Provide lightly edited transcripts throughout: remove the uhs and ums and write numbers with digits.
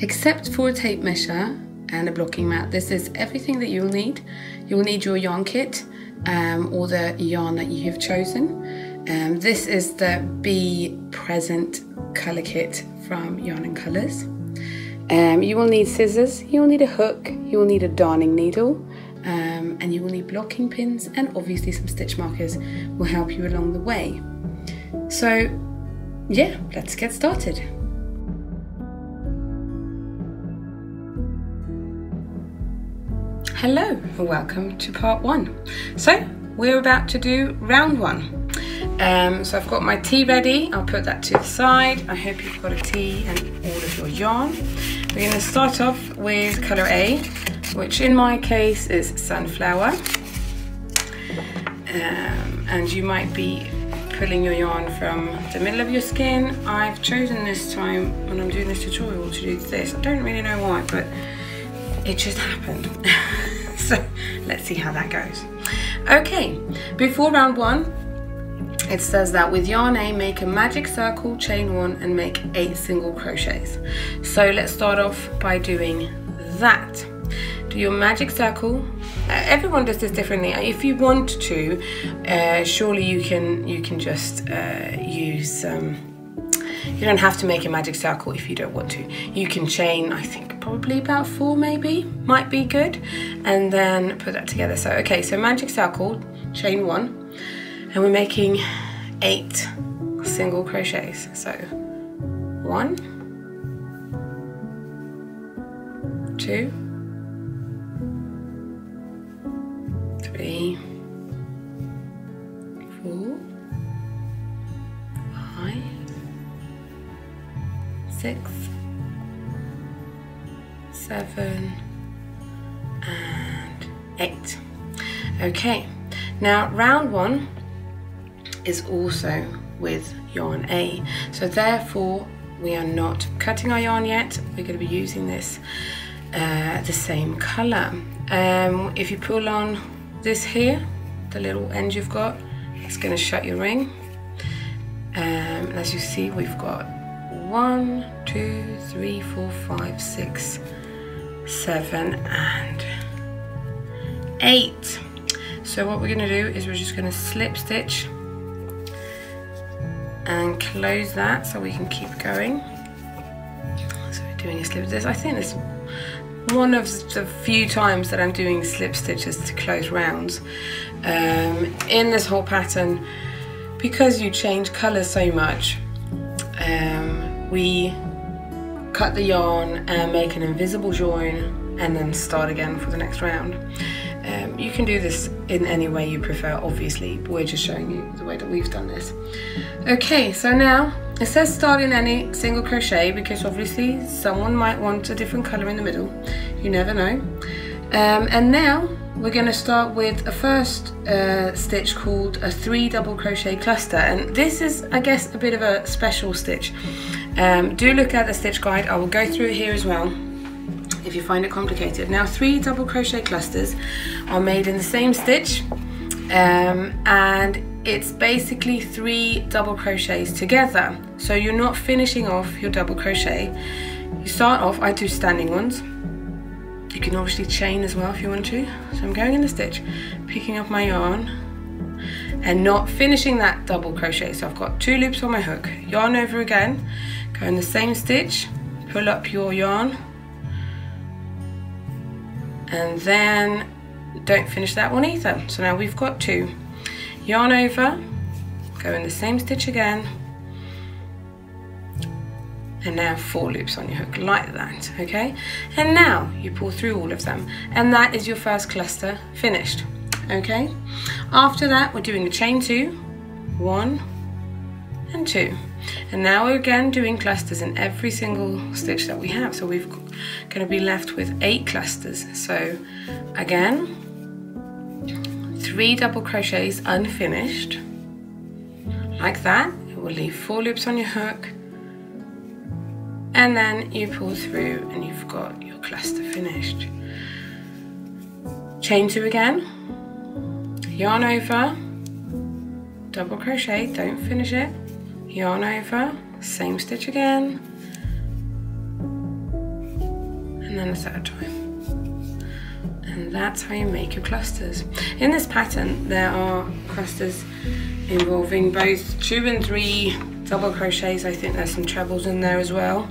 Except for a tape measure and a blocking mat, this is everything that you'll need. You'll need your yarn kit or the yarn that you have chosen. This is the Be Present colour kit from Yarn and Colours. You will need scissors, you'll need a hook, you'll need a darning needle, and you will need blocking pins, and obviously some stitch markers will help you along the way. So yeah, let's get started. Hello and welcome to part one. So we're about to do round one. So I've got my tea ready. I'll put that to the side. I hope you've got a tea and all of your yarn. We're going to start off with colour A, which in my case is sunflower. And you might be pulling your yarn from the middle of your skin. I've chosen this time when I'm doing this tutorial to do this. I don't really know why, but it just happened. So let's see how that goes. Okay, before round one, it says that with yarn A, make a magic circle, chain one, and make 8 single crochets. So let's start off by doing that. Do your magic circle. Everyone does this differently. If you want to, surely you can just use. You don't have to make a magic circle if you don't want to. You can chain, I think, probably about 4 maybe, might be good, and then put that together. So, okay, so magic circle, chain 1, and we're making 8 single crochets. So, 1, 2, 3, 6, 7, and 8. Okay, now round one is also with yarn A, so therefore we are not cutting our yarn yet. We're going to be using this the same color. If you pull on this here, the little end you've got, it's going to shut your ring. As you see, we've got 1, 2, 3, 4, 5, 6, 7, and 8. So what we're going to do is we're just going to slip stitch and close that so we can keep going. So we're doing a slip stitch. I think it's one of the few times that I'm doing slip stitches to close rounds in this whole pattern, because you change colour so much. We cut the yarn and make an invisible join and then start again for the next round. You can do this in any way you prefer, obviously, but we're just showing you the way that we've done this. Okay, so now it says start in any single crochet, because obviously someone might want a different colour in the middle, you never know. And now we're going to start with a first stitch called a 3 double crochet cluster, and this is, I guess, a bit of a special stitch. Do look at the stitch guide. I will go through it here as well if you find it complicated. Now, 3 double crochet clusters are made in the same stitch, and it's basically 3 double crochets together, so you're not finishing off your double crochet. You start off, I do standing ones. You can obviously chain as well if you want to. So I'm going in the stitch, picking up my yarn and not finishing that double crochet. So I've got 2 loops on my hook, yarn over again, go in the same stitch, pull up your yarn, and then don't finish that one either. So now we've got 2. Yarn over, go in the same stitch again, and now 4 loops on your hook, like that, okay? And now you pull through all of them, and that is your first cluster finished, okay? After that, we're doing a chain 2, 1, and 2. And now we're again doing clusters in every single stitch that we have, so we're gonna be left with 8 clusters. So again, 3 double crochets unfinished, like that. It will leave 4 loops on your hook, and then you pull through and you've got your cluster finished. Chain 2 again, yarn over, double crochet, don't finish it, yarn over, same stitch again, and then a set of time. And that's how you make your clusters. In this pattern there are clusters involving both 2 and 3 double crochets. I think there's some trebles in there as well,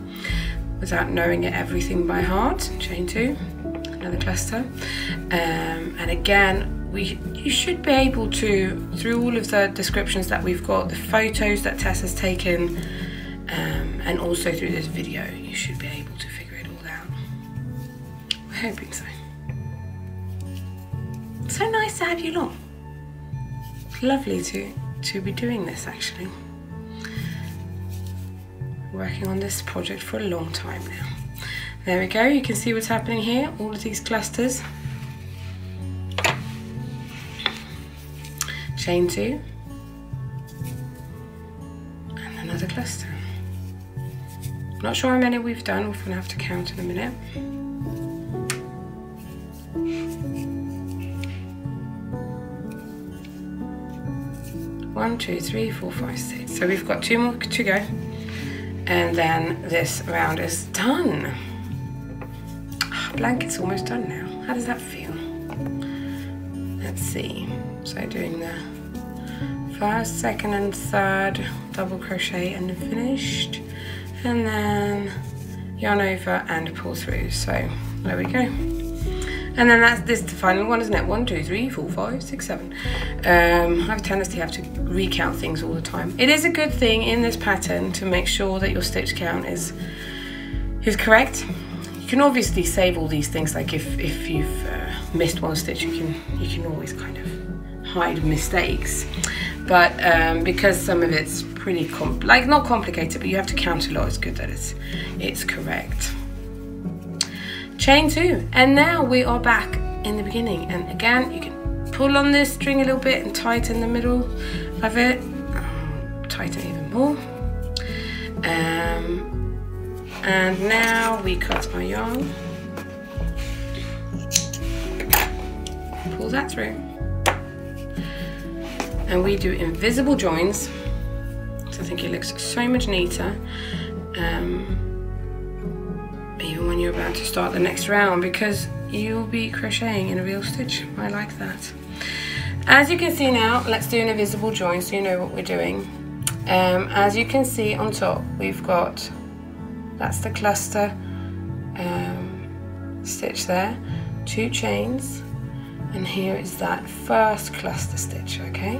without knowing it everything by heart. Chain 2, another cluster, and again you should be able to, through all of the descriptions that we've got, the photos that Tess has taken, and also through this video, you should be able to figure it all out. We're hoping so. It's so nice to have you along. Lovely to be doing this actually. Working on this project for a long time now. There we go, you can see what's happening here, all of these clusters. Chain 2 and another cluster. Not sure how many we've done, we're going to have to count in a minute. One, two, three, four, five, six. So we've got 2 more to go, and then this round is done. Blanket's almost done now. How does that feel? Let's see. So doing the first, second and third double crochet and finished, and then yarn over and pull through. So there we go, and then this is the final one, isn't it? 1 2 3 4 5 6 7. I have a tendency to have to recount things all the time. It is a good thing in this pattern to make sure that your stitch count is correct. You can obviously save all these things, like if you've missed one stitch, you can always kind of hide mistakes, but because some of it's pretty not complicated, but you have to count a lot, it's good that it's correct. Chain 2, and now we are back in the beginning, and again you can pull on this string a little bit and tighten the middle of it, tighten even more, and now we cut our yarn, pull that through. And we do invisible joins, so I think it looks so much neater, even when you're about to start the next round, because you'll be crocheting in a real stitch. I like that. As you can see now, let's do an invisible join so you know what we're doing. As you can see on top, we've got, that's the cluster stitch there, 2 chains. And here is that first cluster stitch, okay?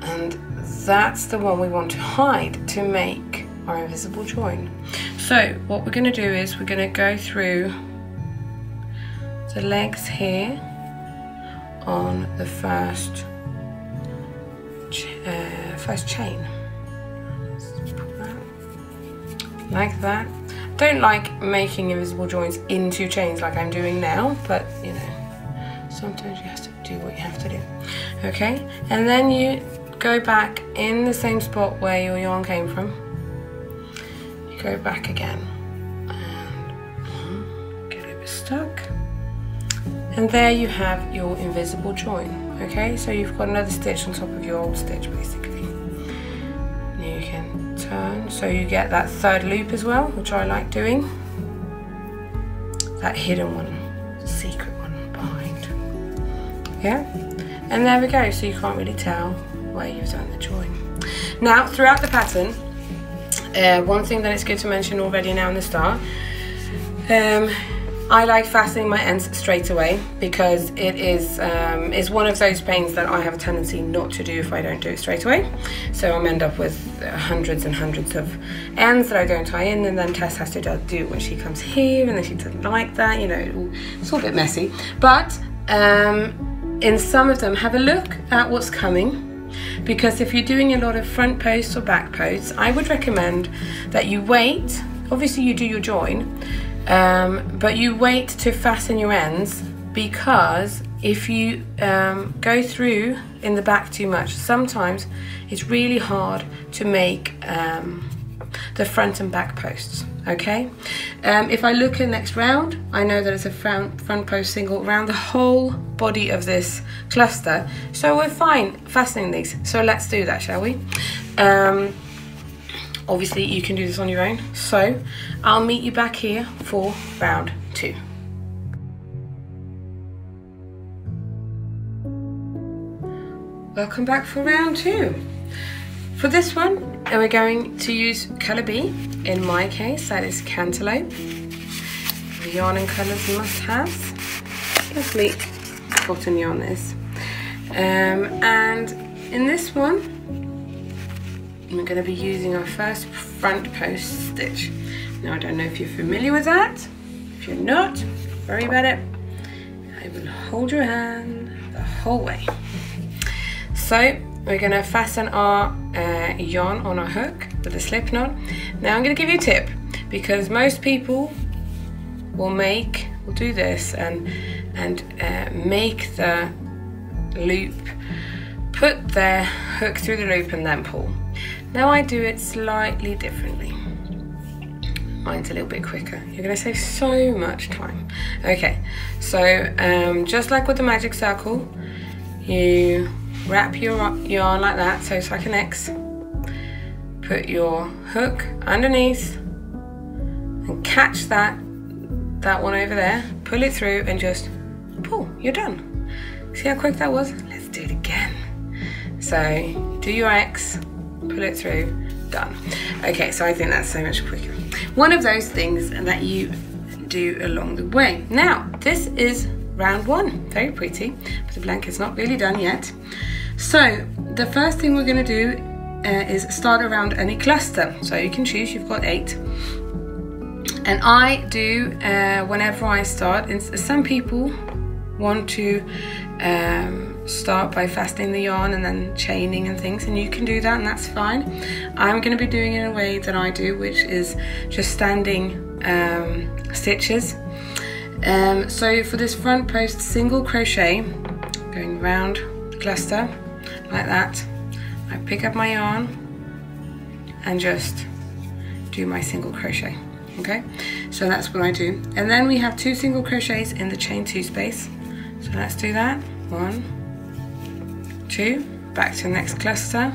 And that's the one we want to hide to make our invisible join. So what we're going to do is we're going to go through the legs here on the first chain. Like that. Don't like making invisible joins into chains like I'm doing now, but you know, sometimes you have to do what you have to do. Okay, and then you go back in the same spot where your yarn came from. You go back again and get it stuck. And there you have your invisible join. Okay, so you've got another stitch on top of your old stitch basically. You can turn, so you get that third loop as well, which I like doing. That hidden one, secret one behind. Yeah, and there we go. So you can't really tell where you've done the join. Now, throughout the pattern, one thing that it's good to mention already now in the start, I like fastening my ends straight away, because it is one of those pains that I have a tendency not to do if I don't do it straight away. So I'll end up with hundreds and hundreds of ends that I don't tie in, and then Tess has to do it when she comes here, and then she doesn't like that, you know, it's all a bit messy. But in some of them, have a look at what's coming. Because if you're doing a lot of front posts or back posts, I would recommend that you wait. Obviously you do your join, but you wait to fasten your ends, because if you go through in the back too much, sometimes it's really hard to make the front and back posts, okay? If I look in the next round, I know that it's a front post single round the whole body of this cluster, so we're fine fastening these. So let's do that, shall we? Obviously you can do this on your own, so I'll meet you back here for round two. Welcome back for round two. For this one, we're going to use colour B. In my case, that is Cantaloupe. The Yarn and Colours must-haves. Lovely cotton yarn this. And in this one, we're going to be using our first front post stitch. Now, I don't know if you're familiar with that. If you're not, don't worry about it. I will hold your hand the whole way. So we're going to fasten our yarn on our hook with a slip knot. Now, I'm going to give you a tip, because most people will do this and make the loop, put their hook through the loop and then pull. Now I do it slightly differently. Mine's a little bit quicker. You're gonna save so much time. Okay, so just like with the magic circle, you wrap your yarn like that, so it's like an X. Put your hook underneath and catch that one over there, pull it through and just pull, you're done. See how quick that was? Let's do it again. So do your X, pull it through, done. Okay, so I think that's so much quicker. One of those things that you do along the way. Now, this is round one, very pretty, but the blanket's not really done yet. So, the first thing we're gonna do is start around any cluster. So you can choose, you've got 8. And I do, whenever I start, and some people want to start by fastening the yarn and then chaining and things, and you can do that and that's fine. I'm going to be doing it in a way that I do, which is just standing stitches. So for this front post single crochet, going round the cluster like that, I pick up my yarn and just do my single crochet. Okay, so that's what I do, and then we have 2 single crochets in the chain 2 space, so let's do that. 1, 2, back to the next cluster,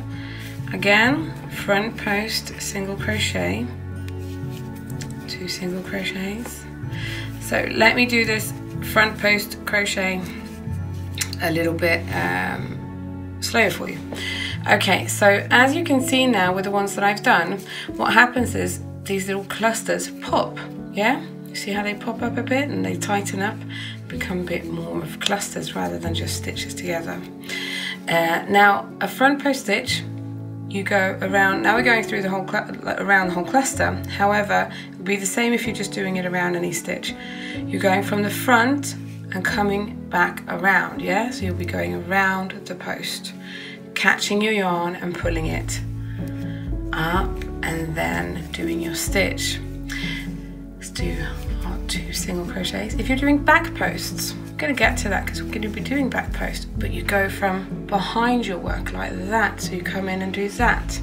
again front post single crochet, 2 single crochets. So let me do this front post crochet a little bit slower for you. Okay, so as you can see now with the ones that I've done, what happens is these little clusters pop, yeah? You see how they pop up a bit and they tighten up, become a bit more of clusters rather than just stitches together. Now, a front post stitch, you go around, now we're going through the whole around the whole cluster. However, it would be the same if you're just doing it around any stitch. You're going from the front and coming back around, yeah? So you'll be going around the post, catching your yarn and pulling it up, and then doing your stitch. Let's do our 2 single crochets. If you're doing back posts, I'm gonna get to that because we're gonna be doing back posts, but you go from behind your work like that, so you come in and do that.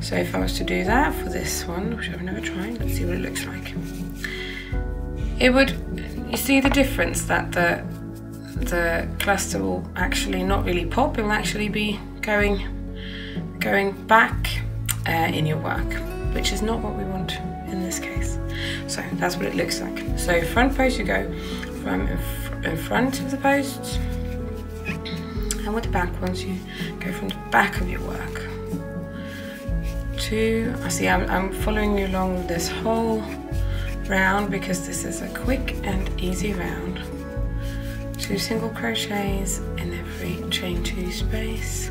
So if I was to do that for this one, which I've never tried, let's see what it looks like. It would, you see the difference that the cluster will actually not really pop, it will actually be going back in your work, which is not what we want in this case. So that's what it looks like. So front post, you go from in front of the posts, and with the back ones you go from the back of your work to, I see I'm following you along this whole round because this is a quick and easy round. 2 single crochets in every chain 2 space.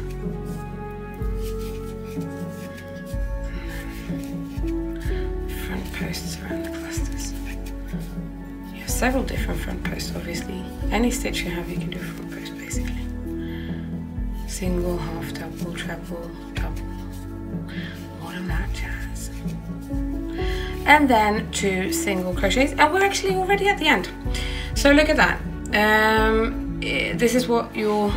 Posts around the clusters. You have several different front posts, obviously. Any stitch you have, you can do a front post basically. Single, half, double, treble, double, all of that jazz. And then 2 single crochets, and we're actually already at the end. So look at that. This is what your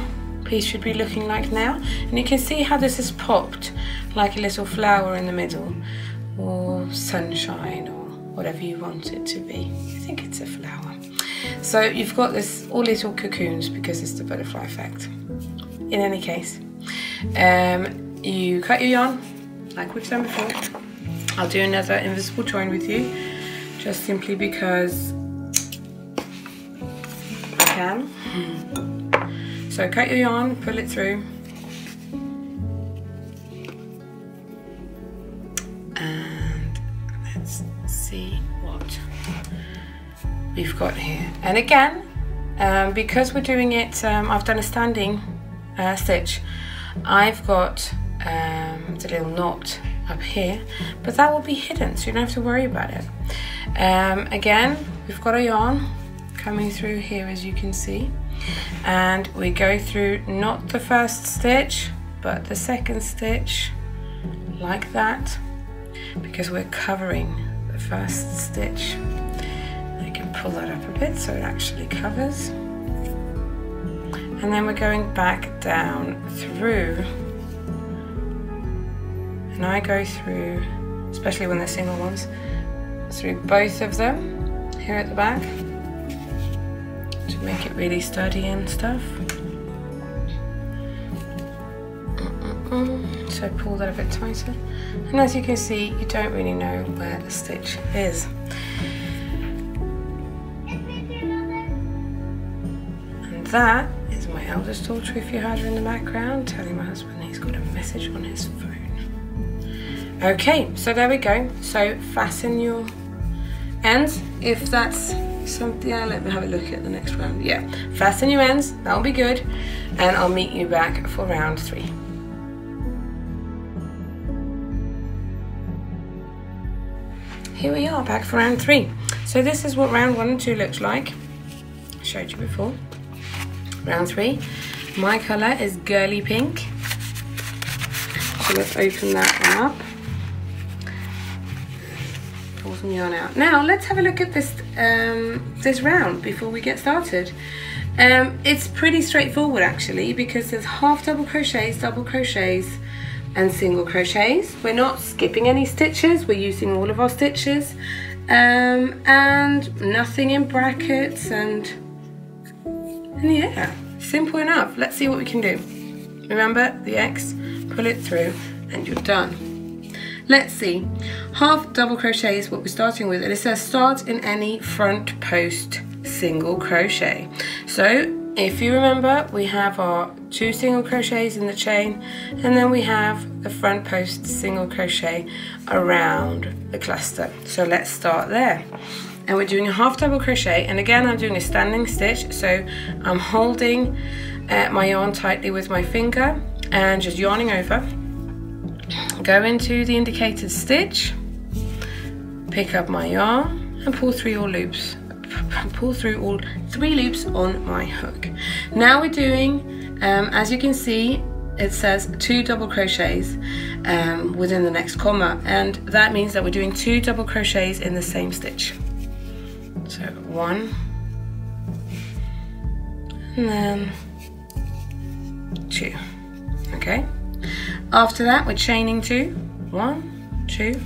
piece should be looking like now, and you can see how this has popped like a little flower in the middle. or sunshine or whatever you want it to be. I think it's a flower. So you've got this all little cocoons because it's the butterfly effect. In any case, you cut your yarn like we've done before. I'll do another invisible join with you, just simply because I can. So cut your yarn, pull it through, and let's see what we've got here. And again, because we're doing it, I've done a standing stitch, I've got the little knot up here, but that will be hidden, so you don't have to worry about it. Again, we've got our yarn coming through here, as you can see, and we go through not the first stitch but the second stitch, like that, because we're covering the first stitch. I can pull that up a bit so it actually covers, and then we're going back down through. And I go through, especially when they're single ones, through both of them here at the back to make it really sturdy and stuff. So pull that a bit tighter, and as you can see, you don't really know where the stitch is. And that is my eldest daughter, if you heard her in the background, telling my husband he's got a message on his phone. Okay, so there we go. So fasten your ends, if that's something. Let me have a look at the next round. Yeah, fasten your ends, that'll be good, and I'll meet you back for round 3. Here we are, back for round 3. So this is what round 1 and 2 looks like. I showed you before. Round 3, my colour is girly pink. So let's open that up. Yarn out. Now let's have a look at this this round before we get started. It's pretty straightforward actually, because there's half double crochets, double crochets, and single crochets. We're not skipping any stitches, we're using all of our stitches, and nothing in brackets, and yeah, simple enough. Let's see what we can do. Remember the X, pull it through, and you're done. Let's see, half double crochet is what we're starting with, and it says start in any front post single crochet. So if you remember, we have our 2 single crochets in the chain, and then we have the front post single crochet around the cluster. So let's start there, and we're doing a half double crochet, and again I'm doing a standing stitch, so I'm holding my yarn tightly with my finger and just yarning over. Go into the indicated stitch, pick up my yarn, and pull through all loops. Pull through all 3 loops on my hook. Now we're doing, as you can see, it says 2 double crochets within the next comma, and that means that we're doing 2 double crochets in the same stitch. So 1, and then 2. Okay. After that, we're chaining 2, 1, 2,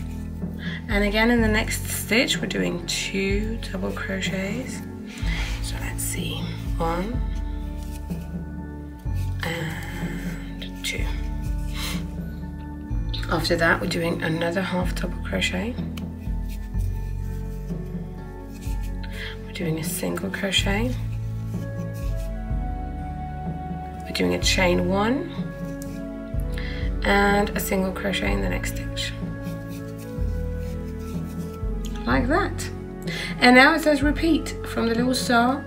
and again in the next stitch, we're doing 2 double crochets. So let's see, 1 and 2. After that, we're doing another half double crochet. We're doing a single crochet. We're doing a chain 1. And a single crochet in the next stitch, like that. And now it says repeat from the little star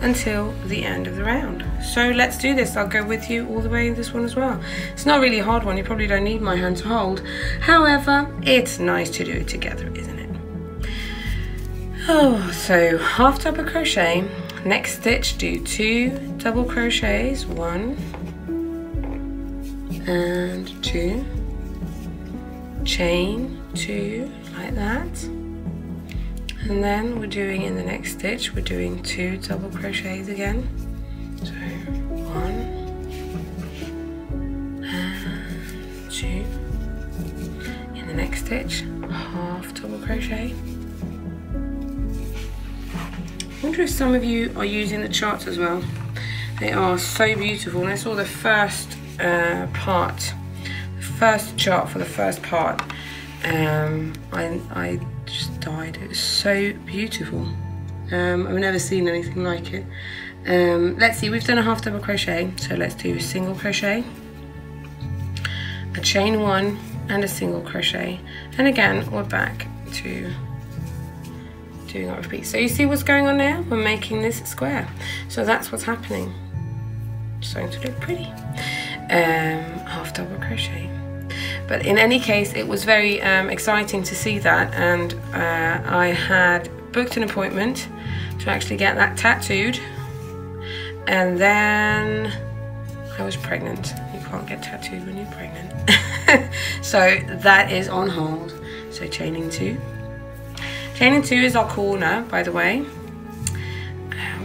until the end of the round. So let's do this. I'll go with you all the way in this one as well. It's not really a hard one, you probably don't need my hand to hold, however it's nice to do it together, isn't it? Oh, so half double crochet, next stitch do 2 double crochets, 1 and 2, chain 2, like that, and then we're doing in the next stitch, we're doing 2 double crochets again, so 1 and 2, in the next stitch, half double crochet. I wonder if some of you are using the charts as well. They are so beautiful, and I saw the first part, the first chart for the first part. I just died. It was so beautiful. I've never seen anything like it. Let's see, we've done a half double crochet, so let's do a single crochet, a chain one and a single crochet, and again we're back to doing our repeat. So you see what's going on there? We're making this square, so that's what's happening. It's starting to look pretty. Half double crochet. But in any case, it was very exciting to see that, and I had booked an appointment to actually get that tattooed, and then I was pregnant. You can't get tattooed when you're pregnant. So that is on hold. So chaining two. Chaining two is our corner, by the way.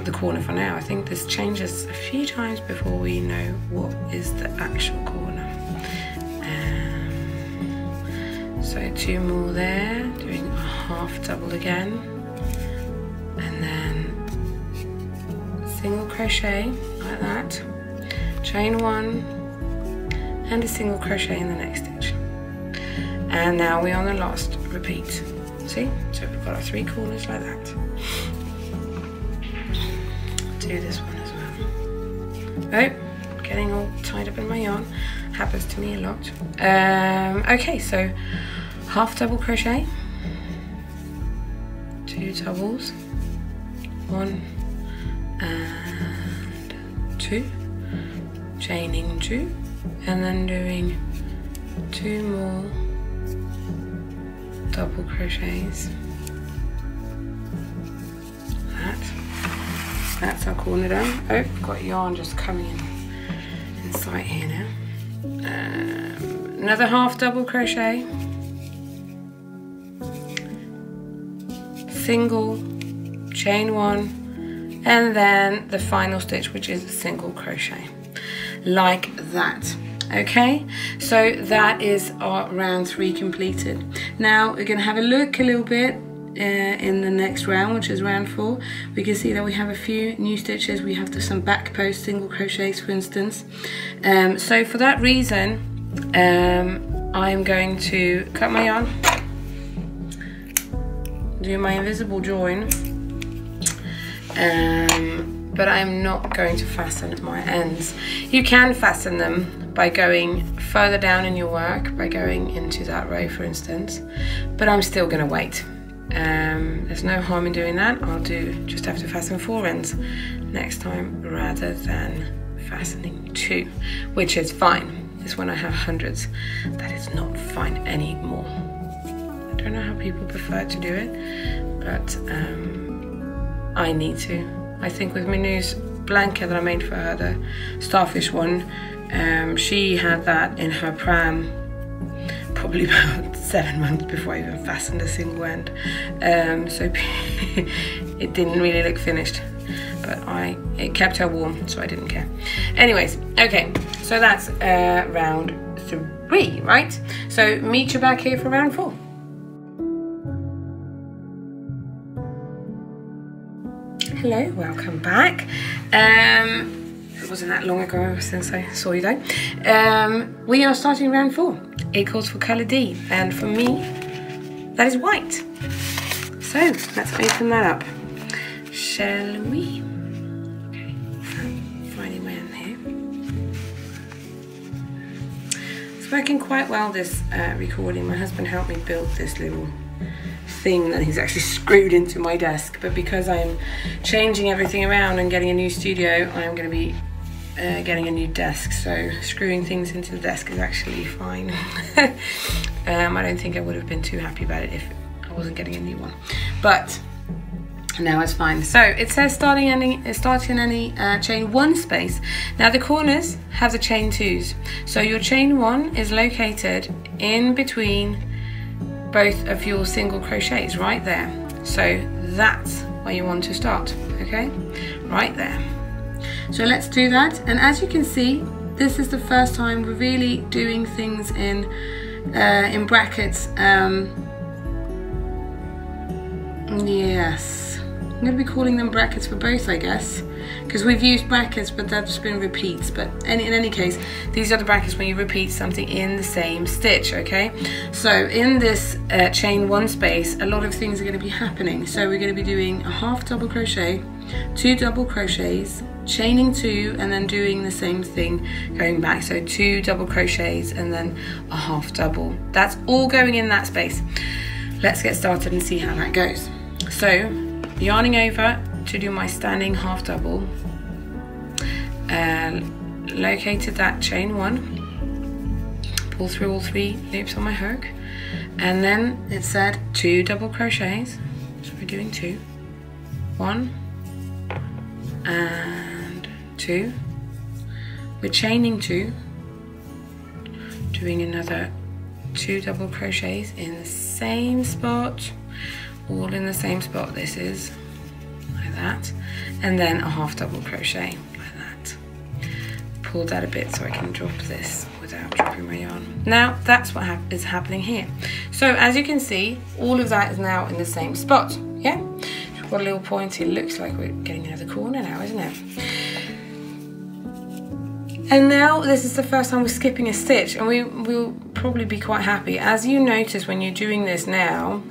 The corner for now. I think this changes a few times before we know what is the actual corner. So two more there, doing a half double again, and then single crochet like that, chain one and a single crochet in the next stitch. And now we're on the last repeat. See, so we've got our three corners like that. Do this one as well. Oh, getting all tied up in my yarn, happens to me a lot. Okay, so half double crochet, two doubles, one and two, chaining two, and then doing two more double crochets. That's our corner done. Oh, got yarn just coming in inside here now. Another half double crochet, single, chain one, and then the final stitch, which is a single crochet, like that. Okay, so that is our round three completed. Now we're going to have a look a little bit in the next round, which is round four. We can see that we have a few new stitches. We have some back post single crochets, for instance. So for that reason, I'm going to cut my yarn, do my invisible join, but I'm not going to fasten my ends. You can fasten them by going further down in your work, by going into that row, for instance, but I'm still going to wait. There's no harm in doing that. I'll just have to fasten four ends next time rather than fastening two, which is fine. It's when I have hundreds that is not fine anymore. I don't know how people prefer to do it, but I need to. I think with Minou's blanket that I made for her, the starfish one, she had that in her pram probably about 7 months before I even fastened a single end, so it didn't really look finished, but it kept her warm, so I didn't care. Anyways, okay, so that's round three, right? So meet you back here for round four. Hello, welcome back. It wasn't that long ago since I saw you though. We are starting round four. It calls for colour D, and for me, that is white. So let's open that up, shall we? Okay, I'm finding my end here. It's working quite well, this recording. My husband helped me build this little thing that he's actually screwed into my desk, but because I'm changing everything around and getting a new studio, I'm going to be getting a new desk, so screwing things into the desk is actually fine. I don't think I would have been too happy about it if I wasn't getting a new one, but now it's fine. So it says starting any chain one space. Now the corners have the chain twos, so your chain one is located in between both of your single crochets right there, so that's where you want to start. Okay, right there. So let's do that, and as you can see, this is the first time we're really doing things in brackets Yes. I'm going to be calling them brackets for both, I guess, because we've used brackets, but that's been repeats. But in any case, these are the brackets when you repeat something in the same stitch, okay? So in this chain one space, a lot of things are going to be happening. So we're going to be doing a half double crochet, 2 double crochets, chaining 2, and then doing the same thing going back. So 2 double crochets and then a half double. That's all going in that space. Let's get started and see how that goes. So yarning over to do my standing half double, located that chain 1, pull through all 3 loops on my hook, and then it said 2 double crochets, so we're doing 2, 1 and 2, we're chaining 2, doing another 2 double crochets in the same spot, all in the same spot, this is like that, and then a half double crochet like that. Pull that a bit so I can drop this without dropping my yarn. Now that's what is happening here. So as you can see, all of that is now in the same spot. Yeah, we've got a little pointy, looks like we're getting out of the corner now, isn't it? And now this is the first time we're skipping a stitch, and we will probably be quite happy. As you notice when you're doing this now,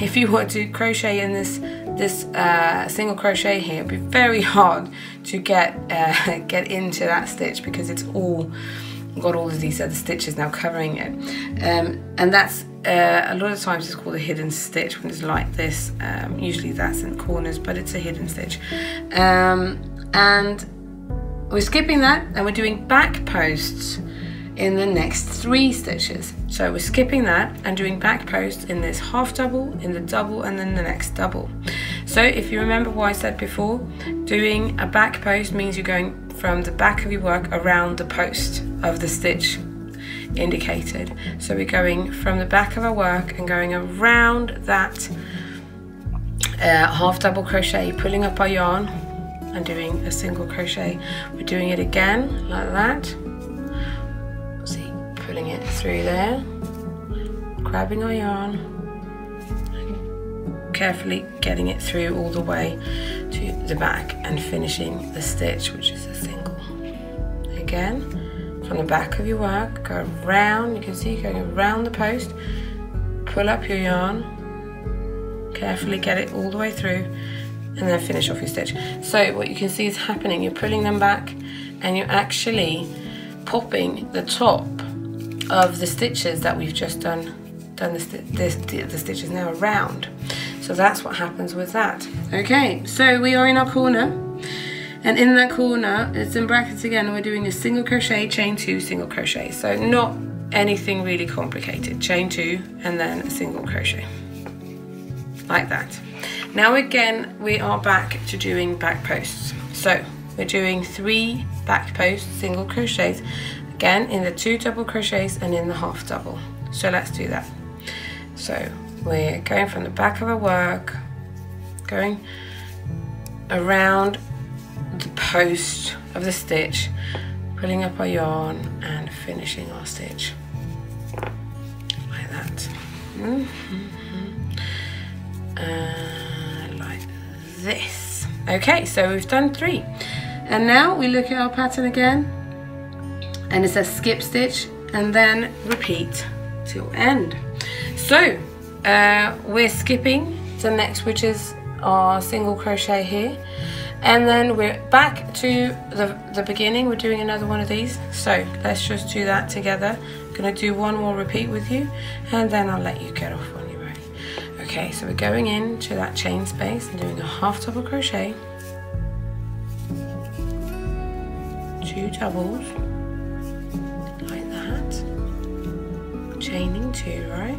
if you were to crochet in this single crochet here, it'd be very hard to get into that stitch because it's all got all of these other stitches now covering it, and that's a lot of times it's called a hidden stitch when it's like this. Usually that's in corners, but it's a hidden stitch, and we're skipping that and we're doing back posts in the next 3 stitches. So we're skipping that and doing back posts in this half double, in the double, and then the next double. So if you remember what I said before, doing a back post means you're going from the back of your work around the post of the stitch indicated. So we're going from the back of our work and going around that half double crochet, pulling up our yarn and doing a single crochet. We're doing it again like that. See, pulling it through there, grabbing our yarn, and carefully getting it through all the way to the back and finishing the stitch, which is a single. Again, from the back of your work, go around, you can see going around the post, pull up your yarn, carefully get it all the way through, and then finish off your stitch. So what you can see is happening, you're pulling them back and you're actually popping the top of the stitches that we've just done the stitches now around. So that's what happens with that. Okay, so we are in our corner, and in that corner it's in brackets again, and we're doing a single crochet, chain 2, single crochet. So not anything really complicated, chain 2 and then a single crochet like that. Now again, we are back to doing back posts. So we're doing 3 back posts, single crochets, again in the 2 double crochets and in the half double. So let's do that. So we're going from the back of our work, going around the post of the stitch, pulling up our yarn and finishing our stitch like that. This. Okay, so we've done 3, and now we look at our pattern again, and it says skip stitch and then repeat till end. So we're skipping the next, which is our single crochet here, and then we're back to the beginning. We're doing another one of these, so let's just do that together. I'm gonna do one more repeat with you and then I'll let you get off when you're ready. Okay, so we're going into that chain space and doing a half double crochet, 2 doubles, like that, chaining 2, right?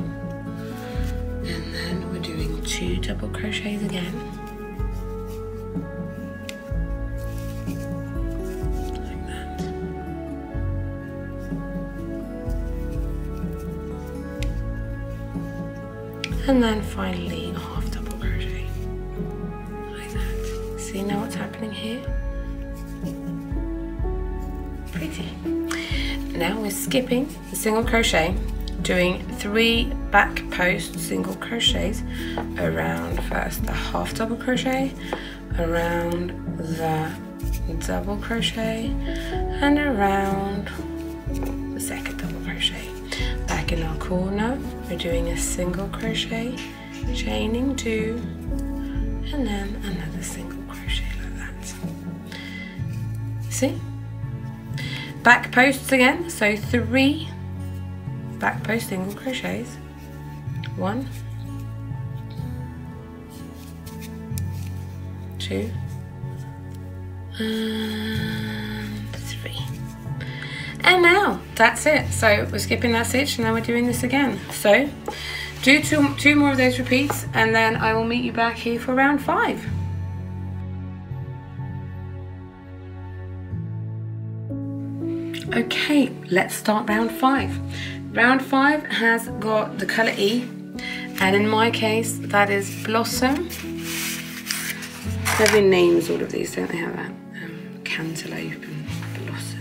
And then we're doing 2 double crochets again, like that. And then finally a half double crochet, like that. See now what's happening here? Pretty. Now we're skipping the single crochet doing 3 back post single crochets around first the half double crochet, around the double crochet, and around the second double crochet. Back in our corner, we're doing a single crochet, chaining 2, and then another single crochet like that. See? Back posts again, so 3 back post single crochets, 1, 2, and 3. And now that's it. So we're skipping that stitch and now we're doing this again. So do two more of those repeats and then I will meet you back here for round 5. Okay, let's start round 5. Round 5 has got the colour E, and in my case that is Blossom. Everybody names all of these, don't they have that? Cantaloupe and Blossom.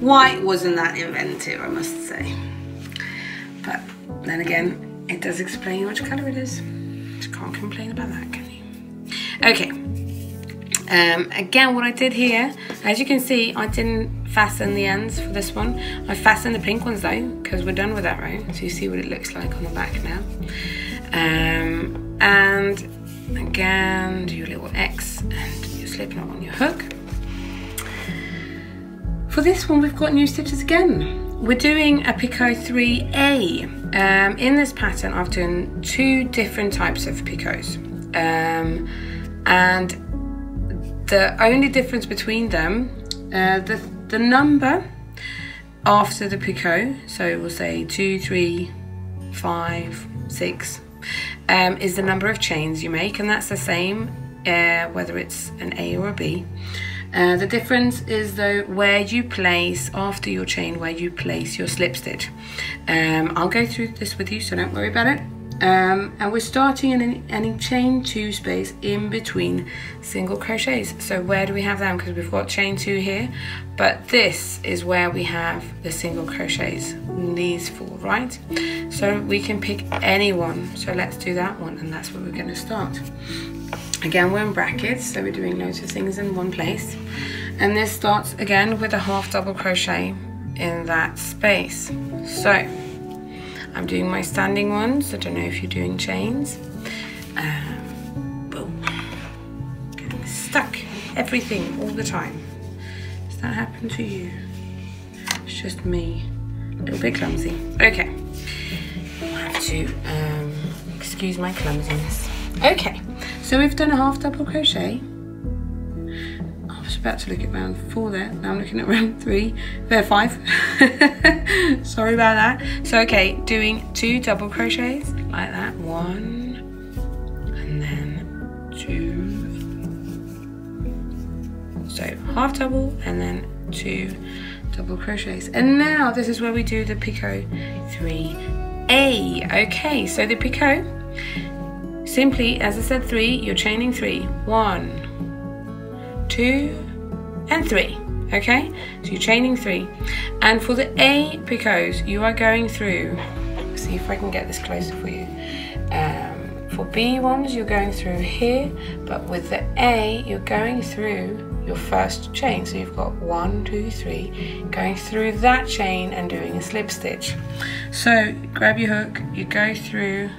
White wasn't that inventive, I must say. But then again, it does explain which colour it is. Just can't complain about that, can you? Okay. Again, what I did here, as you can see, I didn't fasten the ends for this one. I fastened the pink ones though, because we're done with that row. So you see what it looks like on the back now. And again, do your little X and your slip knot on your hook. For this one, we've got new stitches again. We're doing a picot 3A. In this pattern, I've done 2 different types of picots, and the only difference between them, the number after the picot, so we'll say 2, 3, 5, 6. Is the number of chains you make, and that's the same whether it's an A or a B. The difference is though where you place after your chain, where you place your slip stitch. I'll go through this with you, so don't worry about it. And we're starting in chain 2 space in between single crochets. So where do we have them? Because we've got chain 2 here, but this is where we have the single crochets, these 4, right? So we can pick any one. So let's do that one, and that's where we're going to start. Again, we're in brackets, so we're doing loads of things in one place. And this starts again with a half double crochet in that space. So I'm doing my standing ones. I don't know if you're doing chains. Boom. Getting stuck in everything all the time. Does that happen to you? It's just me. A little bit clumsy. Okay. I have to excuse my clumsiness. Okay. So we've done a half double crochet. I was about to look at round 4 there. Now I'm looking at round 5. Sorry about that. So okay, doing 2 double crochets like that, 1 and then 2, so half double and then 2 double crochets. And now this is where we do the picot 3A. Okay, so the picot, simply as I said, 3, you're chaining 3, 1, 2 and 3. Okay, so you're chaining 3, and for the A picots you are going through, see if I can get this closer for you, for B ones you're going through here, but with the A you're going through your first chain, so you've got 1, 2, 3 going through that chain and doing a slip stitch. So grab your hook, you go through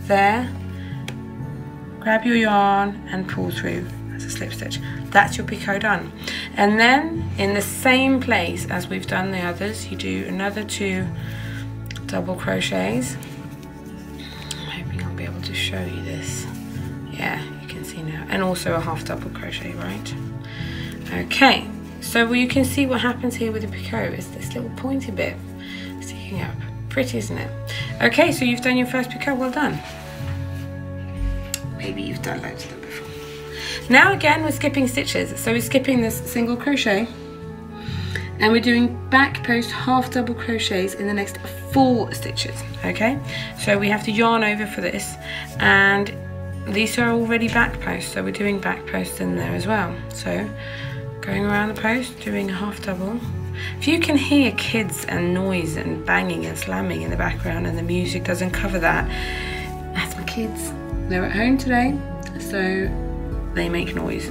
there, grab your yarn and pull through. That's a slip stitch. That's your picot done. And then in the same place as we've done the others, you do another 2 double crochets. I'm hoping I'll be able to show you this. Yeah, you can see now. And also a half double crochet, right? Okay, so you can see what happens here with the picot is this little pointy bit sticking up. Pretty, isn't it? Okay, so you've done your first picot. Well done. Maybe you've done loads of them before. Now again we're skipping stitches, so we're skipping this single crochet and we're doing back post half double crochets in the next 4 stitches. Okay, so we have to yarn over for this, and these are already back posts, so we're doing back posts in there as well. So going around the post, doing a half double, If you can hear kids and noise and banging and slamming in the background and the music doesn't cover that, that's my kids. They're at home today, so they make noise.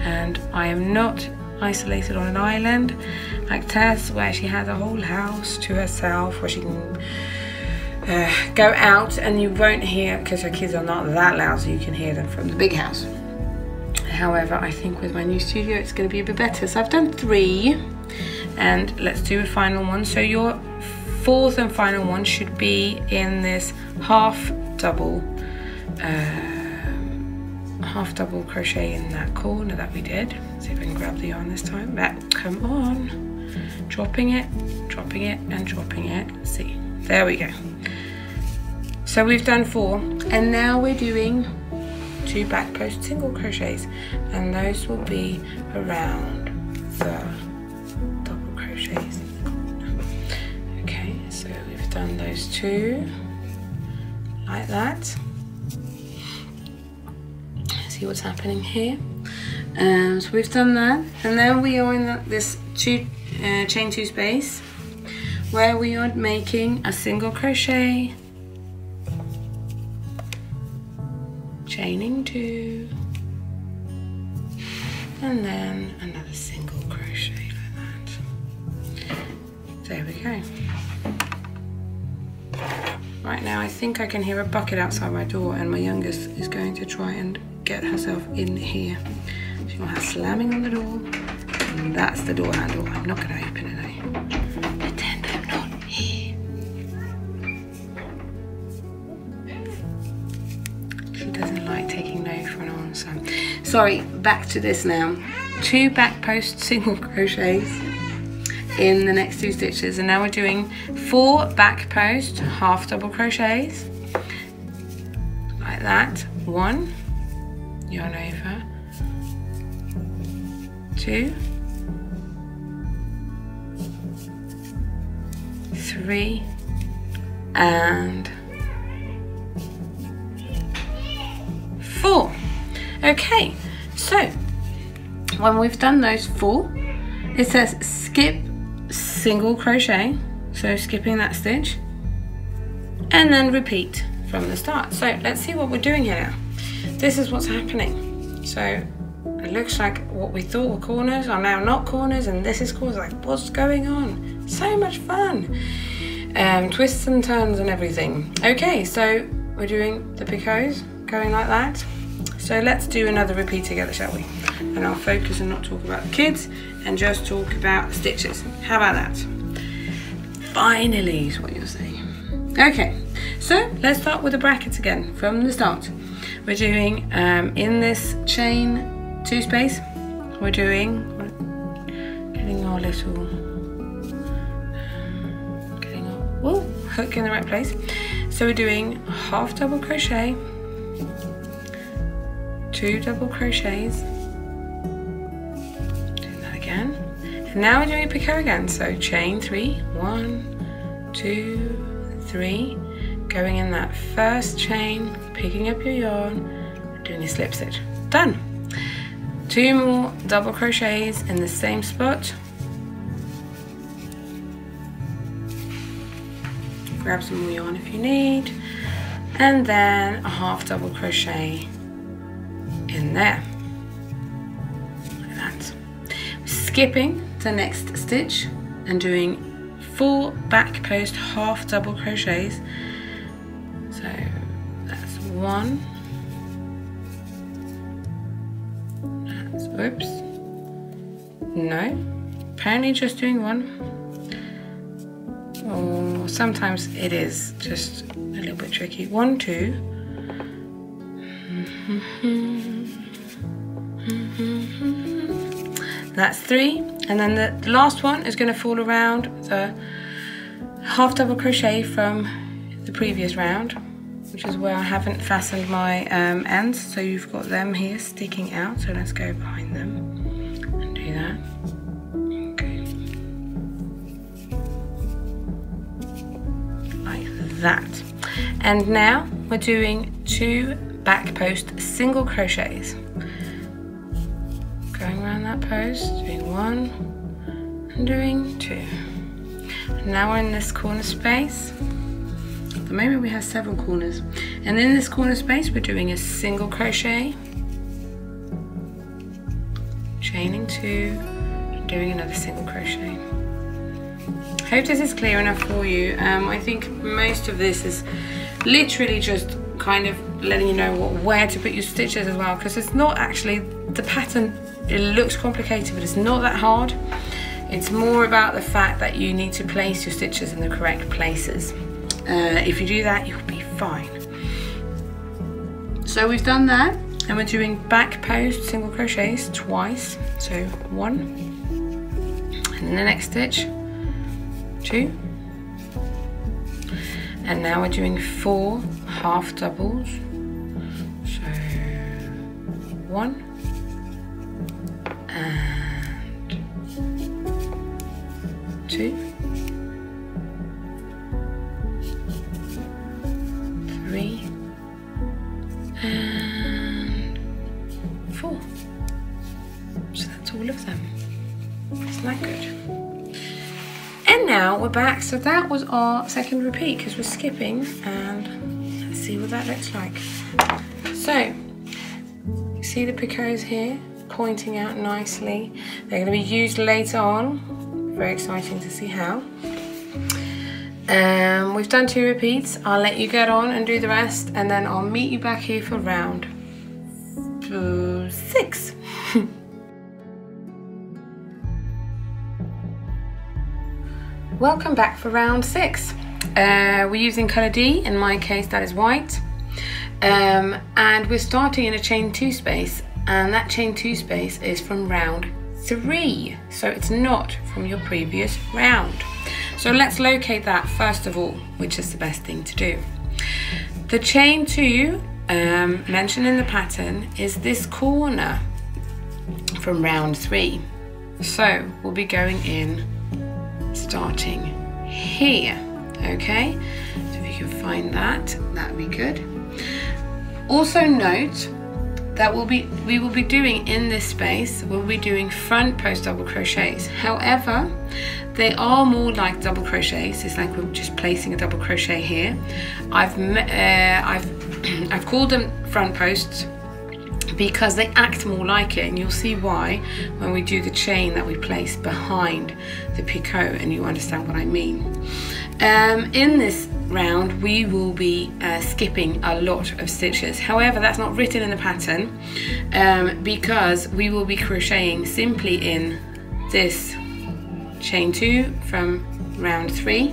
And I am not isolated on an island like Tess, where she has a whole house to herself, where she can go out and you won't hear, because her kids are not that loud, so you can hear them from the big house. However, I think with my new studio it's going to be a bit better. So I've done 3, and let's do a final one. So your fourth and final one should be in this half double crochet in that corner that we did. See if I can grab the yarn this time. Come on, dropping it and dropping it. Let's see, there we go. So we've done 4, and now we're doing 2 back post single crochets, and those will be around the double crochets in the corner. Okay, so we've done those 2 like that. See what's happening here. So we've done that, and then we are in this chain 2 space, where we are making a single crochet, chaining 2, and then another single crochet like that. There we go. Right now I think I can hear a bucket outside my door, and my youngest is going to try and get herself in here. She'll have slamming on the door, and that's the door handle. I'm not going to open it, eh? Pretend I'm not here. She doesn't like taking no for an answer. Sorry, back to this now. 2 back post single crochets in the next 2 stitches, and now we're doing 4 back post half double crochets like that. 1 yarn over, 2, 3, and 4. Okay, so when we've done those 4, it says skip single crochet, so skipping that stitch, and then repeat from the start. So let's see what we're doing here now. This is what's happening. So it looks like what we thought were corners are now not corners, and this is corners. Like, what's going on? So much fun. Twists and turns and everything. Okay, so we're doing the picots going like that. So let's do another repeat together, shall we? And I'll focus and not talk about the kids and just talk about stitches. How about that? Finally is what you're saying. Okay, so let's start with the brackets again from the start. We're doing, in this chain 2 space, we're doing, getting our hook in the right place. So we're doing half double crochet, 2 double crochets, doing that again. And now we're doing a picot again, so chain 3, 1, 2, 3, going in that first chain, picking up your yarn, doing a slip stitch. Done. 2 more double crochets in the same spot. Grab some more yarn if you need, and then a half double crochet in there. Like that. Skipping the next stitch and doing 4 back post half double crochets. 1, that's, oops, no, apparently just doing 1, or sometimes it is just a little bit tricky. 1, 2, that's 3, and then the last one is going to fall around the half double crochet from the previous round, which is where I haven't fastened my ends, so you've got them here sticking out, so let's go behind them and do that. Okay. Like that. And now we're doing 2 back post single crochets. Going around that post, doing 1, I'm doing two. Now we're in this corner space. At the moment we have several corners, and in this corner space we're doing a single crochet, chaining two, doing another single crochet. Hope this is clear enough for you. I think most of this is literally just kind of letting you know where to put your stitches as well, because it's not actually the pattern. It looks complicated, but it's not that hard. It's more about the fact that you need to place your stitches in the correct places. If you do that, you'll be fine. So we've done that, and we're doing back post single crochets twice. So one, and then the next stitch, two, and now we're doing four half doubles. So one, and two, three, and four. So that's all of them. Isn't that good? And now we're back. So that was our second repeat, because we're skipping, and let's see what that looks like. So you see the picots here, pointing out nicely. They're going to be used later on. Very exciting to see how. We've done two repeats. I'll let you get on and do the rest, and then I'll meet you back here for round 6. Welcome back for round 6. We're using colour D. In my case that is white, and we're starting in a chain 2 space. And that chain 2 space is from round 3, so it's not from your previous round. So let's locate that first of all, which is the best thing to do. The chain 2 mentioned in the pattern is this corner from round 3. So we'll be going in starting here, okay? So if you can find that, that'd be good. Also note that we will be doing in this space, we'll be doing front post double crochets. However, they are more like double crochets. It's like we're just placing a double crochet here. I've called them front posts because they act more like it, and you'll see why when we do the chain that we place behind the picot, and you understand what I mean. In this round we will be skipping a lot of stitches. However, that's not written in the pattern because we will be crocheting simply in this chain 2 from round 3,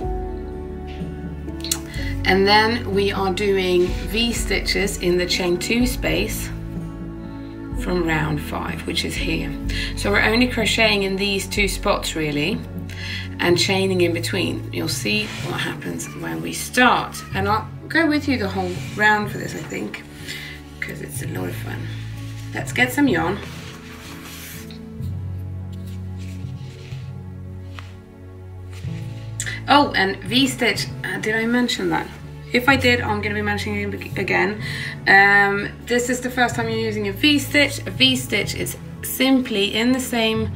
and then we are doing V stitches in the chain 2 space from round 5, which is here. So we're only crocheting in these two spots really, and chaining in between. You'll see what happens when we start, and I'll go with you the whole round for this, I think, because it's a lot of fun. Let's get some yarn. Oh, and V-stitch, did I mention that? If I did, I'm going to be mentioning it again. This is the first time you're using a V-stitch. A V-stitch is simply in the same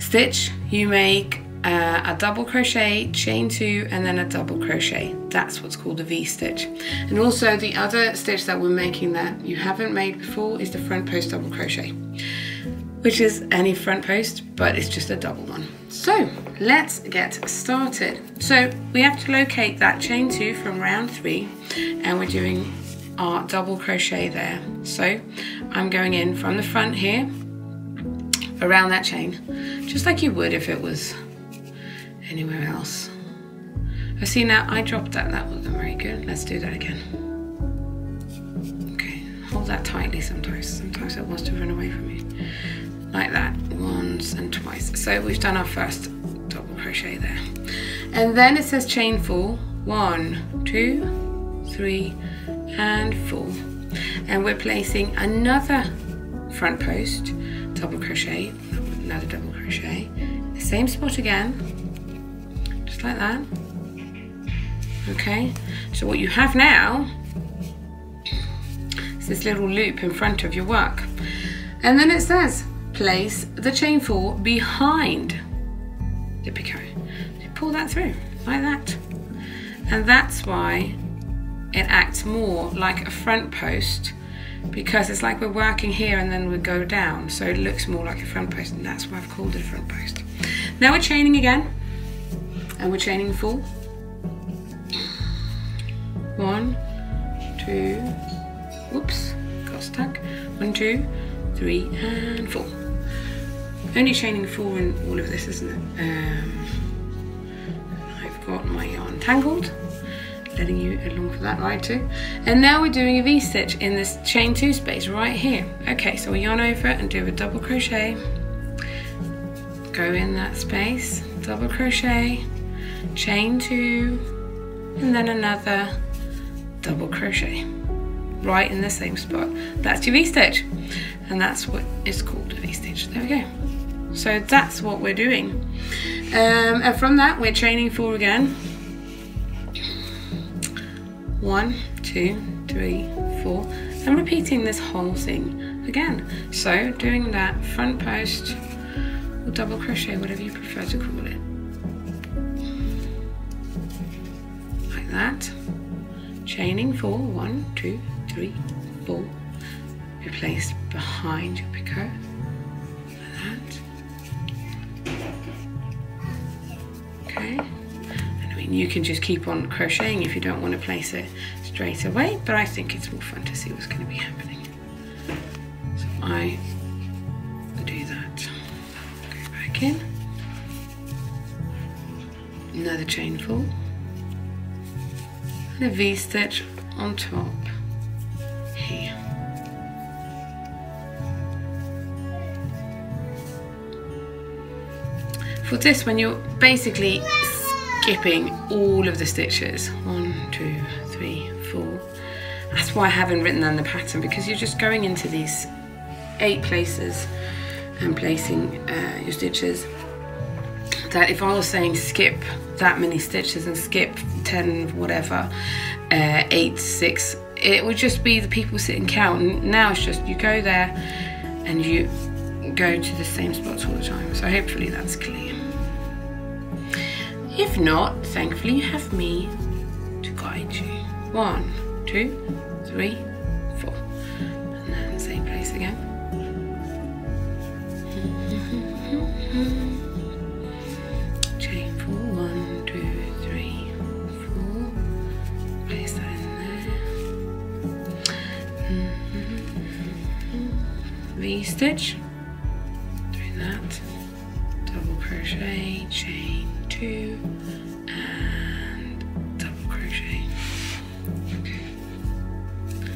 stitch you make a double crochet, chain 2, and then a double crochet. That's what's called a V-stitch. And also the other stitch that we're making that you haven't made before is the front post double crochet, which is any front post, but it's just a double one. So let's get started. So we have to locate that chain 2 from round 3, and we're doing our double crochet there. So I'm going in from the front here around that chain, just like you would if it was anywhere else. I see now I dropped that, that wasn't very good. Let's do that again. Okay, hold that tightly sometimes it wants to run away from you. Like that, once and twice. So we've done our first double crochet there. And then it says chain 4, 1, 2, 3, and 4. And we're placing another front post, double crochet, another double crochet, the same spot again, like that. Okay, so what you have now is this little loop in front of your work, and then it says place the chain 4 behind the picot. You pull that through like that, and that's why it acts more like a front post, because it's like we're working here and then we go down, so it looks more like a front post, and that's why I've called it a front post. Now we're chaining again, and we're chaining full. 1, 2, whoops, got stuck. 1, 2, 3, and four. Only chaining four in all of this, isn't it? I've got my yarn tangled, letting you along for that ride too. And now we're doing a V-stitch in this chain two space right here. Okay, so we yarn over and do a double crochet, go in that space, double crochet, chain two, and then another double crochet right in the same spot. That's your V-stitch, and that's what is called a V-stitch. There we go. So that's what we're doing, and from that we're chaining four again. 1, 2, 3, 4, and repeating this whole thing again. So doing that front post or double crochet, whatever you prefer to call it, like that. Chaining four, 1, 2, 3, 4, be placed behind your picot, like that. Okay, I mean, you can just keep on crocheting if you don't want to place it straight away, but I think it's more fun to see what's going to be happening. So I do that, go back in, another chain four, and a V-stitch on top here. For this one, you're basically skipping all of the stitches. 1, 2, 3, 4. That's why I haven't written down the pattern, because you're just going into these 8 places and placing your stitches. That if I was saying skip that many stitches and skip 10 whatever, 8, 6, it would just be the people sit and count. And now it's just you go there and you go to the same spots all the time. So hopefully that's clear. If not, thankfully you have me to guide you. 1, 2, 3, 4, and then same place again. Stitch, doing that, double crochet, chain two, and double crochet. Okay,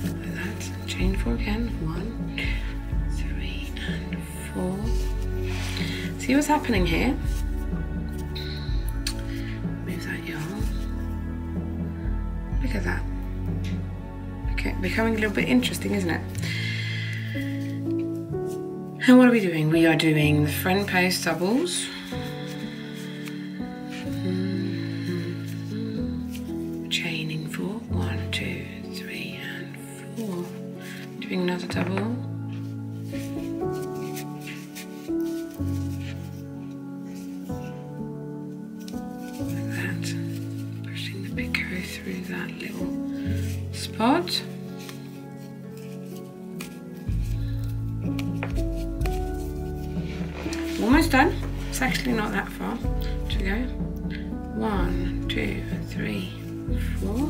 like that, chain four again, 1, 2, 3, and 4. See what's happening here? Move that yarn. Look at that. Okay, becoming a little bit interesting, isn't it? And what are we doing? We are doing the front post doubles. Chaining four, 1, 2, 3, and 4. Doing another double. Like that. Pushing the picot through that little spot. Almost done. It's actually not that far to go. 1, 2, 3, 4,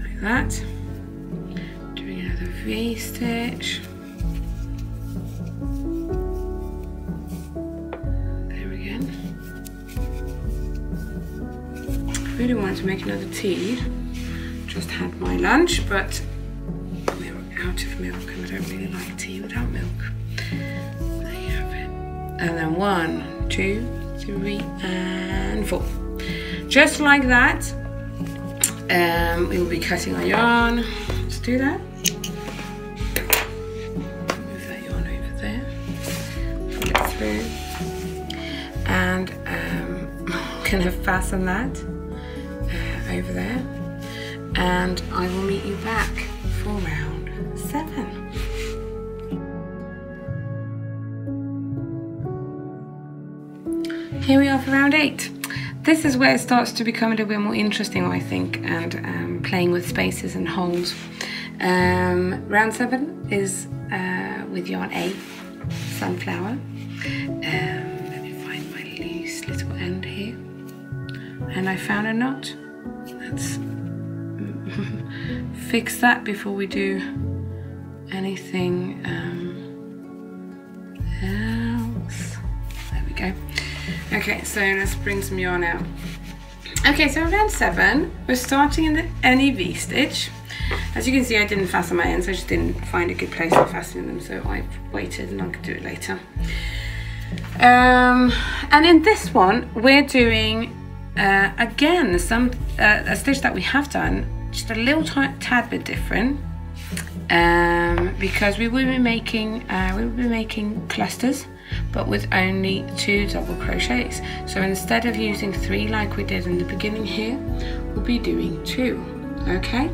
like that. Doing another V stitch. There again. I really wanted to make another tea. Just had my lunch, but we're out of milk, and I don't really like tea without milk. And then 1, 2, 3, and 4. Just like that, we will be cutting our yarn. Let's do that. Move that yarn over there, pull it through, and I'm gonna fasten that over there. And I will meet you back for round 7. Here we are for round 8. This is where it starts to become a little bit more interesting, I think, and playing with spaces and holes. Round 7 is with yarn A, sunflower. Let me find my loose little end here. And I found a knot. Let's fix that before we do anything else. There we go. Okay, so let's bring some yarn out. Okay, so round 7, we're starting in the NEV stitch. As you can see, I didn't fasten my ends, I just didn't find a good place for fastening them, so I waited and I could do it later. And in this one, we're doing, again, a stitch that we have done, just a little tad bit different, because we will be making, clusters, but with only 2 double crochets. So instead of using 3 like we did in the beginning here, we'll be doing 2. Okay,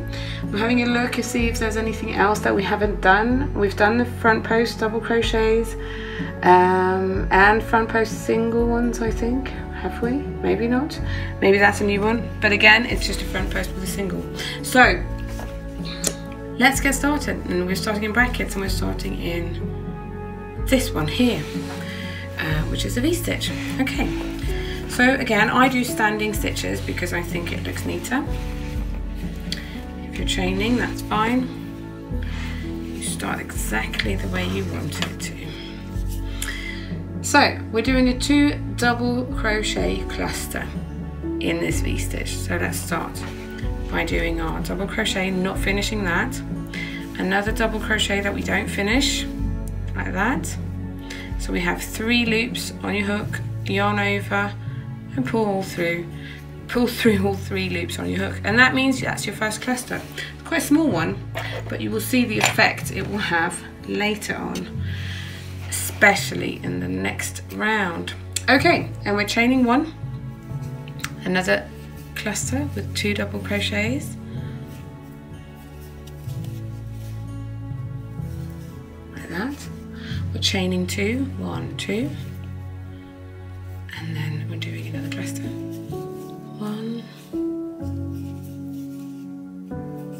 we're having a look to see if there's anything else that we haven't done. We've done the front post double crochets and front post single ones, I think. Have we? Maybe not. Maybe that's a new one, but again, it's just a front post with a single. So let's get started, and we're starting in brackets, and we're starting in this one here, which is a V-stitch. Okay, so again, I do standing stitches because I think it looks neater. If you're chaining, that's fine. You start exactly the way you want it to. So we're doing a 2 double crochet cluster in this V-stitch. So let's start by doing our double crochet, not finishing that. Another double crochet that we don't finish, like that. So we have 3 loops on your hook, yarn over and pull through all 3 loops on your hook, and that means that's your first cluster. It's quite a small one, but you will see the effect it will have later on, especially in the next round. Okay, and we're chaining 1, another cluster with 2 double crochets, like that. We're chaining 2, 1, 2, and then we're doing another cluster, 1,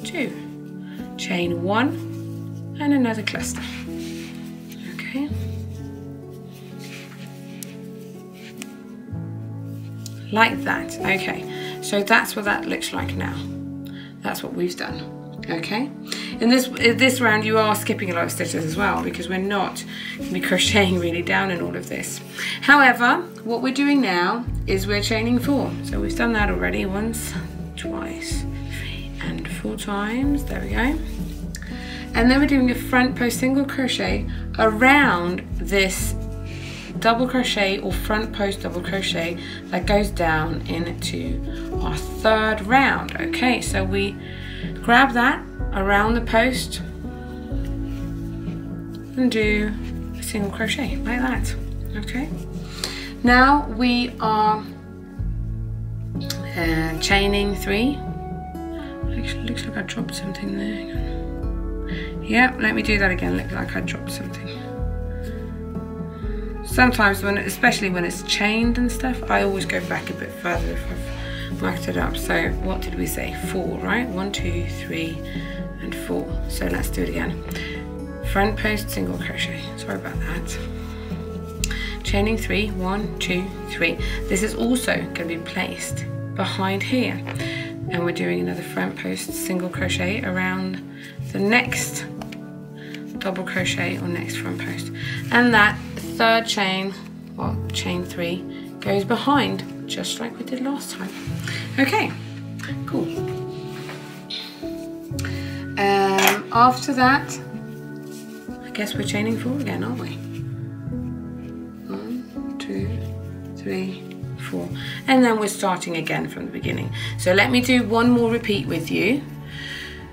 2, chain 1 and another cluster. Okay, like that. Okay, so that's what that looks like now. That's what we've done. Okay, in this round you are skipping a lot of stitches as well, because we're not going to be crocheting really down in all of this. However, what we're doing now is we're chaining 4. So we've done that already once, twice, 3 and 4 times. There we go. And then we're doing a front post single crochet around this double crochet or front post double crochet that goes down into our 3rd round. Okay, so we grab that around the post and do a single crochet like that. Okay, now we are chaining 3. Actually, looks like I dropped something there. Hang on. Yep, let me do that again. Look like I dropped something. Sometimes, especially when it's chained and stuff, I always go back a bit further if I've marked it up. So what did we say? 4, right? 1, 2, 3 and 4. So let's do it again. Front post single crochet. Sorry about that. Chaining 3, 1, 2, 3. This is also going to be placed behind here, and we're doing another front post single crochet around the next double crochet or next front post, and that 3rd chain, well, chain 3, goes behind, just like we did last time. Okay, cool. After that, I guess we're chaining 4 again, aren't we? 1, 2, 3, 4. And then we're starting again from the beginning. So let me do one more repeat with you,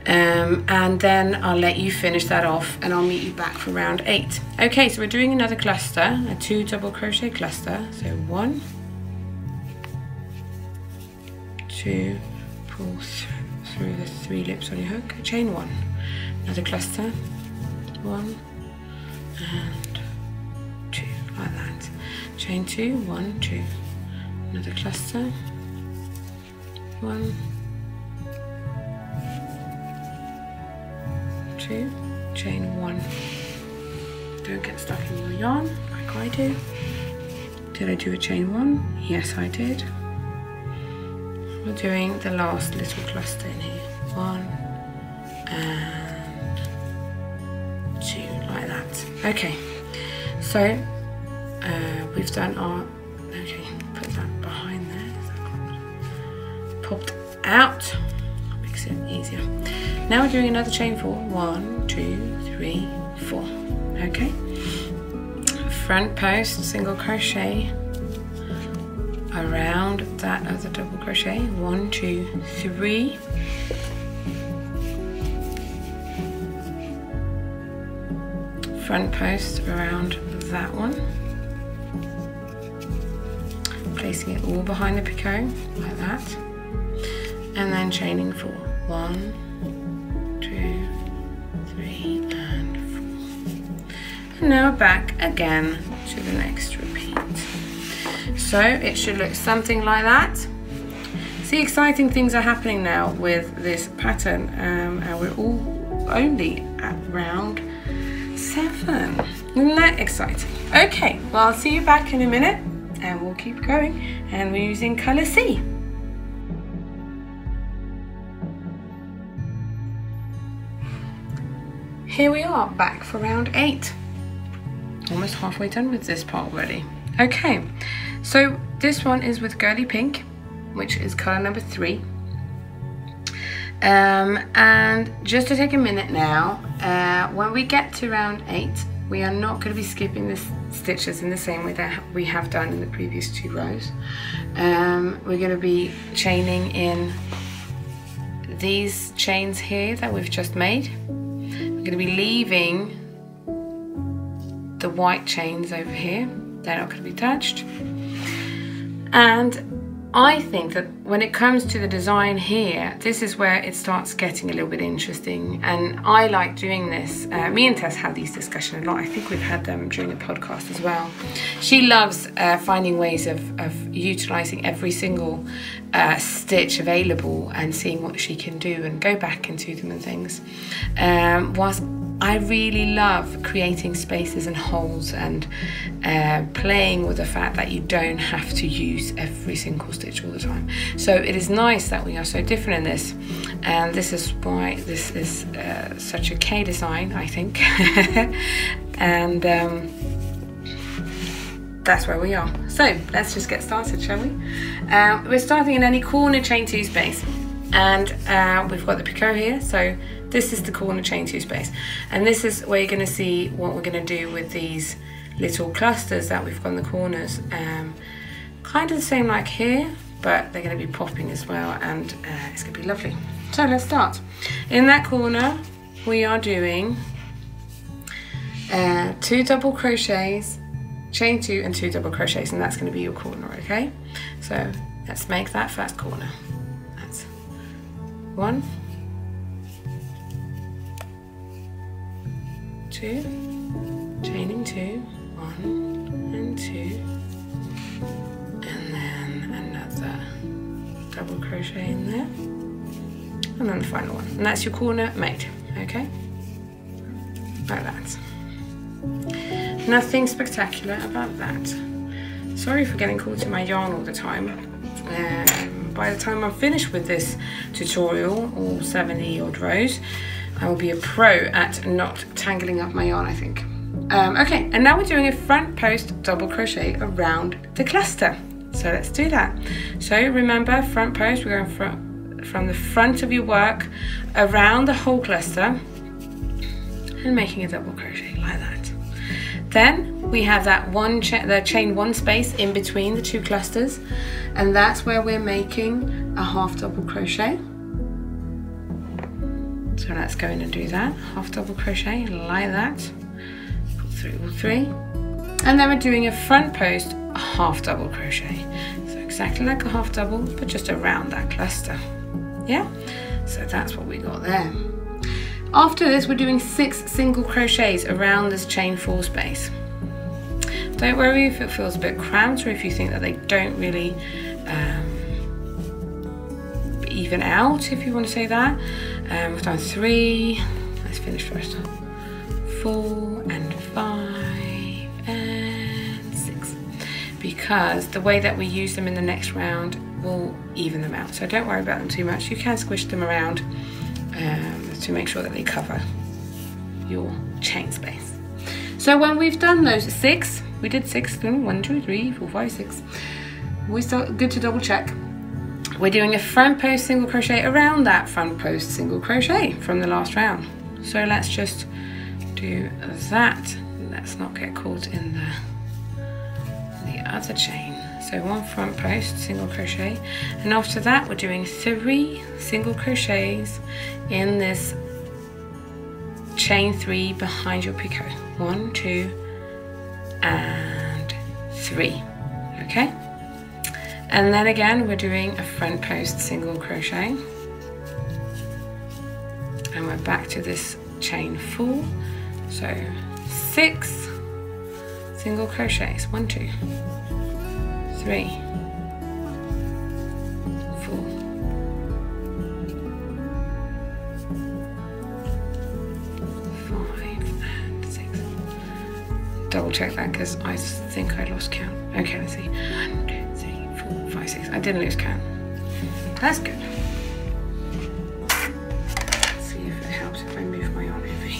and then I'll let you finish that off, and I'll meet you back for round 8. Okay, so we're doing another cluster, a 2 double crochet cluster. So 1, 2, pull through the 3 loops on your hook, chain 1, another cluster, 1 and 2, like that, chain 2, 1, 2, another cluster, one, two, chain one. Don't get stuck in your yarn like I do. Did I do a chain one? Yes, I did. We're doing the last little cluster in here, one and two, like that. Okay, so we've done our, okay, put that behind there, popped out, makes it easier. Now we're doing another chain four, one, two, three, four. Okay, front post, single crochet around that other double crochet, 1, 2, 3, front post around that one, placing it all behind the picot like that, and then chaining four, 1, 2, 3 and four. And now back again to the next repeat. So it should look something like that. See, exciting things are happening now with this pattern, and we're all only at round 7. Isn't that exciting? Okay, well, I'll see you back in a minute and we'll keep going, and we're using colour C. Here we are back for round 8. Almost halfway done with this part already. Okay, so this one is with girly pink, which is color number 3. And just to take a minute now, when we get to round 8, we are not going to be skipping the stitches in the same way that we have done in the previous 2 rows. We're going to be chaining in these chains here that we've just made. We're going to be leaving the white chains over here. They're not going to be touched. And I think that when it comes to the design here, this is where it starts getting a little bit interesting, and I like doing this. Me and Tess have these discussions a lot. I think we've had them during the podcast as well. She loves finding ways of utilising every single stitch available and seeing what she can do and go back into them and things. Whilst I really love creating spaces and holes and playing with the fact that you don't have to use every single stitch all the time. So it is nice that we are so different in this, and this is why this is such a K design, I think. And that's where we are. So let's just get started, shall we? We're starting in any corner chain 2 space, and we've got the picot here, so this is the corner chain 2 space, and this is where you're going to see what we're going to do with these little clusters that we've got in the corners. Kind of the same like here, but they're going to be popping as well, and it's going to be lovely. So let's start. In that corner we are doing 2 double crochets, chain 2 and 2 double crochets, and that's going to be your corner, okay? So let's make that first corner. That's 1, 2, chaining 2, 1 and 2, and then another double crochet in there, and then the final one, and that's your corner made, okay? Like that. Nothing spectacular about that. Sorry for getting caught in my yarn all the time. By the time I'm finished with this tutorial, all 70 odd rows, I will be a pro at not tangling up my yarn, I think. Okay, and now we're doing a front post double crochet around the cluster. So let's do that. So remember, front post, we're going from the front of your work around the whole cluster and making a double crochet like that. Then we have that chain one space in between the 2 clusters, and that's where we're making a half double crochet. So let's go in and do that, half double crochet like that, pull through all 3, and then we're doing a front post half double crochet, so exactly like a half double but just around that cluster. Yeah, so that's what we got there. After this we're doing 6 single crochets around this chain 4 space. Don't worry if it feels a bit cramped or if you think that they don't really even out, if you want to say that. We've done 3, let's finish first. 4 and 5 and 6, because the way that we use them in the next round will even them out, so don't worry about them too much. You can squish them around to make sure that they cover your chain space. So when we've done those 6, we did 6, 1, 2, 3, 4, 5, 6, we start, good to double check. We're doing a front post single crochet around that front post single crochet from the last round. So let's just do that. Let's not get caught in the other chain. So 1 front post single crochet, and after that we're doing 3 single crochets in this chain 3 behind your picot. 1, 2, and 3. Okay. And then again, we're doing a front post single crochet. And we're back to this chain 4. So 6 single crochets. 1, 2, 3, 4, 5, and 6. Double check that because I think I lost count. Okay, let's see. 1, 2, 3, 4, 5, 6. I didn't lose count. That's good. Let's see if it helps if I move my yarn over.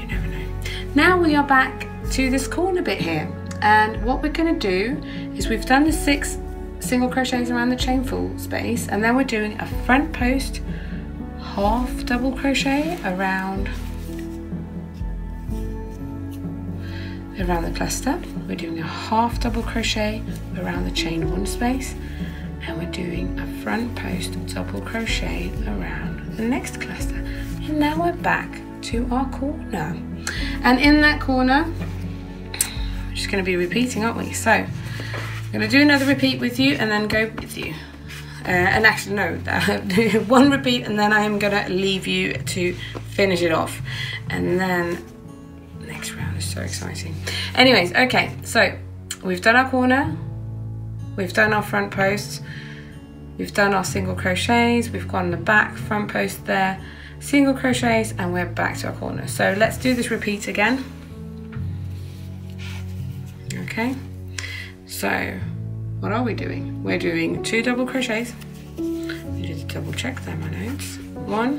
You never know. Now we are back to this corner bit here, and what we're going to do is we've done the 6 single crochets around the chain full space, and then we're doing a front post half double crochet around the cluster. We're doing a half double crochet around the chain 1 space, and we're doing a front post double crochet around the next cluster. And now we're back to our corner, and in that corner we're just going to be repeating, aren't we? So I'm going to do another repeat with you and then go with you, and actually no, 1 repeat, and then I am going to leave you to finish it off, and then next round is so exciting. Anyways, okay, so we've done our corner, we've done our front posts, we've done our single crochets, we've gone the back front post there, single crochets, and we're back to our corner. So let's do this repeat again. Okay, so what are we doing? We're doing 2 double crochets. You just double check there, my notes. 1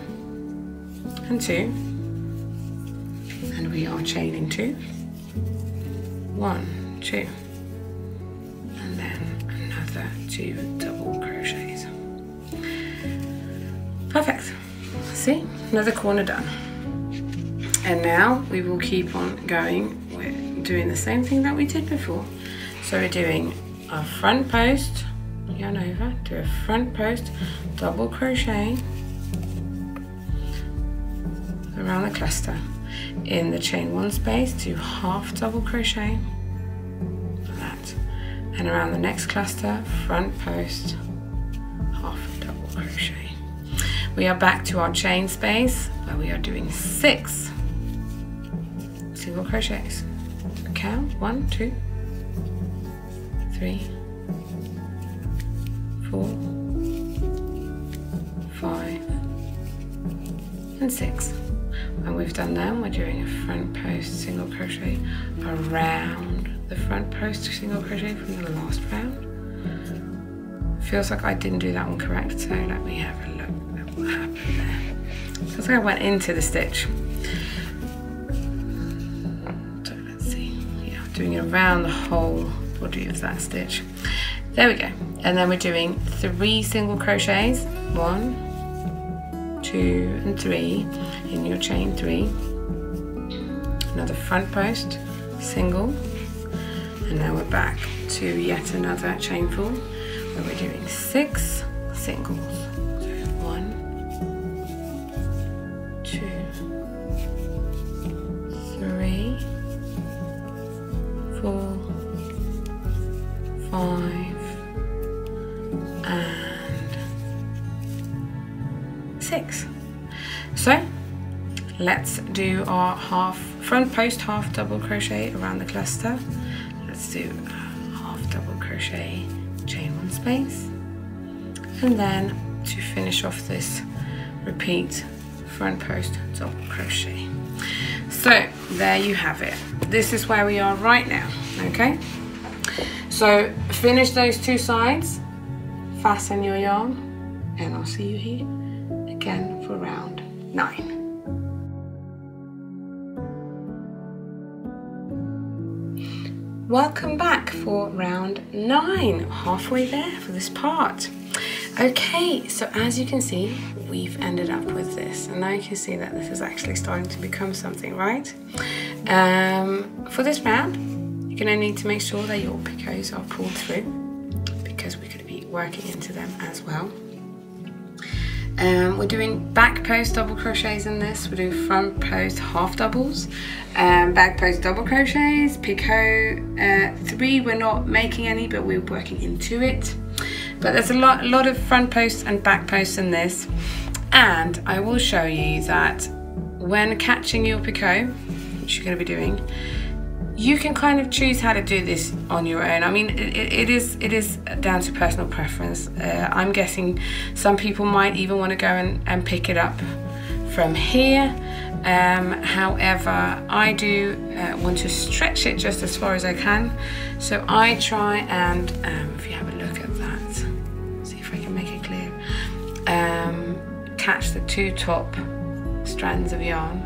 and 2. And we are chaining 2, 1, 2, and then another 2 double crochets. Perfect. See, another corner done. And now we will keep on going. We're doing the same thing that we did before. So we're doing a front post, yarn over, do a front post, double crochet around the cluster. In the chain 1 space, do half double crochet like that, and around the next cluster, front post half double crochet. We are back to our chain space where we are doing 6 single crochets. Count 1, 2, 3, 4, 5, and 6. And we've done them. We're doing a front post single crochet around the front post single crochet from the last round. Feels like I didn't do that one correct, so let me have a look at what happened there. Feels like I went into the stitch. So let's see. Yeah, doing it around the whole body of that stitch. There we go. And then we're doing 3 single crochets. 1, 2, and 3 in your chain 3, another front post single, and now we're back to yet another chain 4 where we're doing 6 singles. So 1, 2, 3, 4, 5, and 6. So let's do our half front post half double crochet around the cluster. let's do a half double crochet, chain one space, and then to finish off this, repeat front post double crochet. So there you have it. This is where we are right now, okay? So finish those two sides, fasten your yarn, and I'll see you here again for round 9. Welcome back for round 9, halfway there for this part. Okay, so as you can see, we've ended up with this, and now you can see that this is actually starting to become something, right? For this round, you're gonna need to make sure that your picots are pulled through, because we're gonna be working into them as well. We're doing back post double crochets in this, we're doing front post half doubles, back post double crochets, picot 3, we're not making any, but we're working into it. But there's a lot of front posts and back posts in this, and I will show you that when catching your picot, which you're going to be doing, you can kind of choose how to do this on your own. I mean, it is down to personal preference. I'm guessing some people might even want to go and pick it up from here. However, I do want to stretch it just as far as I can. So I try and, if you have a look at that, see if I can make it clear, catch the two top strands of yarn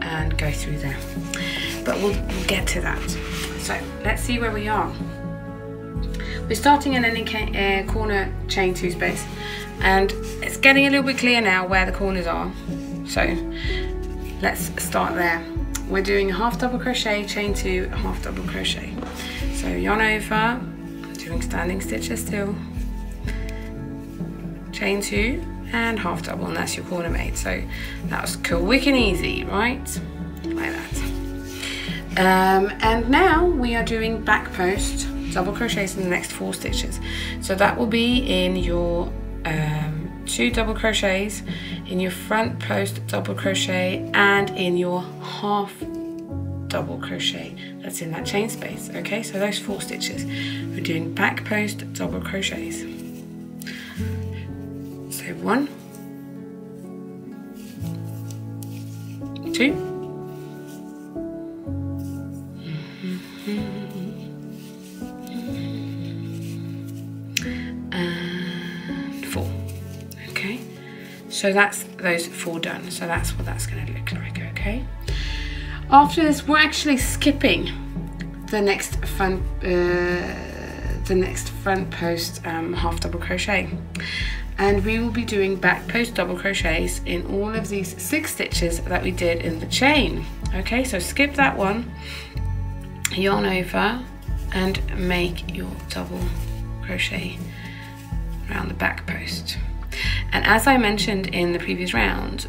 and go through there. But we'll get to that. So let's see where we are. We're starting in any corner chain 2 space, and it's getting a little bit clear now where the corners are. So let's start there. We're doing half double crochet, chain 2, half double crochet. So yarn over, doing standing stitches still, chain 2 and half double, and that's your corner made. So that was quick and easy, right? Like that. And now we are doing back post double crochets in the next 4 stitches. So that will be in your 2 double crochets, in your front post double crochet, and in your half double crochet that's in that chain space. Okay, so those 4 stitches, we're doing back post double crochets. So 1, 2, and 4. Okay, so that's those 4 done. So that's what that's going to look like. Okay, after this, we're actually skipping the next front post half double crochet, and we will be doing back post double crochets in all of these 6 stitches that we did in the chain. Okay, so skip that one, yarn over, and make your double crochet around the back post. And as I mentioned in the previous round,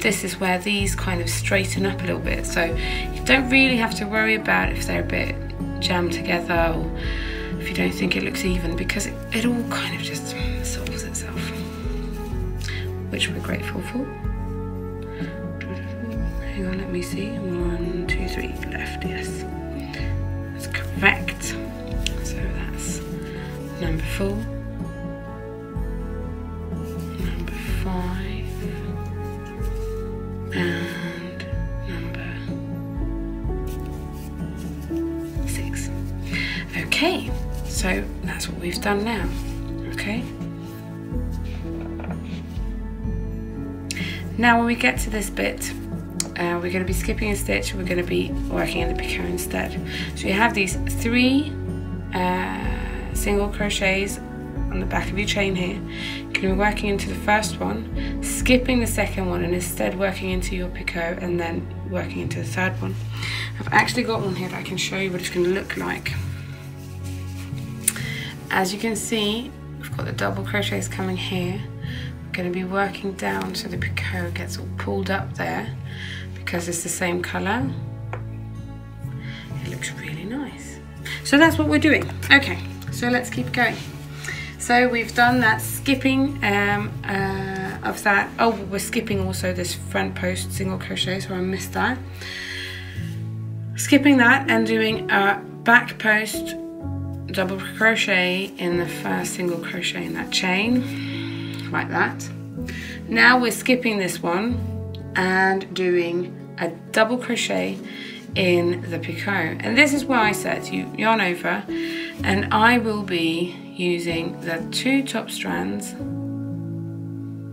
this is where these kind of straighten up a little bit, so you don't really have to worry about if they're a bit jammed together or if you don't think it looks even, because it all kind of just solves itself, which we're grateful for. Hang on, let me see. 1, 2, 3 left. Yes, that's correct. So that's number 4, number 5, and number 6. Okay, so that's what we've done now. Okay. Now when we get to this bit, we're going to be skipping a stitch, we're going to be working in the picot instead. So you have these 3 single crochets on the back of your chain here. You're going to be working into the first one, skipping the second one, and instead working into your picot and then working into the third one. I've actually got one here that I can show you what it's going to look like. As you can see, we've got the double crochets coming here. We're going to be working down so the picot gets all pulled up there, because it's the same color. It looks really nice. So that's what we're doing. Okay, so let's keep going. So we've done that skipping of that. Oh, we're skipping also this front post single crochet, so I missed that. Skipping that and doing a back post, double crochet in the first single crochet in that chain, like that. Now we're skipping this one and doing a double crochet in the picot. And this is where I said you yarn over, and I will be using the two top strands.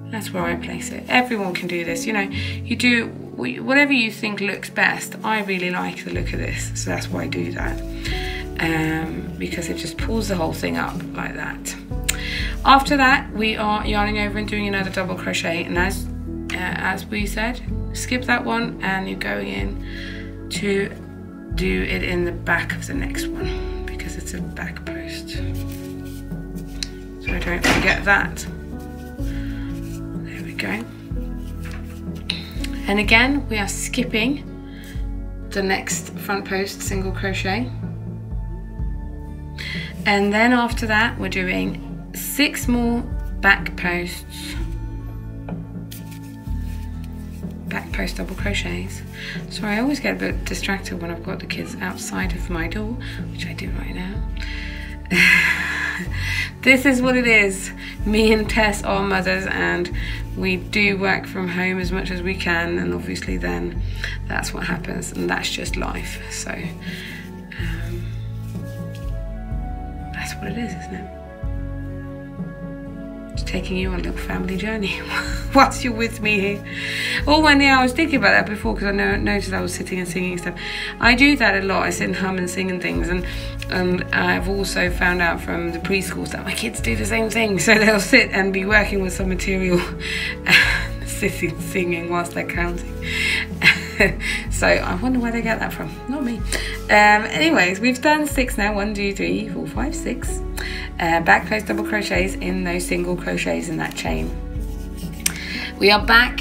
That's where I place it. Everyone can do this, you know, you do whatever you think looks best. I really like the look of this, so that's why I do that, because it just pulls the whole thing up like that. After that, we are yarning over and doing another double crochet, and as we said, skip that one and you're going in to do it in the back of the next one, because it's a back post, so don't forget that. There we go. And again, we are skipping the next front post single crochet, and then after that we're doing 6 more back posts, back post double crochets. Sorry, I always get a bit distracted when I've got the kids outside of my door, which I do right now. This is what it is. Me and Tess are mothers, and we do work from home as much as we can, and obviously then that's what happens, and that's just life. So that's what it is, isn't it? Taking you on a little family journey whilst you're with me here. Oh, and yeah, I was thinking about that before, because I noticed I was sitting and singing stuff. I do that a lot. I sit and hum and sing and things, and I've also found out from the preschools that my kids do the same thing. So they'll sit and be working with some material and sitting singing whilst they're counting. So I wonder where they get that from. Not me. Anyways, we've done 6 now. 1, 2, 3, 4, 5, 6. Back post double crochets in those single crochets in that chain. We are back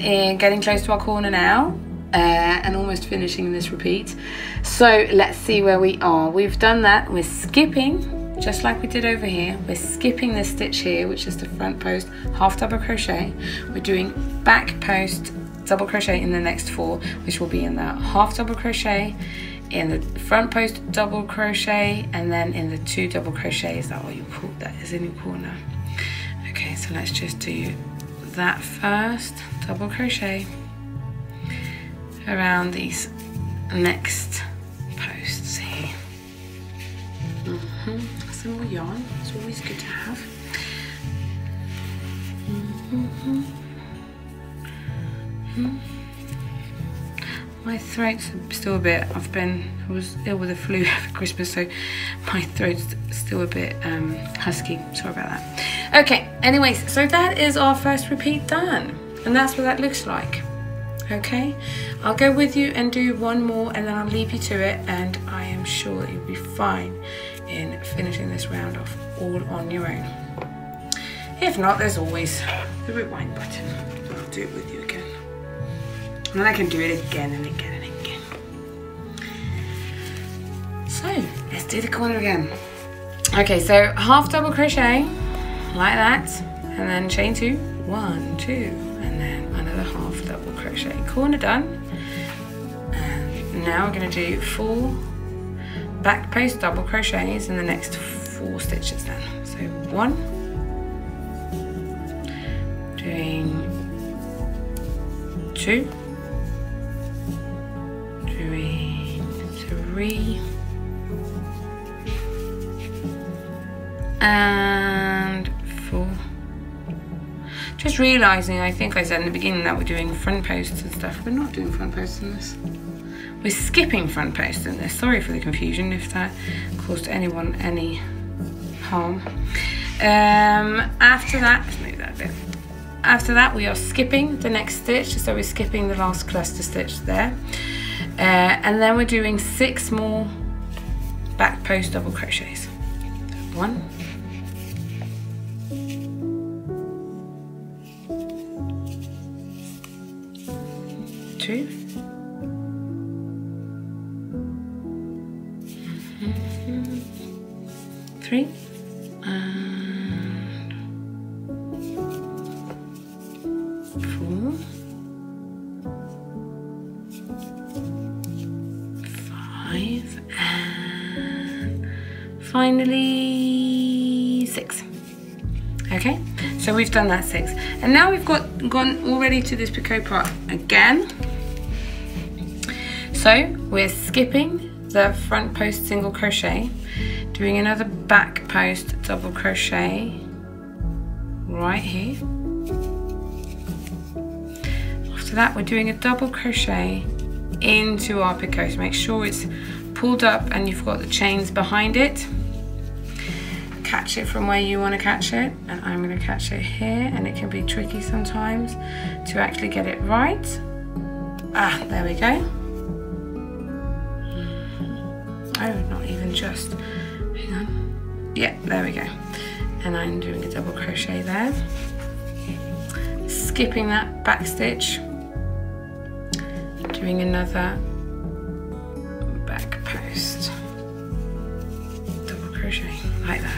in getting close to our corner now, and almost finishing this repeat. So let's see where we are. We've done that. We're skipping, just like we did over here. We're skipping this stitch here, which is the front post half double crochet. We're doing back post double crochet in the next 4, which will be in that half double crochet, in the front post double crochet, and then in the 2 double crochets. Is that what you call that? Is in your corner. Okay, so let's just do that first. Double crochet around these next posts here. Some more yarn. It's always good to have. My throat's still a bit, I was ill with a flu for Christmas, so my throat's still a bit husky, sorry about that. Okay, anyways, so that is our first repeat done, and that's what that looks like. Okay, I'll go with you and do one more, and then I'll leave you to it, and I am sure that you'll be fine in finishing this round off all on your own. If not, there's always the rewind button. I'll do it with you again. And then I can do it again and again and again. So let's do the corner again. Okay, so half double crochet like that, and then chain 2, 1, 2, and then another half double crochet. Corner done. And now we're going to do 4 back post double crochets in the next 4 stitches then. So 1, doing 2, 3, and 4. Just realising, I think I said in the beginning that we're doing front posts and stuff. We're not doing front posts in this. We're skipping front posts in this. Sorry for the confusion if that caused anyone any harm. After that, let's move that a bit. After that, we are skipping the next stitch, so we're skipping the last cluster stitch there. And then we're doing 6 more back post double crochets. 1, 2, 3, and 4. 5 and finally 6. Okay, so we've done that 6, and now we've gone already to this picot part again. So we're skipping the front post single crochet, doing another back post double crochet right here. After that, we're doing a double crochet into our picot, so make sure it's pulled up and you've got the chains behind it. Catch it from where you want to catch it, and I'm going to catch it here, and it can be tricky sometimes to actually get it right. Ah, there we go. Oh, not even just, hang on. Yeah, there we go. And I'm doing a double crochet there. Skipping that back stitch, doing another back post double crochet like that.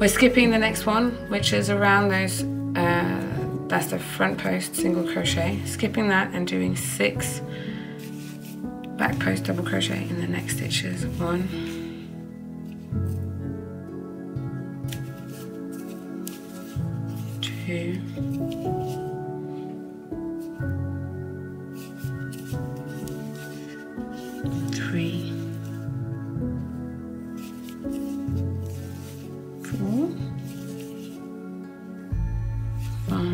We're skipping the next one, which is around those that's the front post single crochet, skipping that and doing 6 back post double crochet in the next stitches. 1, 2 5 and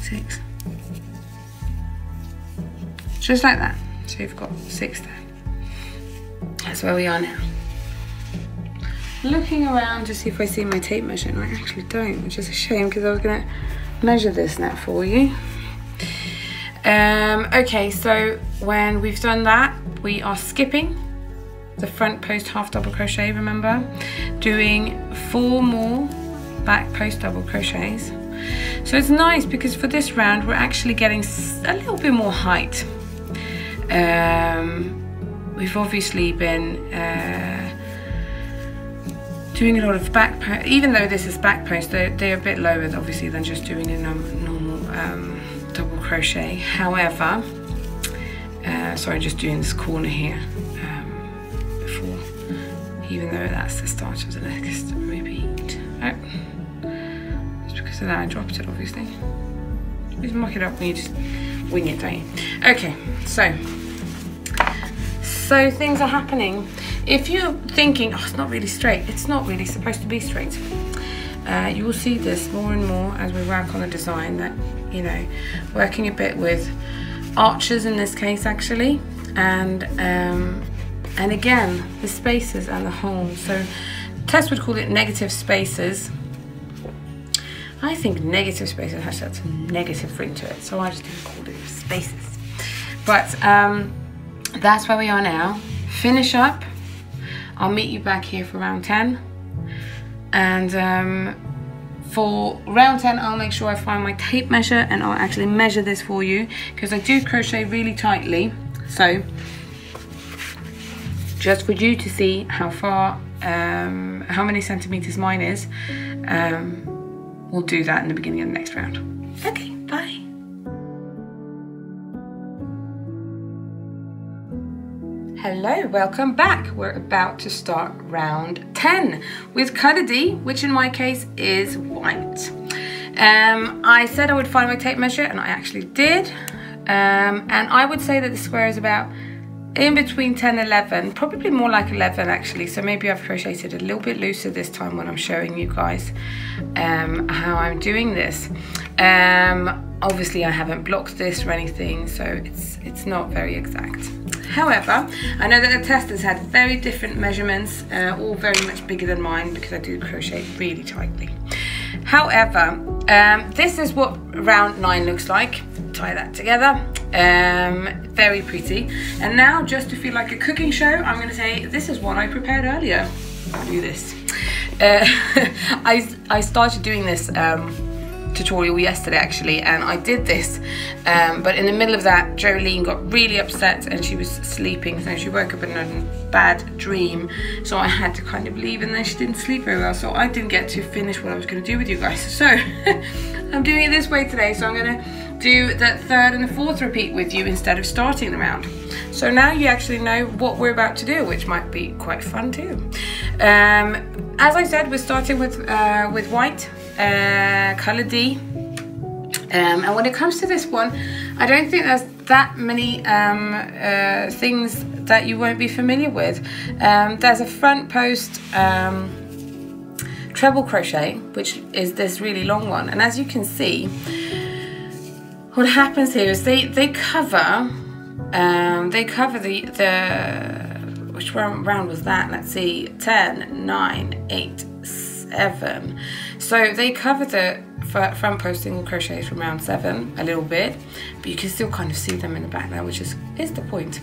6, just like that. So you've got 6 there. That's where we are now. Looking around to see if I see my tape measure, and I actually don't, which is a shame because I was going to measure this now for you. Okay, so when we've done that, we are skipping the front post half double crochet, remember, doing 4 more back post double crochets. So it's nice because for this round we're actually getting a little bit more height. We've obviously been doing a lot of back post, even though this is back post, they're a bit lower obviously than just doing a normal double crochet. However, sorry, just doing this corner here before, even though that's the start of the next repeat. Oh. So that I dropped it, obviously. You just muck it up and you just wing it, don't you? Okay, so things are happening. If you're thinking, oh, it's not really straight, it's not really supposed to be straight. You will see this more and more as we work on the design, that, you know, working a bit with arches in this case, actually, and again, the spaces and the holes. So Tess would call it negative spaces. I think negative spaces has that negative ring to it, so I just didn't call it spaces. But that's where we are now. Finish up. I'll meet you back here for round 10. And for round 10, I'll make sure I find my tape measure and I'll actually measure this for you, because I do crochet really tightly. So just for you to see how far, how many centimeters mine is. We'll do that in the beginning of the next round. Okay, bye. Hello, welcome back. We're about to start round 10 with colour D, which in my case is white. I said I would find my tape measure, and I actually did. And I would say that the square is about in between 10 and 11, probably more like 11 actually, so maybe I've crocheted a little bit looser this time when I'm showing you guys how I'm doing this. Obviously I haven't blocked this or anything, so it's not very exact. However, I know that the testers had very different measurements, all very much bigger than mine because I do crochet really tightly. However, this is what round 9 looks like. Tie that together. Very pretty. And now, just to feel like a cooking show, I'm going to say this is one I prepared earlier. I do this. I started doing this tutorial yesterday actually, and I did this, but in the middle of that Jolene got really upset and she was sleeping, so she woke up in a bad dream, so I had to kind of leave, and then she didn't sleep very well, so I didn't get to finish what I was going to do with you guys. So I'm doing it this way today, so I'm going to do the third and the fourth repeat with you instead of starting the round. So now you actually know what we're about to do, which might be quite fun too. As I said, we're starting with white, colour D. And when it comes to this one, I don't think there's that many things that you won't be familiar with. There's a front post treble crochet, which is this really long one. And as you can see, what happens here is they cover the which round was that? Let's see, 10, 9, 8, 7. So they cover the front post single crochets from round 7 a little bit, but you can still kind of see them in the back there, which is the point.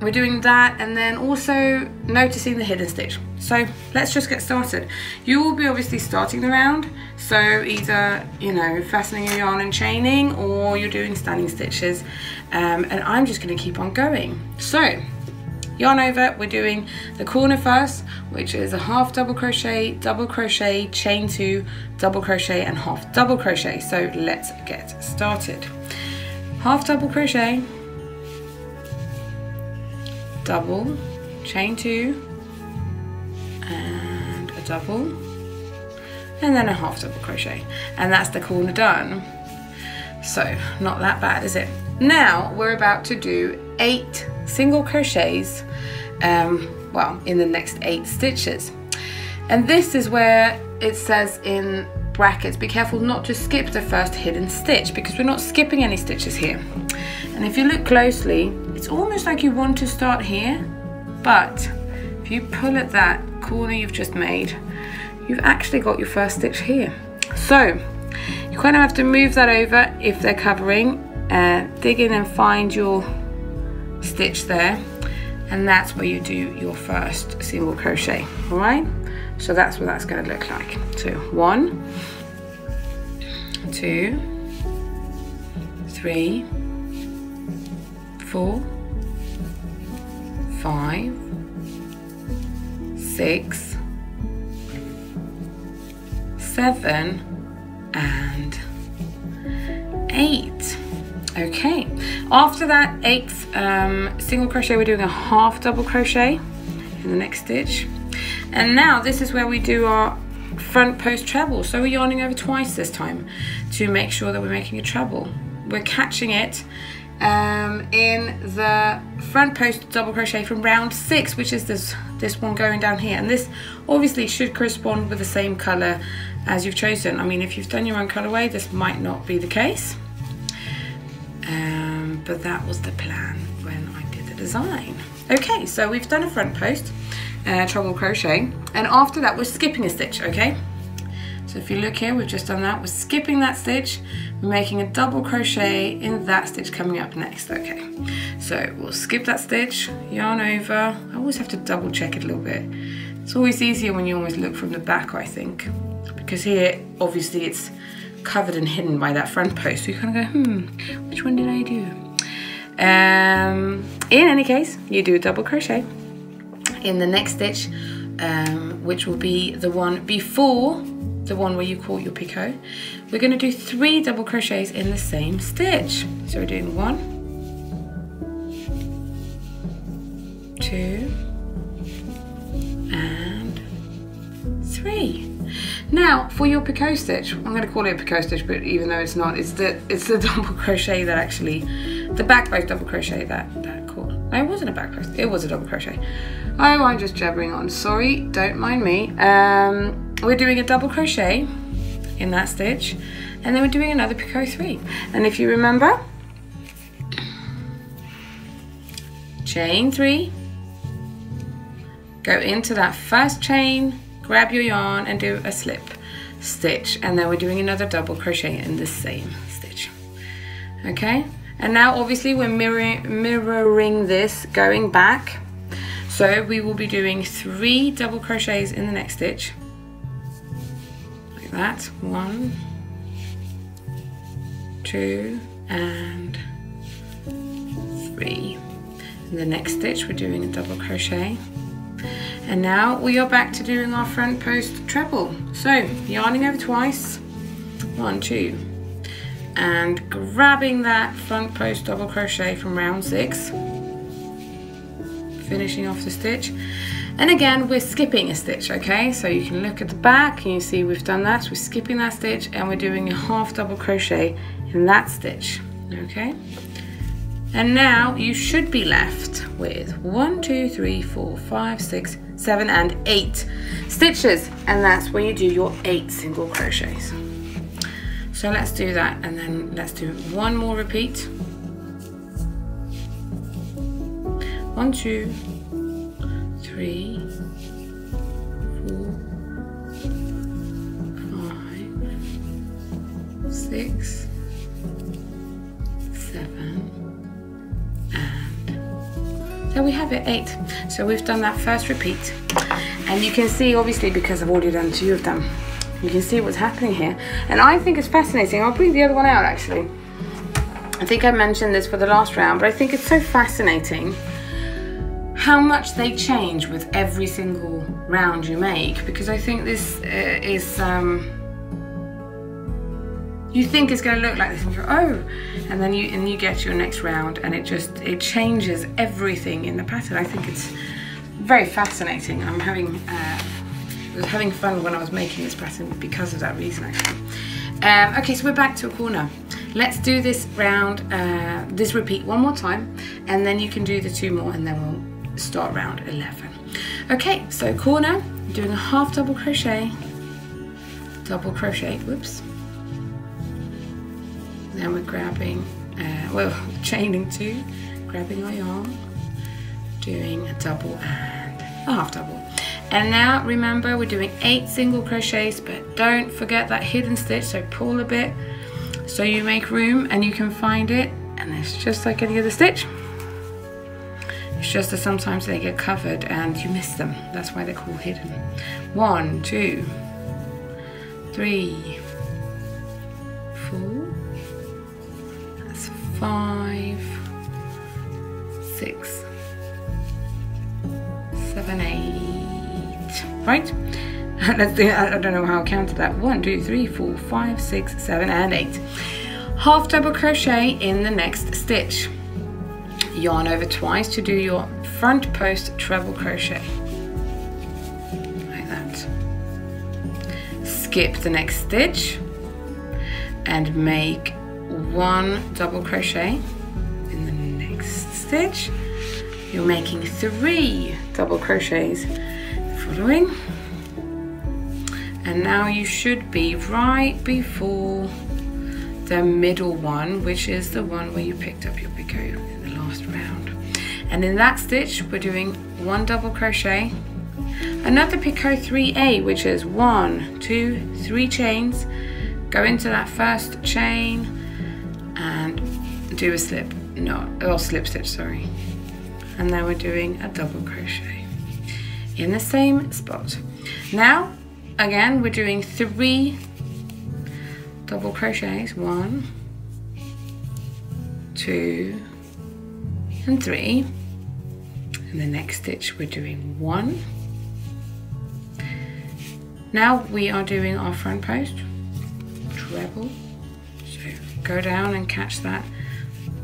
We're doing that, and then also noticing the hidden stitch. So let's just get started. You will be obviously starting the round, so either, you know, fastening your yarn and chaining, or you're doing standing stitches, and I'm just going to keep on going. So yarn over, we're doing the corner first, which is a half double crochet, chain two, double crochet, and half double crochet. So let's get started. Half double crochet, double, chain two, and a double, and then a half double crochet, and that's the corner done. So not that bad, is it? Now we're about to do 8 single crochets, well, in the next 8 stitches, and this is where it says in brackets, be careful not to skip the first hidden stitch, because we're not skipping any stitches here. And if you look closely, it's almost like you want to start here, but if you pull at that corner you've just made, you've actually got your first stitch here. So you kind of have to move that over if they're covering, dig in and find your stitch there, and that's where you do your first single crochet. All right, so that's what that's going to look like. So 1, 2, 3, 4, 5, 6, 7, and 8. Okay, after that 8th single crochet, we're doing a half double crochet in the next stitch, and now this is where we do our front post treble. So we're yarning over twice this time to make sure that we're making a treble. We're catching it in the front post double crochet from round 6, which is this one going down here, and this obviously should correspond with the same color as you've chosen. I mean, if you've done your own colorway, this might not be the case. But that was the plan when I did the design. Okay, so we've done a front post treble crochet, and after that we're skipping a stitch. Okay, so if you look here, we've just done that, we're skipping that stitch, we're making a double crochet in that stitch coming up next. Okay, so we'll skip that stitch, yarn over. I always have to double check it a little bit. It's always easier when you always look from the back, I think, because here obviously it's covered and hidden by that front post, so you kind of go, which one did I do? In any case, you do a double crochet in the next stitch, which will be the one before the one where you caught your picot. We're going to do 3 double crochets in the same stitch, so we're doing 1, 2, and 3. Now for your picot stitch, I'm going to call it a picot stitch, but even though it's not, it's the double crochet that actually, the back post double crochet that caught. No, it wasn't a back post, it was a double crochet. Oh, I'm just jabbering on, sorry, don't mind me. We're doing a double crochet in that stitch, and then we're doing another picot 3. And if you remember, chain 3, go into that first chain, grab your yarn and do a slip stitch, and then we're doing another double crochet in the same stitch. Okay, and now obviously we're mirroring this going back, so we will be doing 3 double crochets in the next stitch, like that, 1, 2, and 3. In the next stitch we're doing a double crochet. And now we are back to doing our front post treble. So yarning over twice, 1, 2, and grabbing that front post double crochet from round 6, finishing off the stitch. And again, we're skipping a stitch, okay? So you can look at the back and you see we've done that. So we're skipping that stitch and we're doing a half double crochet in that stitch, okay? And now you should be left with 1, 2, 3, 4, 5, 6, 7, and 8 stitches. And that's when you do your 8 single crochets. So let's do that, and then let's do one more repeat. 1, 2, 3, 4, 5, 6, 7, and there we have it, 8. So we've done that first repeat, and you can see, obviously, because I've already done 2 of them, you can see what's happening here, and I think it's fascinating. I'll bring the other one out, actually. I think I mentioned this for the last round, but I think it's so fascinating how much they change with every single round you make, because I think this is, you think it's going to look like this and you go, oh, and then you get your next round, and it changes everything in the pattern. I think it's very fascinating. I'm having I was having fun when I was making this pattern because of that reason, actually. Okay, so we're back to a corner. Let's do this round, this repeat one more time, and then you can do the 2 more, and then we'll start round 11. Okay, so corner, doing a half double crochet, whoops. Then we're grabbing, well, chaining 2, grabbing our yarn, doing a double and a half double. And now remember, we're doing 8 single crochets, but don't forget that hidden stitch, so pull a bit so you make room and you can find it, and it's just like any other stitch. It's just that sometimes they get covered and you miss them. That's why they're called hidden. 1, 2, 3, 4, that's 5, 6, 7, 8. Right, let's do, I don't know how I counted that. 1, 2, 3, 4, 5, 6, 7, and 8. Half double crochet in the next stitch. Yarn over twice to do your front post treble crochet. Like that. Skip the next stitch and make 1 double crochet in the next stitch. You're making 3 double crochets following, and now you should be right before the middle one, which is the one where you picked up your picot in the last round. And in that stitch, we're doing 1 double crochet, another picot 3a, which is 1, 2, 3 chains. Go into that first chain and do a slip slip stitch, sorry, and then we're doing a double crochet in the same spot. Now again, we're doing 3 double crochets, 1, 2, and 3. In the next stitch, we're doing 1. Now we are doing our front post treble, so go down and catch that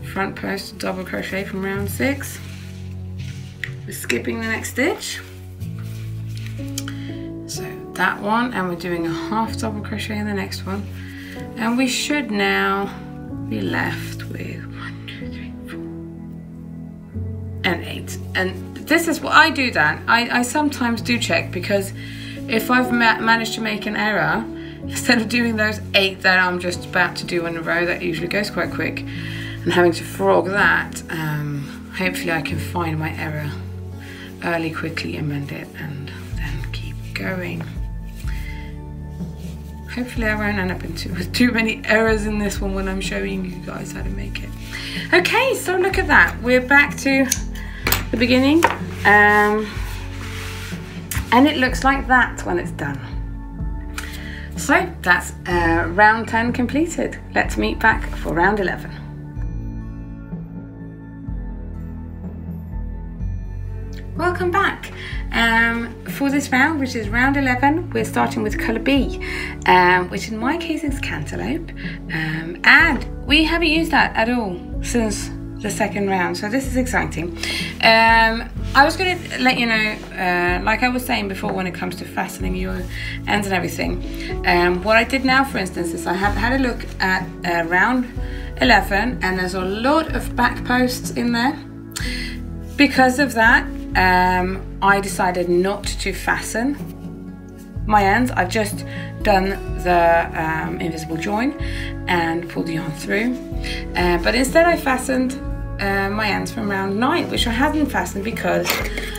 front post double crochet from round 6. We're skipping the next stitch, that one, and we're doing a half double crochet in the next one, and we should now be left with 1, 2, 3, 4, and 8. And this is what I do, Dan. I sometimes do check, because if I've managed to make an error, instead of doing those 8 that I'm just about to do in a row, that usually goes quite quick, and having to frog that, hopefully I can find my error early, quickly amend it, and then keep going. Hopefully I won't end up with too many errors in this one when I'm showing you guys how to make it. Okay, so look at that. We're back to the beginning. And it looks like that when it's done. So that's round 10 completed. Let's meet back for round 11. Welcome back. For this round, which is round 11, we're starting with colour B, which in my case is cantaloupe, and we haven't used that at all since the second round, so this is exciting. I was going to let you know, like I was saying before, when it comes to fastening your ends and everything, what I did now, for instance, is I have had a look at round 11, and there's a lot of back posts in there. Because of that, I decided not to fasten my ends. I've just done the invisible join and pulled the yarn through, but instead I fastened my ends from round 9, which I hadn't fastened because,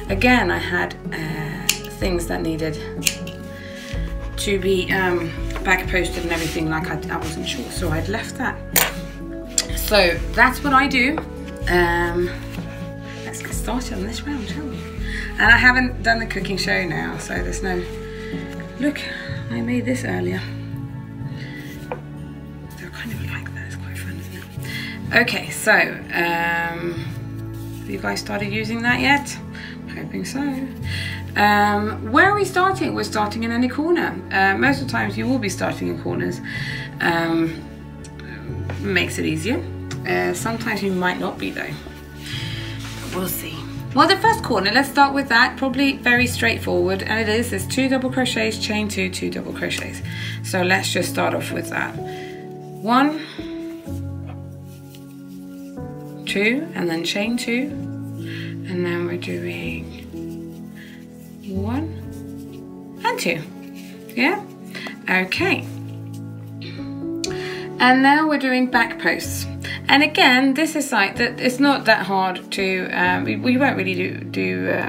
again, I had things that needed to be back posted and everything, like I wasn't sure, so I'd left that. So that's what I do. Let's get started on this round, shall we? And I haven't done the cooking show now, so there's no... Look, I made this earlier. So I kind of like that, it's quite fun, isn't it? Okay, so, have you guys started using that yet? I'm hoping so. Where are we starting? We're starting in any corner. Most of the times you will be starting in corners. Makes it easier. Sometimes you might not be, though. But we'll see. Well, the first corner, let's start with that. Probably very straightforward, and it is. There's 2 double crochets, chain 2, 2 double crochets. So let's just start off with that. 1, 2, and then chain 2, and then we're doing 1 and 2. Yeah? Okay. And now we're doing back posts. And again, this is like that. It's not that hard to. We won't really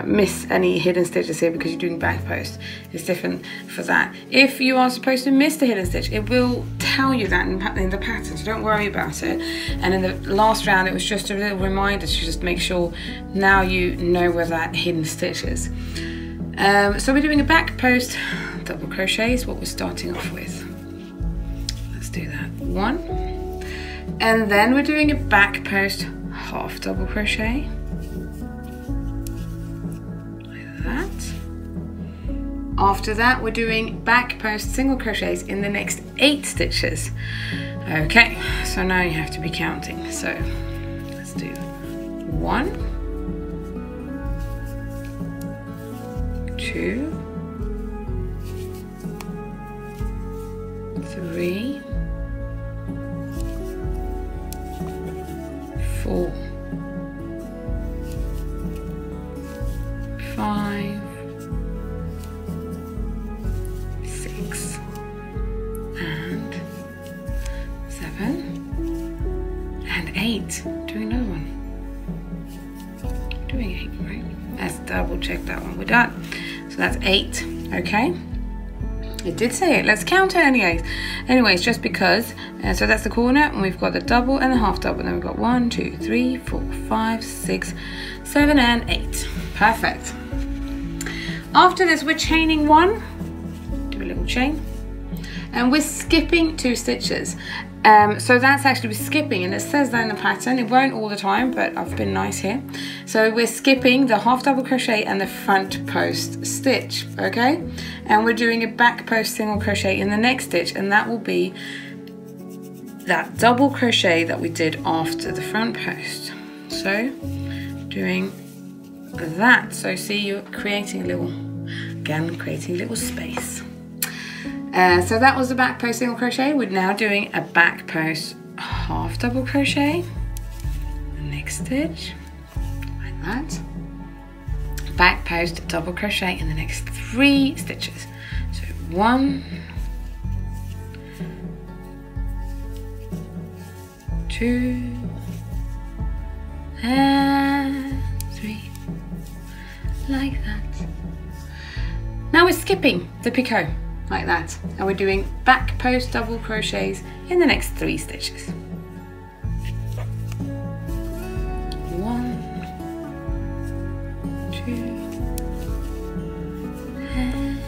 miss any hidden stitches here because you're doing back posts. It's different for that. If you are supposed to miss the hidden stitch, it will tell you that in the pattern, so don't worry about it. And in the last round, it was just a little reminder to just make sure now you know where that hidden stitch is. So we're doing a back post double crochet is what we're starting off with. Let's do that. 1. And then we're doing a back post half double crochet, like that. After that, we're doing back post single crochets in the next 8 stitches. Okay, so now you have to be counting. So let's do 1, 2, 3. 4, 5, 6, and 7, and 8. Do another one. Doing 8, right? Let's double check that one. We're done. So that's 8. Okay. It did say it. Let's count it anyways. Anyways, just because. So that's the corner, and we've got the double and the half double. And then we've got 1, 2, 3, 4, 5, 6, 7, and 8. Perfect. After this, we're chaining 1. Do a little chain. And we're skipping 2 stitches. So that's actually skipping, and it says that in the pattern. It won't all the time, but I've been nice here. So we're skipping the half double crochet and the front post stitch, okay? And we're doing a back post single crochet in the next stitch, and that will be that double crochet that we did after the front post. So doing that. So see, you're creating a little, again, creating a little space. So that was the back post single crochet. We're now doing a back post half double crochet, the next stitch, like that. Back post double crochet in the next 3 stitches. So 1, 2, and 3, like that. Now we're skipping the picot, like that, and we're doing back post double crochets in the next 3 stitches. 1, 2, and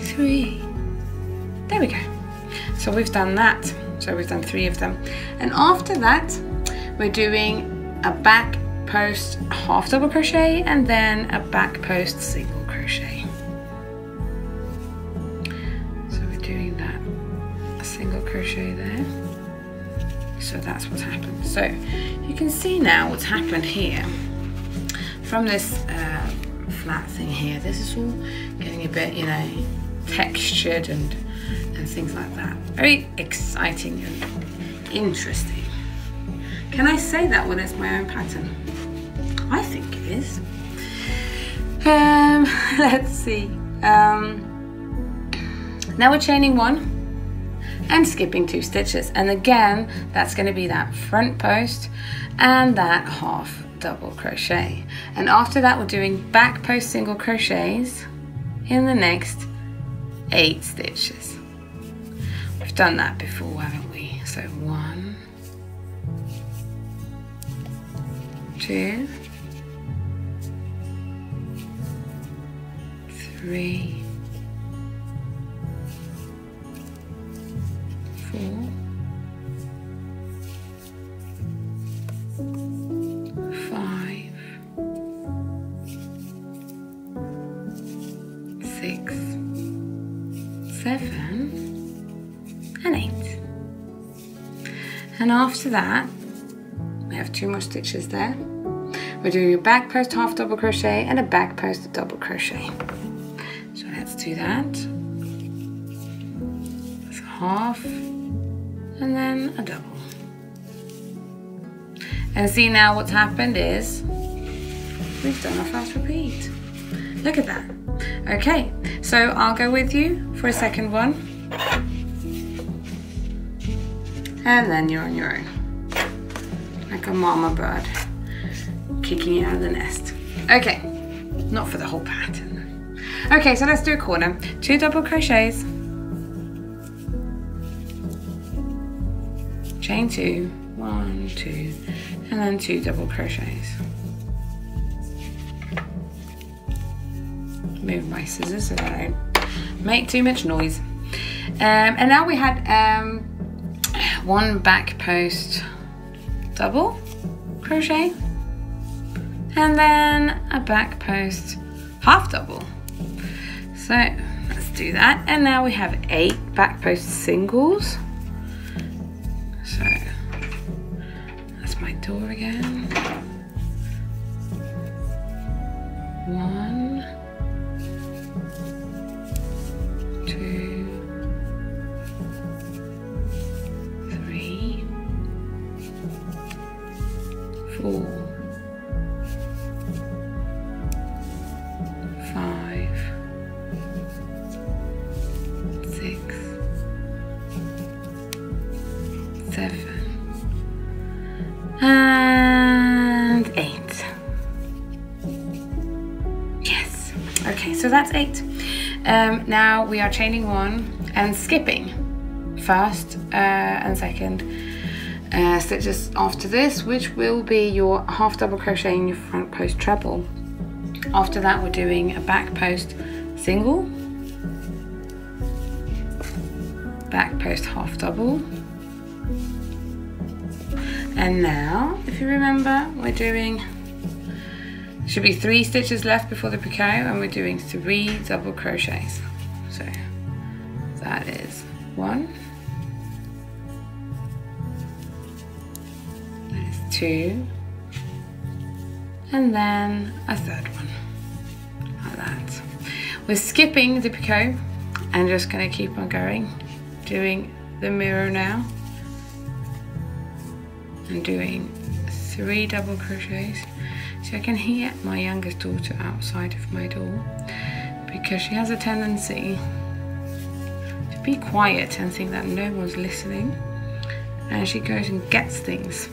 3. There we go. So we've done that. So we've done 3 of them. And after that, we're doing a back post, half double crochet, and then a back post, single crochet. So we're doing that, a single crochet there. So that's what's happened. So you can see now what's happened here. From this flat thing here, this is all getting a bit, you know, textured and things like that. Very exciting and interesting. Can I say that when it's my own pattern? I think it is. Let's see. Now we're chaining one and skipping two stitches, and again that's going to be that front post and that half double crochet, and after that we're doing back post single crochets in the next 8 stitches. We've done that before, haven't we? So 1, 2, 3, 4, 5, 6, 7, and 8. And after that, we have 2 more stitches there. We're doing a back post half double crochet and a back post double crochet. So let's do that. That's a half and then a double. And see now what's happened is we've done our first repeat. Look at that. Okay, so I'll go with you for a second one, and then you're on your own, like a mama bird kicking you out of the nest. Okay, not for the whole pattern. Okay, so let's do a corner. 2 double crochets, chain 2, 1, 2, and then 2 double crochets. Move my scissors so that I don't make too much noise. And now we had 1 back post double crochet and then a back post half double. So let's do that. And now we have 8 back post singles. So that's my door again. 4, 5, 6, 7, and 8. Yes. Okay, so that's 8. Now we are chaining 1 and skipping first and second stitches after this, which will be your half double crochet in your front post treble. After that we're doing a back post single, back post half double, and now if you remember we're doing, should be 3 stitches left before the picot, and we're doing 3 double crochets. So that is 1, that is 2, and then a 3rd one like that. We're skipping the picot and just going to keep on going, doing the mirror now and doing 3 double crochets. So I can hear my youngest daughter outside of my door because she has a tendency to be quiet and think that no one's listening, and she goes and gets things.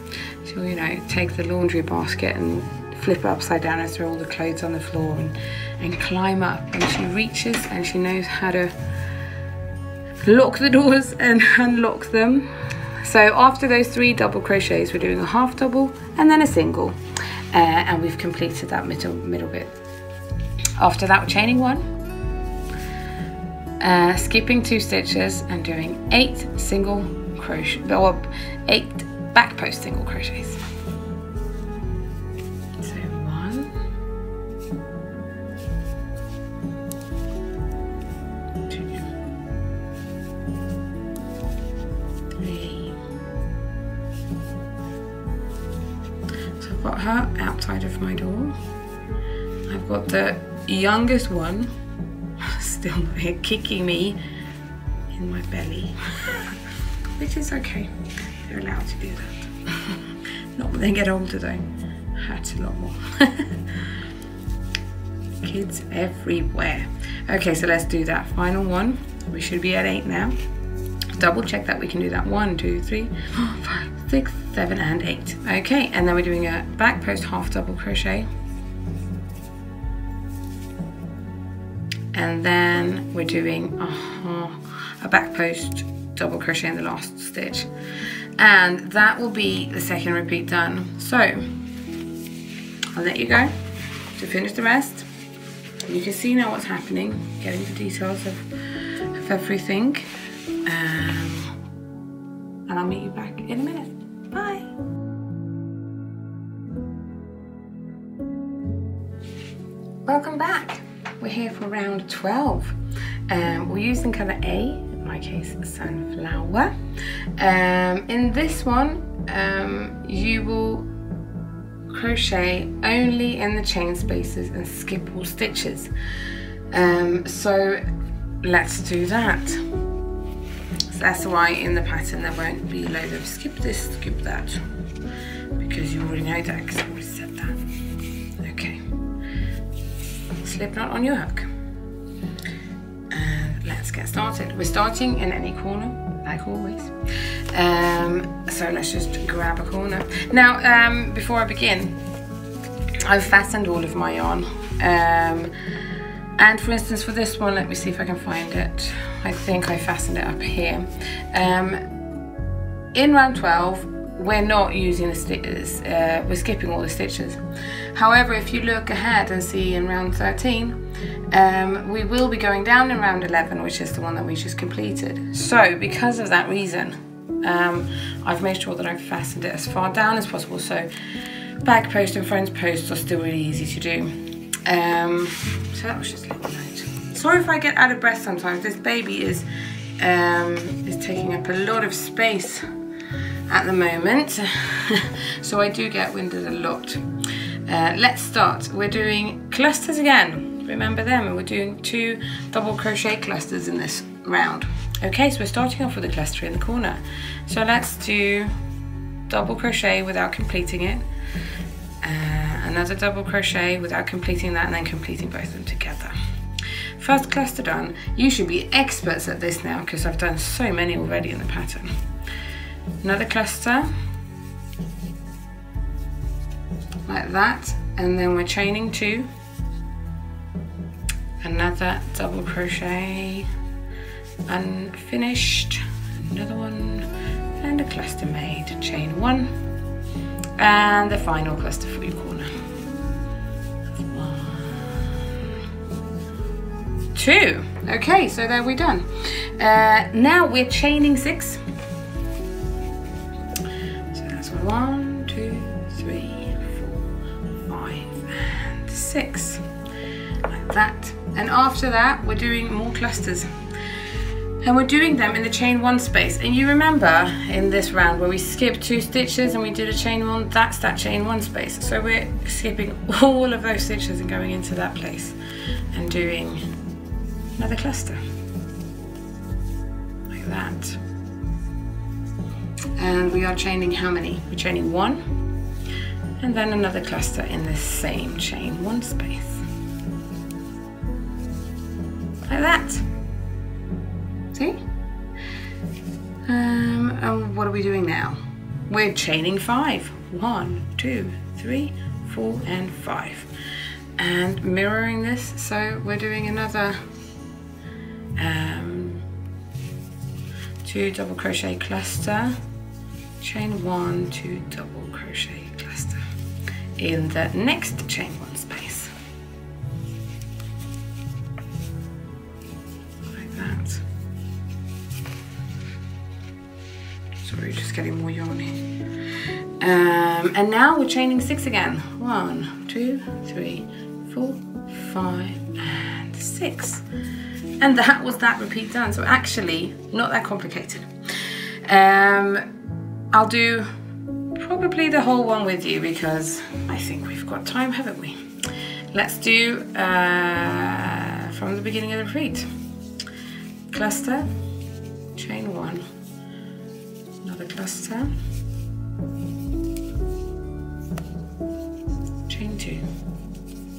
She'll, you know, take the laundry basket and flip upside down and throw all the clothes on the floor and climb up, and she reaches and she knows how to lock the doors and unlock them. So after those 3 double crochets we're doing a half double and then a single, and we've completed that middle bit. After that we're chaining 1, skipping 2 stitches and doing 8 single crochet, or 8 back post single crochets. I've got her outside of my door. I've got the youngest one still here kicking me in my belly, which is okay. They're allowed to do that. Not when they get older though. Hurts a lot more. Kids everywhere. Okay, so let's do that final one. We should be at 8 now. Double check that we can do that. 1, 2, 3, 4, 5, 6, 7 and 8. Okay, and then we're doing a back post half double crochet. And then we're doing a back post double crochet in the last stitch. And that will be the second repeat done. So I'll let you go to finish the rest. You can see now what's happening, getting the details of everything. And I'll meet you back in a minute. Bye. Welcome back. We're here for round 12. We're using colour A. In my case, a sunflower. In this one, you will crochet only in the chain spaces and skip all stitches. So let's do that. So that's why in the pattern there won't be a load of skip this, skip that, because you already know that because I already said that. Okay, slip knot on your hook. Let's get started. We're starting in any corner, like always. So let's just grab a corner. Now, before I begin, I've fastened all of my yarn. And for instance, for this one, let me see if I can find it. I think I fastened it up here. In round 12, we're not using the stitches. We're skipping all the stitches. However, if you look ahead and see in round 13, we will be going down in round 11, which is the one that we just completed. So because of that reason, I've made sure that I've fastened it as far down as possible, so back post and front post are still really easy to do. So that was just a little note. Sorry if I get out of breath sometimes. This baby is taking up a lot of space at the moment. So I do get winded a lot. Let's start. We're doing clusters again. Remember them, and we're doing 2 double crochet clusters in this round. Okay, so we're starting off with a cluster in the corner. So let's do double crochet without completing it, another double crochet without completing that, and then completing both of them together. First cluster done. You should be experts at this now because I've done so many already in the pattern. Another cluster like that, and then we're chaining 2. Another double crochet, unfinished, another one, and a cluster made, chain 1, and the final cluster for your corner. 1, 2. Okay, so there we're done. Now we're chaining 6. So that's 1, 2, 3, 4, 5, and 6. Like that. And after that, we're doing more clusters. And we're doing them in the chain 1 space. And you remember in this round where we skipped 2 stitches and we did a chain 1, that's that chain 1 space. So we're skipping all of those stitches and going into that place and doing another cluster. Like that. And we are chaining how many? We're chaining 1 and then another cluster in the same chain 1 space. Like that. See? And what are we doing now? We're chaining 5. 1, 2, 3, 4 and 5. And mirroring this, so we're doing another 2 double crochet cluster, chain 1, 2 double crochet cluster in the next chain 1 space. Sorry, just getting more yarn here. And now we're chaining 6 again. 1, 2, 3, 4, 5, and 6. And that was that repeat done. So actually, not that complicated. I'll do probably the whole one with you because I think we've got time, haven't we? Let's do from the beginning of the read. Cluster, chain one, another cluster, chain two,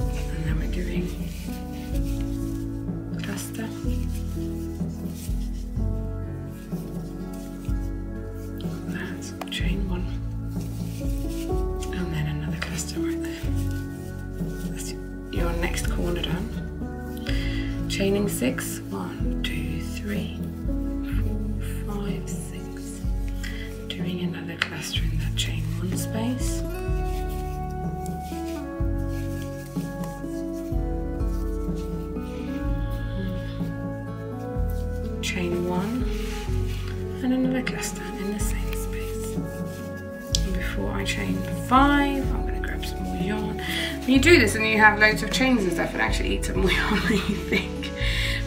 and then we're doing cluster, that's chain one, and then another cluster right there. That's your next corner down. Chaining six, 1, 2, 3, 4, 5, 6. Doing another cluster in that chain one space. Chain one and another cluster in the same space. And before I chain 5, I'm going to grab some more yarn. When you do this and you have loads of chains and stuff, it actually eats up more yarn than you think.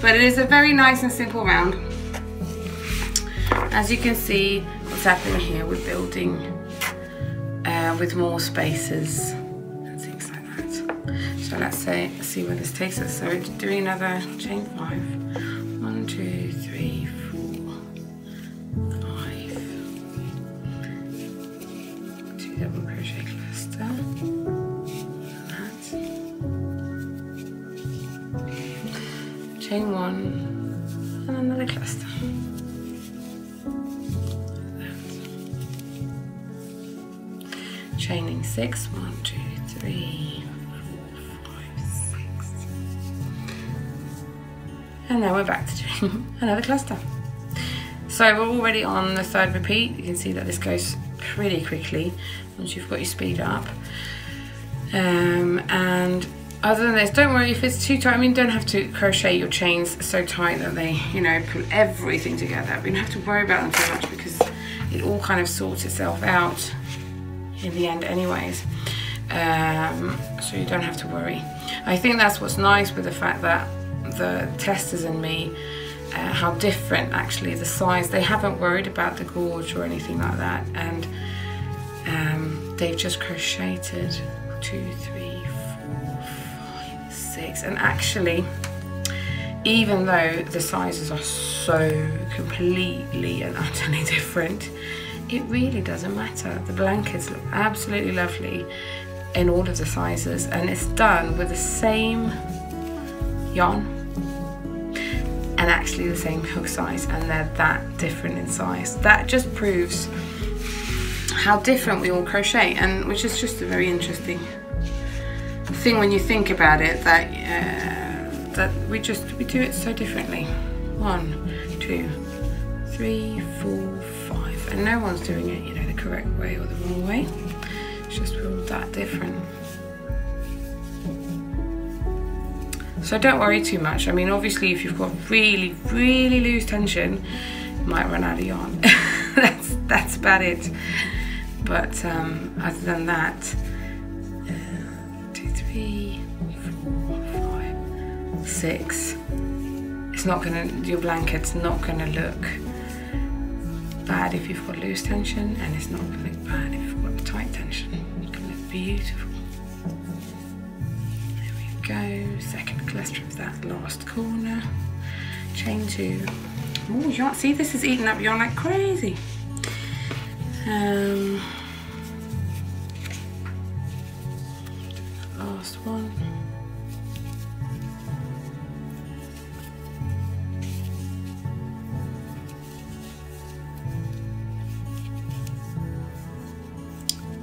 But it is a very nice and simple round. As you can see, what's happening here, we're building with more spaces and things like that. So let's see where this takes us. So we're doing another chain 5. 1, 2, 3, 4, 5. 2 double crochet cluster. Chain one and another cluster. Like that. Chaining 6, 1, 2, 3, 4, 5, 6. And now we're back to doing another cluster. So we're already on the third repeat. You can see that this goes pretty quickly once you've got your speed up. And other than this, don't worry if it's too tight. I mean, don't have to crochet your chains so tight that they, you know, pull everything together. We don't have to worry about them so much because it all kind of sorts itself out in the end anyways. So you don't have to worry. I think that's what's nice with the fact that the testers and me, how different actually the size. They haven't worried about the gorge or anything like that. And they've just crocheted 2, 3, 4, 5, 6, and actually, even though the sizes are so completely and utterly different, it really doesn't matter. The blankets look absolutely lovely in all of the sizes, and it's done with the same yarn and actually the same hook size, and they're that different in size. That just proves how different we all crochet, and which is just a very interesting thing when you think about it, that we do it so differently. 1, 2, 3, 4, 5, and no one's doing it, you know, the correct way or the wrong way. It's just we're all that different. So don't worry too much. I mean, obviously, if you've got really, really loose tension, you might run out of yarn. that's about it. But other than that. 3, 4, 5, 6. It's not gonna, your blanket's not gonna look bad if you've got loose tension, and it's not gonna look bad if you've got tight tension. It's gonna look beautiful. There we go. Second cluster of that last corner. Chain 2. Oh, you can't see, this is eating up yarn like crazy. Last one.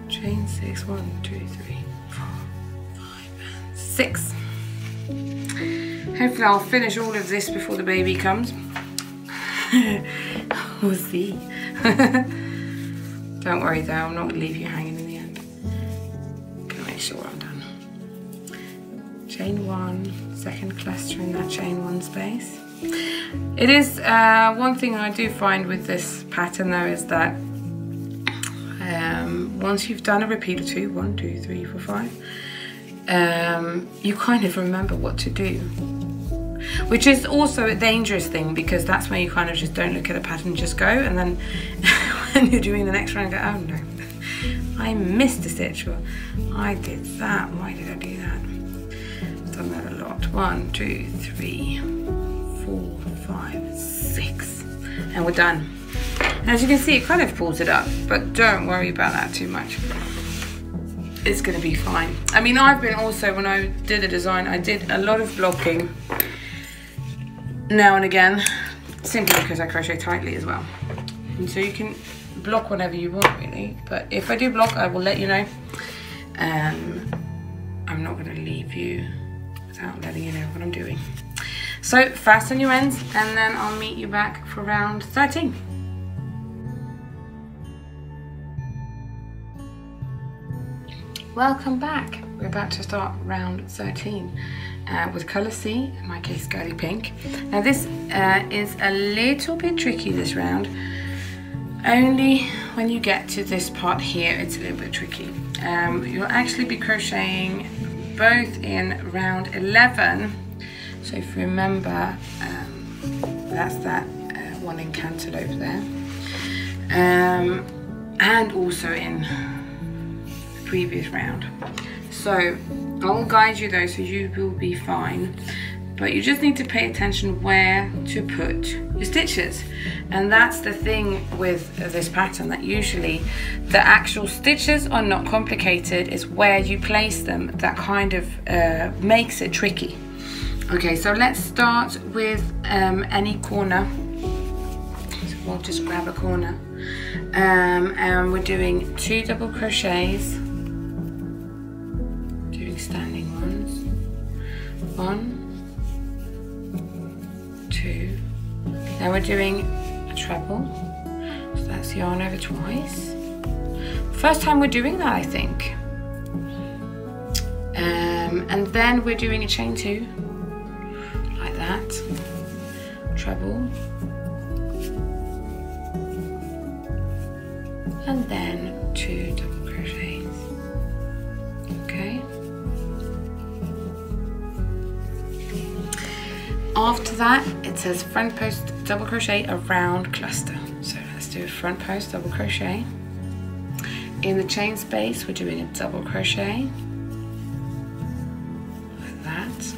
Chain 6, 1, 2, 3, 4, 5, and 6. Hopefully I'll finish all of this before the baby comes. We'll see. Don't worry though, I'm not going to leave you hanging in the end. I'm going to make sure I'm done. Chain 1, second cluster in that chain 1 space. It is, one thing I do find with this pattern though is that once you've done a repeat or two, 1, 2, 3, 4, 5, you kind of remember what to do, which is also a dangerous thing because that's when you kind of just don't look at the pattern, just go, and then when you're doing the next round, go, oh no, I missed a stitch, or I did that, why did I do that? I've done that a lot. 1, 2, 3, 4, 5, 6, and we're done. And as you can see, it kind of pulls it up, but don't worry about that too much. It's going to be fine. I mean, I've been also, when I did the design, I did a lot of blocking now and again, simply because I crochet tightly as well. And so you can block whenever you want, really. But if I do block, I will let you know. I'm not going to leave you without letting you know what I'm doing. So fasten your ends, and then I'll meet you back for round 13. Welcome back. We're about to start round 13 with colour C, in my case girly pink. Now this is a little bit tricky this round. Only when you get to this part here, it's a little bit tricky. You'll actually be crocheting both in round 11. So if you remember, that's that one in cantaloupe there. And also in previous round. So I'll guide you though, so you will be fine, but you just need to pay attention where to put your stitches. And that's the thing with this pattern, that usually the actual stitches are not complicated, it's where you place them that kind of makes it tricky. Okay, so let's start with any corner. So we'll just grab a corner, and we're doing 2 double crochets. Standing ones. 1, 2. Now we're doing a treble. So that's yarn over twice. First time we're doing that, I think. And then we're doing a chain 2. Like that. Treble. And then 2 double crochets. Okay. After that, it says front post double crochet around cluster. So let's do a front post double crochet. In the chain space, we're doing a double crochet. Like that.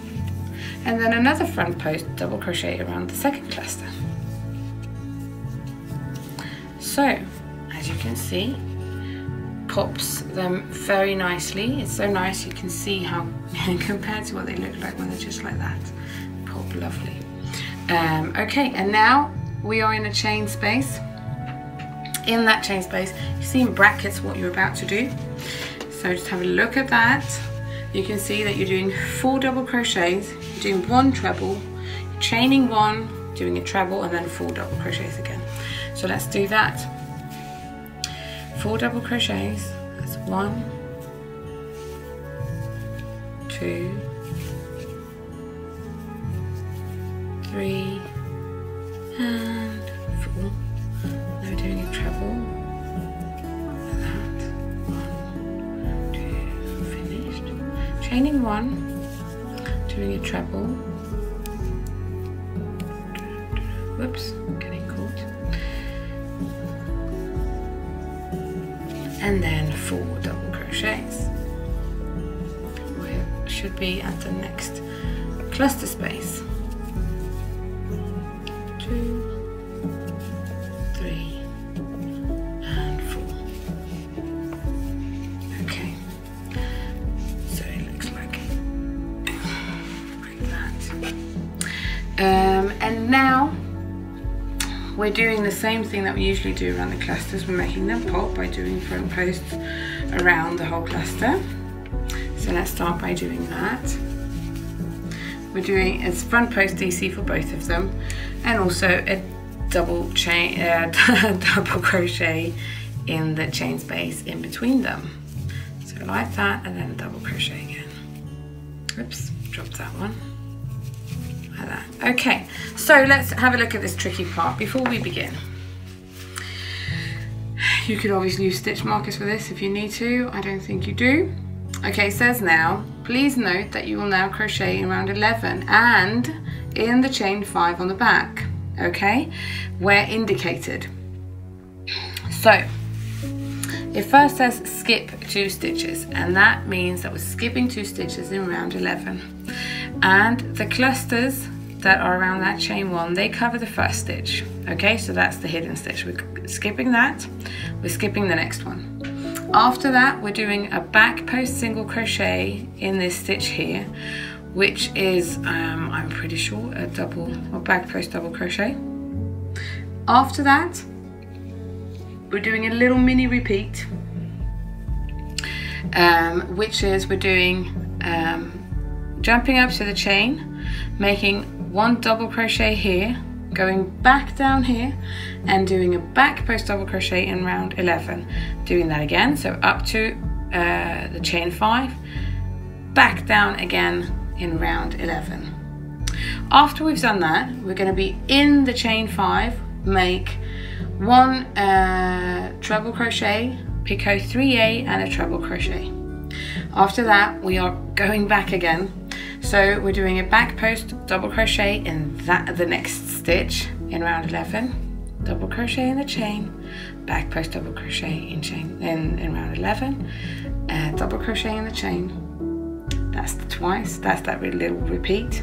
And then another front post double crochet around the second cluster. So, as you can see, pops them very nicely. It's so nice, you can see how, compared to what they look like when they're just like that. Lovely. Okay, and now we are in a chain space. In that chain space, you see in brackets what you're about to do. So just have a look at that. You can see that you're doing 4 double crochets, you're doing 1 treble, you're chaining 1, doing a treble, and then 4 double crochets again. So let's do that. 4 double crochets, that's 1, 2, 3 and 4. Now we're doing a treble. Like that. 1, 2, finished. Chaining 1, doing a treble. Whoops, getting caught. And then 4 double crochets. We should be at the next cluster space. 2, 3, and 4. Okay, so it looks like that. And now we're doing the same thing that we usually do around the clusters. We're making them pop by doing front posts around the whole cluster. So let's start by doing that. We're doing a front post DC for both of them, and also a double chain, double crochet in the chain space in between them. So like that, and then double crochet again. Oops, dropped that one. Like that. Okay, so let's have a look at this tricky part before we begin. You could always use stitch markers for this if you need to. I don't think you do. Okay, it says now, please note that you will now crochet in round 11 and in the chain 5 on the back, okay, where indicated. So It first says skip 2 stitches, and that means that we're skipping 2 stitches in round 11, and the clusters that are around that chain one, they cover the first stitch. Okay, so that's the hidden stitch. We're skipping that, we're skipping the next one. After that, we're doing a back post single crochet in this stitch here, which is I'm pretty sure a double or back post double crochet. After that, we're doing a little mini repeat, which is we're doing jumping up to the chain, making 1 double crochet here, going back down here and doing a back post double crochet in round 11, doing that again, so up to the chain 5, back down again in round 11. After we've done that, we're going to be in the chain 5, make 1 treble crochet, picot 3a and a treble crochet. After that, we are going back again, so we're doing a back post double crochet in the next stitch in round 11, double crochet in the chain, back post double crochet in chain in round 11, double crochet in the chain. That's twice, that's that little repeat.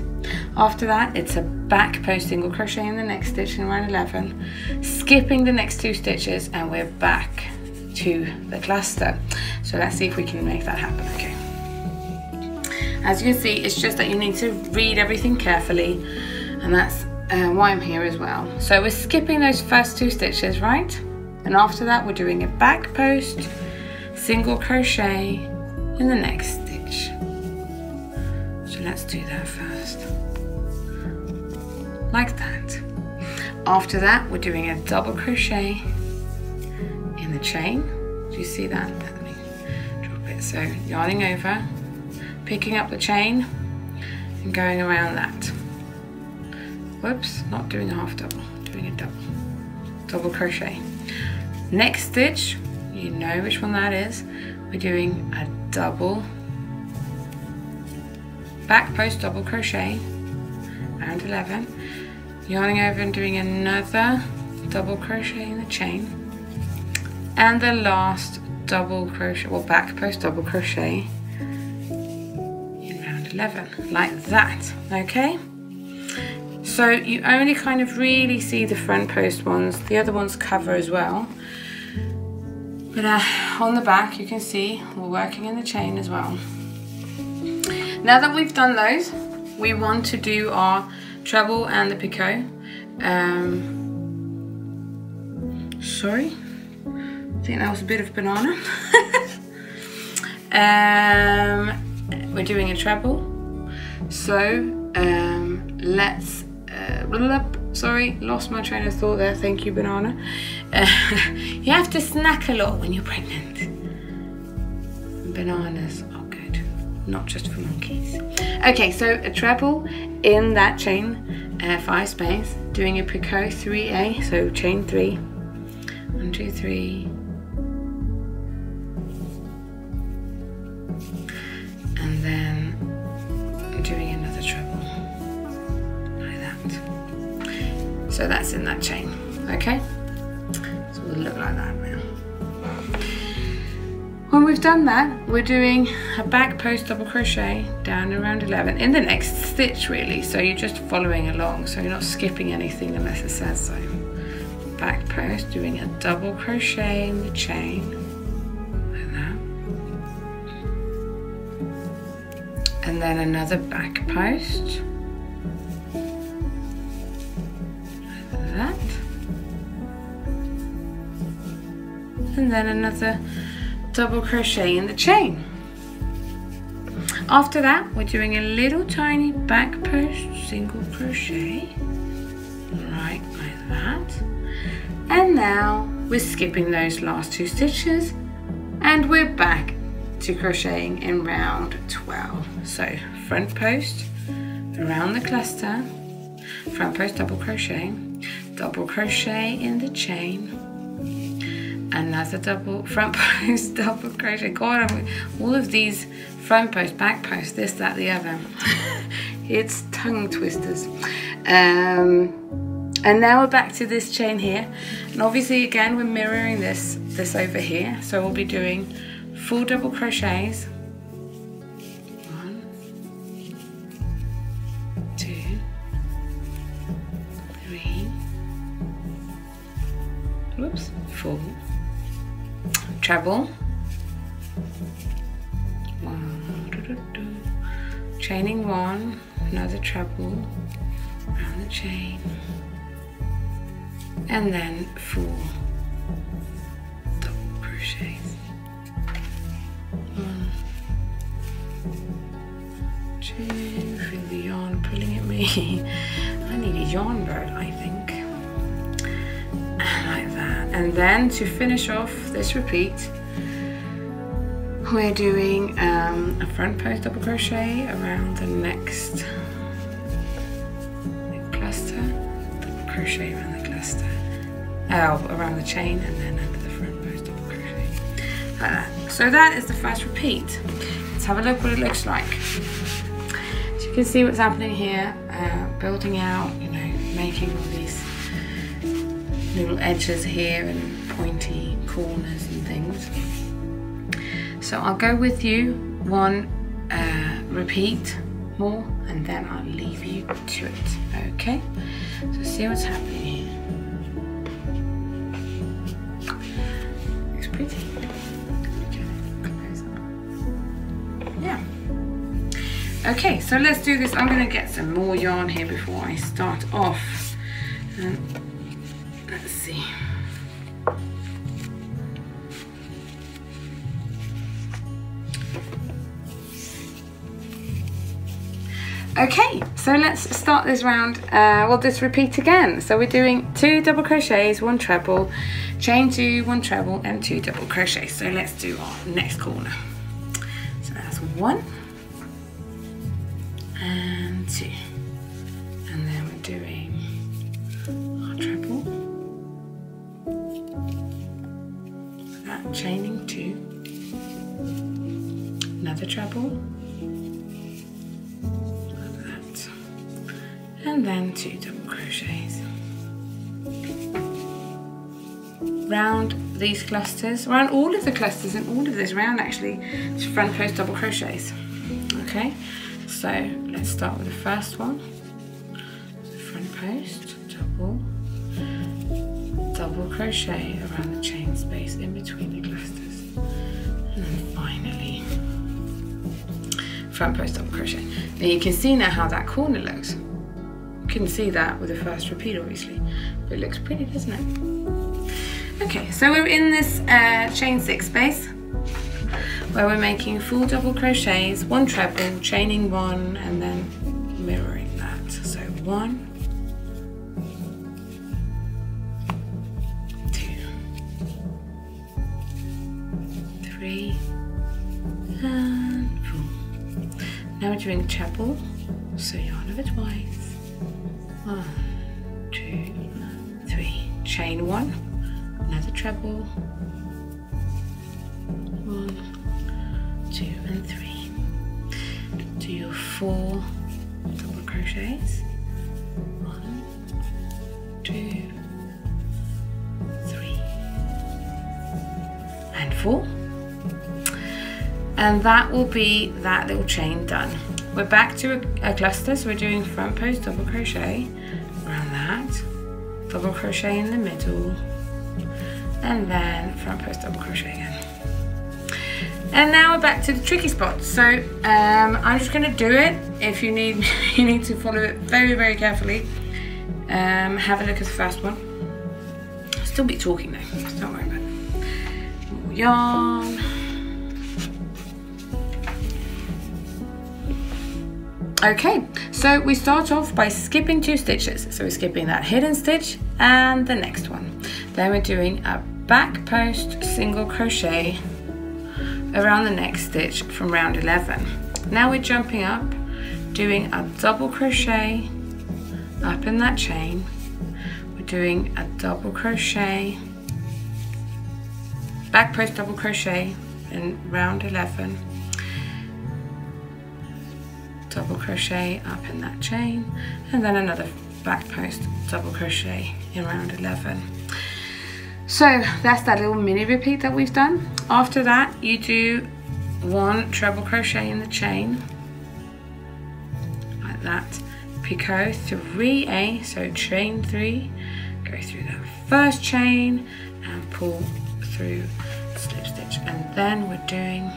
After that, it's a back post single crochet in the next stitch in round 11, skipping the next 2 stitches, and we're back to the cluster. So let's see if we can make that happen. Okay, as you can see, it's just that you need to read everything carefully, and that's why I'm here as well. So we're skipping those first 2 stitches, right? And after that, we're doing a back post single crochet in the next stitch. So let's do that first, like that. After that, we're doing a double crochet in the chain. Do you see that? Let me drop it. So yarning over, picking up the chain and going around that. Whoops, not doing a half double, doing a double crochet. Next stitch, you know which one that is, we're doing a double back post double crochet, round 11, yarning over and doing another double crochet in the chain, and the last double crochet or back post double crochet in round 11, like that. Okay, so you only kind of really see the front post ones, the other ones cover as well, but on the back you can see we're working in the chain as well. Now that we've done those, we want to do our treble and the picot. Sorry, I think that was a bit of banana. We're doing a treble, so let's. Sorry, lost my train of thought there. Thank you, banana. You have to snack a lot when you're pregnant. Bananas. Not just for monkeys. Okay, so a treble in that chain 5 space, doing a picot 3a, so chain 3, 1, 2, 3, and then doing another treble like that. So that's in that chain. Okay, so it'll look like that now. When we've done that, we're doing a back post double crochet down in round 11 in the next stitch, really, so you're just following along, so you're not skipping anything unless it says so. Back post, doing a double crochet in the chain like that, and then another back post like that, and then another double crochet in the chain. After that, we're doing a little tiny back post single crochet right like that, and now we're skipping those last 2 stitches and we're back to crocheting in round 12. So front post around the cluster, front post double crochet in the chain, another double front post double crochet. God, all of these front post, back post, this, that, the other. It's tongue twisters. And now we're back to this chain here, and obviously again we're mirroring this over here, so we'll be doing 4 double crochets, 1, 2, 3, whoops, 4, treble, 1, chaining 1, another treble, round the chain, and then 4 double crochets. 1, 2, feel the yarn pulling at me. I need a yarn bird, I think. Like that. And then to finish off this repeat, we're doing a front post double crochet around the next cluster, double crochet around the cluster, around the chain, and then under the front post double crochet, like that. So that is the first repeat. Let's have a look what it looks like. So you can see what's happening here, building out, you know, making all these little edges here and pointy corners and things. So I'll go with you one repeat more, and then I'll leave you to it. Okay, so see what's happening here. Looks pretty. Okay. Yeah. Okay, so let's do this. I'm gonna get some more yarn here before I start off. Let's see. Okay, so let's start this round, well, this repeat again. So we're doing 2 double crochets, 1 treble, chain 2, 1 treble, and 2 double crochets. So let's do our next corner. So that's 1 and 2, and then we're doing our treble, so that, chaining 2, another treble, and then 2 double crochets round these clusters, around all of the clusters in all of this round, actually. Just front post double crochets. Okay, so let's start with the first one. So front post double crochet around the chain space in between the clusters, and then finally front post double crochet. Now you can see now how that corner looks. Couldn't see that with the first repeat, obviously, but it looks pretty, doesn't it? Okay, so we're in this chain 6 space, where we're making 4 double crochets, 1 treble, chaining 1, and then mirroring that. So 1, 2, 3, and 4. Now we're doing treble, so yarn over twice. 1, 2, 3, chain 1, another treble, 1, 2, and 3. Do your 4 double crochets, 1, 2, 3, and 4. And that will be that little chain done. We're back to a cluster, so we're doing front post double crochet around that, double crochet in the middle, and then front post double crochet again. And now we're back to the tricky spot. So I'm just going to do it. If you need, you need to follow it very, very carefully. Have a look at the first one. I'll still be talking though, just don't worry about it. More yarn. Okay, so we start off by skipping 2 stitches. So we're skipping that hidden stitch and the next one. Then we're doing a back post single crochet around the next stitch from round 11. Now we're jumping up, doing a double crochet up in that chain. We're doing a double crochet, back post double crochet in round 11. Double crochet up in that chain, and then another back post double crochet in round 11. So that's that little mini repeat that we've done. After that you do one treble crochet in the chain like that, picot 3a, so chain 3, go through that first chain and pull through slip stitch, and then we're doing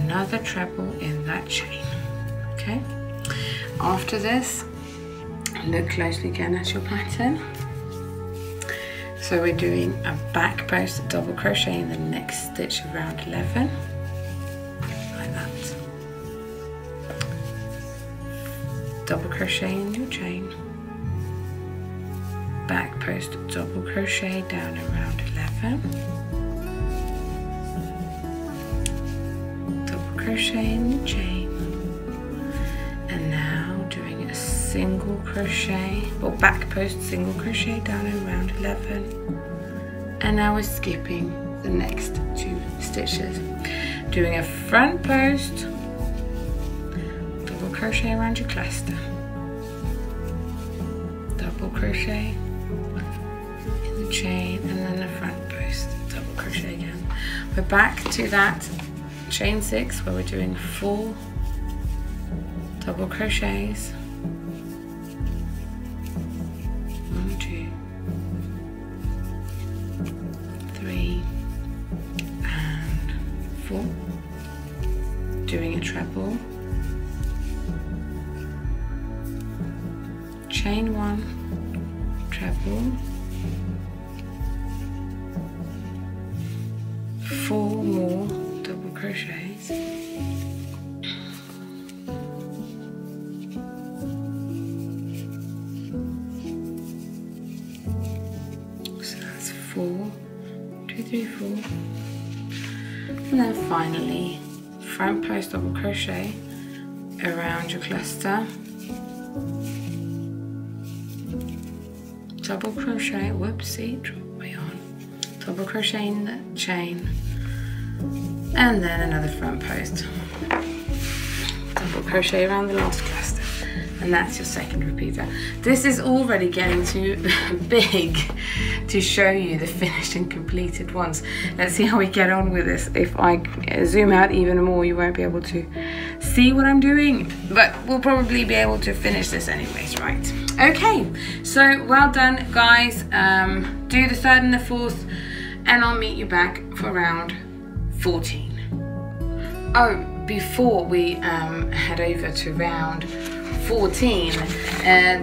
another treble in that chain. Okay, after this look closely again at your pattern. So we're doing a back post double crochet in the next stitch of round 11 like that, double crochet in your chain, back post double crochet down in round 11, double crochet in your chain, and now doing a single crochet or back post single crochet down in round 11, and now we're skipping the next two stitches, doing a front post double crochet around your cluster, double crochet in the chain, and then the front post double crochet again. We're back to that chain 6 where we're doing 4 double crochets, 1, 2, 3, and 4, doing a treble, chain 1, treble, 4 more double crochets, so that's 4, 2, 3, 4, and then finally front post double crochet around your cluster, double crochet, whoopsie, drop my yarn, double crochet in the chain, and then another front post double crochet around the last cluster, and that's your second repeater. This is already getting too big to show you the finished and completed ones. Let's see how we get on with this. If I zoom out even more, you won't be able to see what I'm doing, but we'll probably be able to finish this anyways, right? Okay, so well done guys. Do the third and the fourth, and I'll meet you back for round 14. Oh, before we head over to round 14,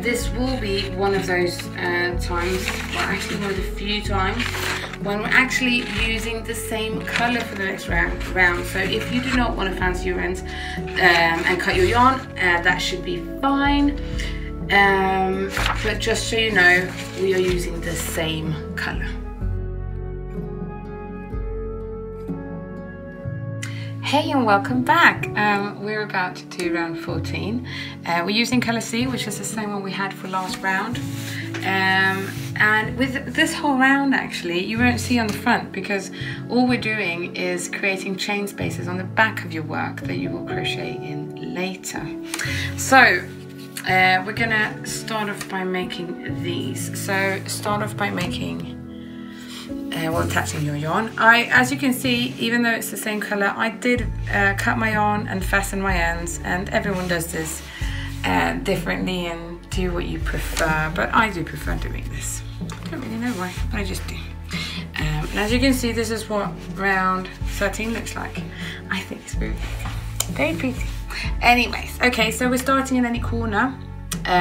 this will be one of those times, well actually one of the few times when we're actually using the same colour for the next round. So if you do not want to fancy your ends and cut your yarn, that should be fine, but just so you know, we are using the same colour. Hey and welcome back. We're about to do round 14. We're using colour C, which is the same one we had for last round. And with this whole round actually, you won't see on the front because all we're doing is creating chain spaces on the back of your work that you will crochet in later. So we're gonna start off by making these. So start off by making attaching your yarn. As you can see, even though it's the same colour, I did cut my yarn and fasten my ends, and everyone does this differently and do what you prefer, but I do prefer doing this. I don't really know why, but I just do. And as you can see, this is what round 13 looks like. I think it's very, very pretty. Anyways, okay, so we're starting in any corner.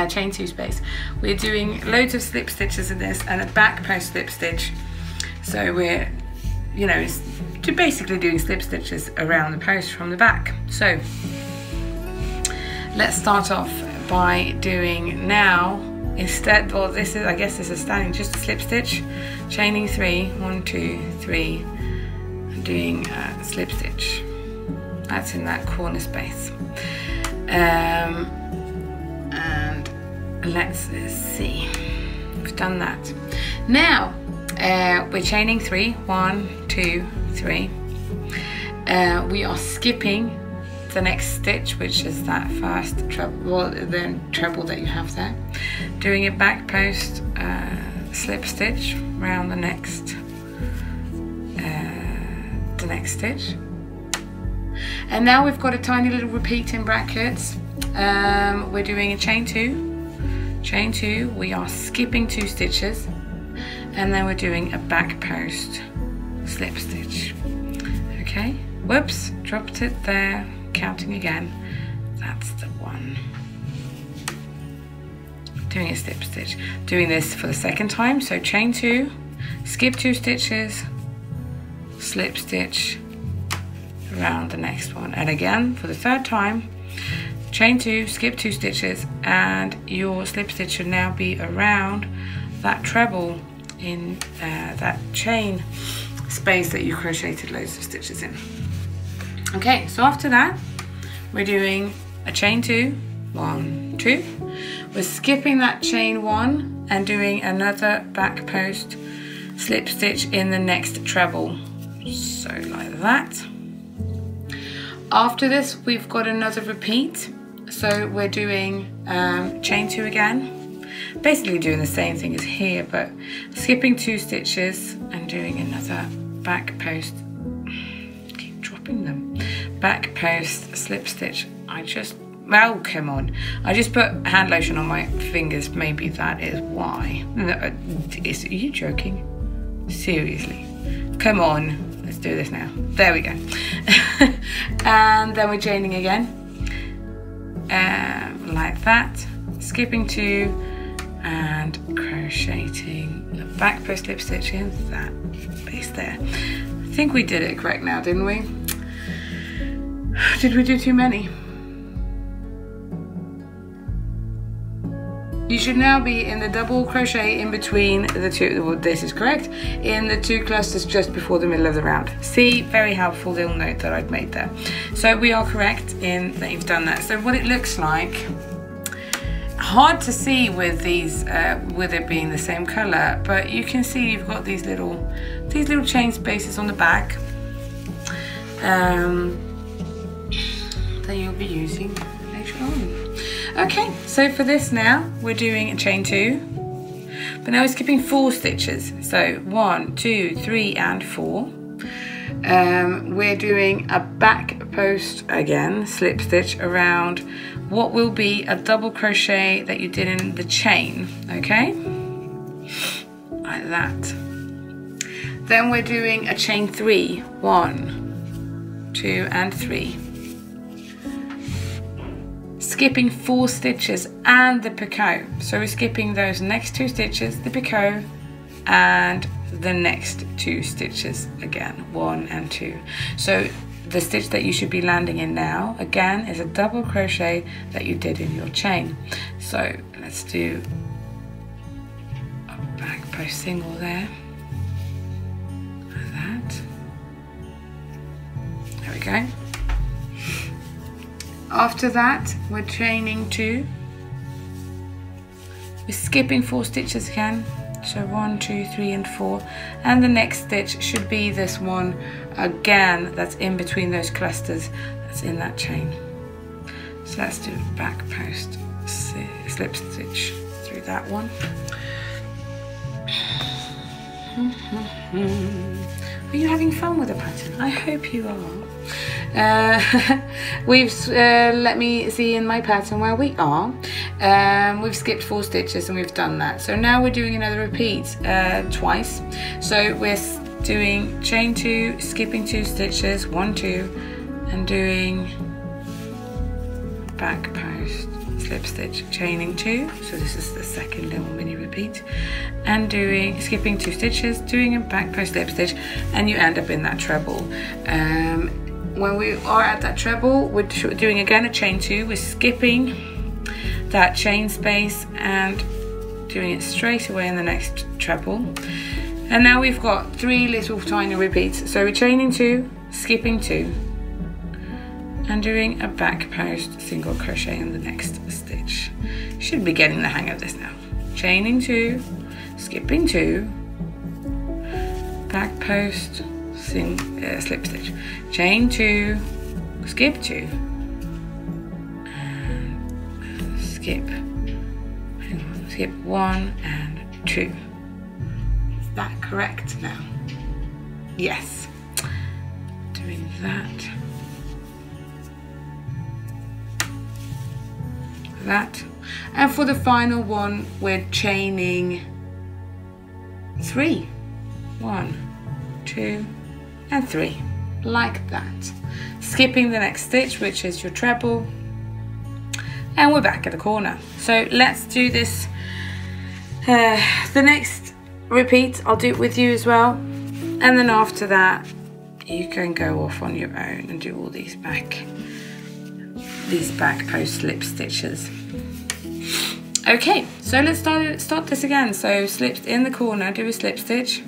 Chain 2 space. We're doing loads of slip stitches in this and a back post slip stitch. So we're, you know, basically doing slip stitches around the post from the back. So let's start off by doing now, instead, well this is, I guess this is standing, just a slip stitch, chaining 3, 1, 2, 3, and doing a slip stitch. That's in that corner space. And let's see, we've done that. Now, we're chaining 3, 1, 2, 3. We are skipping the next stitch, which is that first treble, well, the treble that you have there, doing a back post slip stitch round the next stitch. And now we've got a tiny little repeat in brackets. We're doing a chain two, we are skipping 2 stitches, and then we're doing a back post slip stitch. Okay, whoops, dropped it there, counting again, that's the one. Doing a slip stitch, doing this for the second time, so chain 2, skip 2 stitches, slip stitch around the next one, and again for the third time, chain 2, skip 2 stitches, and your slip stitch should now be around that treble in that chain space that you crocheted loads of stitches in. Okay, so after that we're doing a chain 2, 1, 2, we're skipping that chain 1 and doing another back post slip stitch in the next treble, so like that. After this we've got another repeat, so we're doing chain 2 again, basically doing the same thing as here, but skipping 2 stitches and doing another back post, keep dropping them, back post slip stitch. Well, come on, I just put hand lotion on my fingers, maybe that is why. Are you joking? Seriously, come on, let's do this now, there we go. And then we're chaining again, like that, skipping 2 and crocheting the back post slip stitch in that space there. I think we did it correct now, didn't we? Did we do too many? You should now be in the double crochet in between the two, well, this is correct, in the 2 clusters just before the middle of the round. See, very helpful little note that I've made there. So we are correct in that you've done that. So what it looks like, hard to see with these, with it being the same color, but you can see you've got these little chain spaces on the back that you'll be using later on. Okay, so for this now, we're doing a chain 2, but now we're skipping 4 stitches. So 1, 2, 3, and 4. We're doing a back post again, slip stitch around what will be a double crochet that you did in the chain, okay? Like that. Then we're doing a chain 3, 1, 2, and 3. Skipping 4 stitches and the picot, so we're skipping those next 2 stitches, the picot, and the next 2 stitches again, 1 and 2. So the stitch that you should be landing in now again is a double crochet that you did in your chain. So let's do a back post single there, like that, there we go. After that, we're chaining 2. We're skipping 4 stitches again, so 1, 2, 3, and 4. And the next stitch should be this one again, that's in between those clusters, that's in that chain. So let's do a back post slip stitch through that one. Are you having fun with the pattern? I hope you are. Let me see in my pattern where we are. We've skipped 4 stitches and we've done that. So now we're doing another repeat twice. So we're doing chain 2, skipping 2 stitches, 1, 2, and doing back post slip stitch, chaining 2. So this is the second little mini repeat, and doing skipping 2 stitches, doing a back post slip stitch, and you end up in that treble. When we are at that treble, we're doing again a chain 2, we're skipping that chain space and doing it straight away in the next treble. And now we've got 3 little tiny repeats, so we're chaining 2, skipping 2, and doing a back post single crochet in the next stitch. Should be getting the hang of this now. Chaining 2, skipping 2, back post slip stitch, chain 2, skip 2, skip 1 and 2. Is that correct now? Yes. Doing that. That. And for the final one, we're chaining 3. 1, 2, and 3. Like that. Skipping the next stitch, which is your treble. And we're back at the corner. So let's do this. The next repeat, I'll do it with you as well. And then after that, you can go off on your own and do all these back post slip stitches. Okay, so let's start this again. So slip in the corner, do a slip stitch,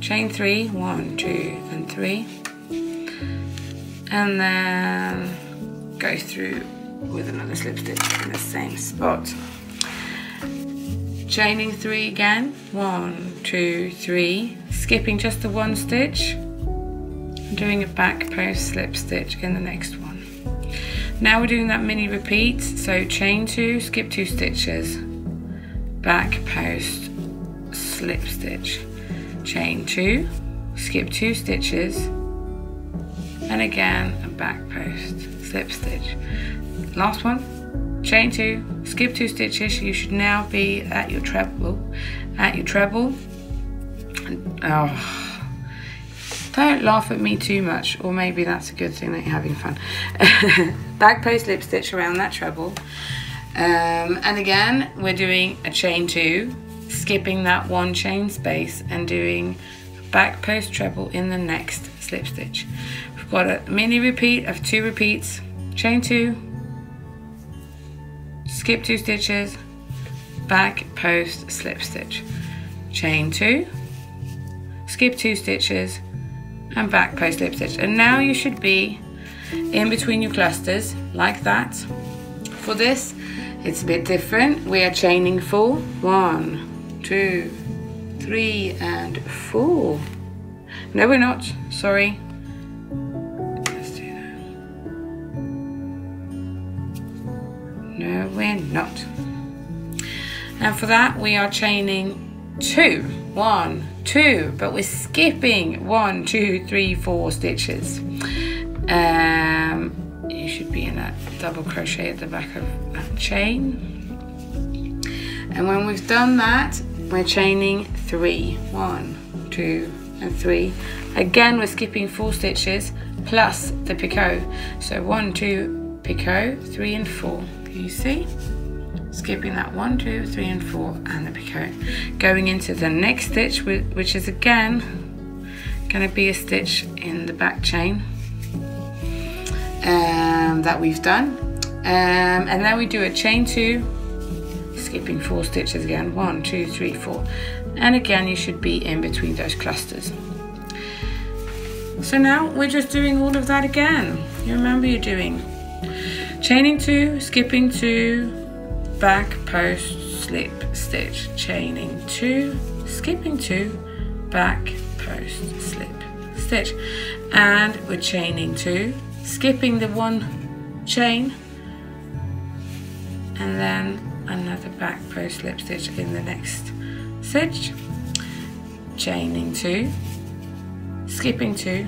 chain 3, 1, 2, and 3, and then go through with another slip stitch in the same spot. Chaining 3 again, 1, 2, 3, skipping just the one stitch, doing a back post slip stitch in the next one. Now we're doing that mini repeat, so chain 2, skip 2 stitches, back post slip stitch, chain 2, skip 2 stitches, and again a back post slip stitch. Last one, chain 2, skip 2 stitches. You should now be at your treble, Oh, don't laugh at me too much, or maybe that's a good thing that you're having fun. Back post slip stitch around that treble, and again we're doing a chain 2, skipping that one chain space and doing back post treble in the next slip stitch. We've got a mini repeat of 2 repeats, chain 2, skip 2 stitches, back post slip stitch, chain 2, skip 2 stitches, and back post slip stitch. And now you should be in between your clusters like that. For this it's a bit different. We are chaining 4, 1, 2, 3, and 4. No, we're not, sorry. Let's do that. No, we're not. And for that we are chaining 2, 1, 2, but we're skipping 1, 2, 3, 4 stitches. You should be in that double crochet at the back of that chain. And when we've done that, we're chaining 3, 1, 2, and 3. Again, we're skipping 4 stitches plus the picot. So 1, 2, picot, 3 and 4. Can you see? Skipping that 1, 2, 3 and 4 and the picot, going into the next stitch, which is again going to be a stitch in the back chain that we've done, and then we do a chain 2, skipping 4 stitches again, 1, 2, 3, 4, and again you should be in between those clusters. So now we're just doing all of that again. You remember, you're doing chaining 2, skipping 2, back post slip stitch, chaining 2, skipping 2, back post slip stitch, and we're chaining 2, skipping the one chain, and then another back post slip stitch in the next stitch, chaining 2, skipping 2,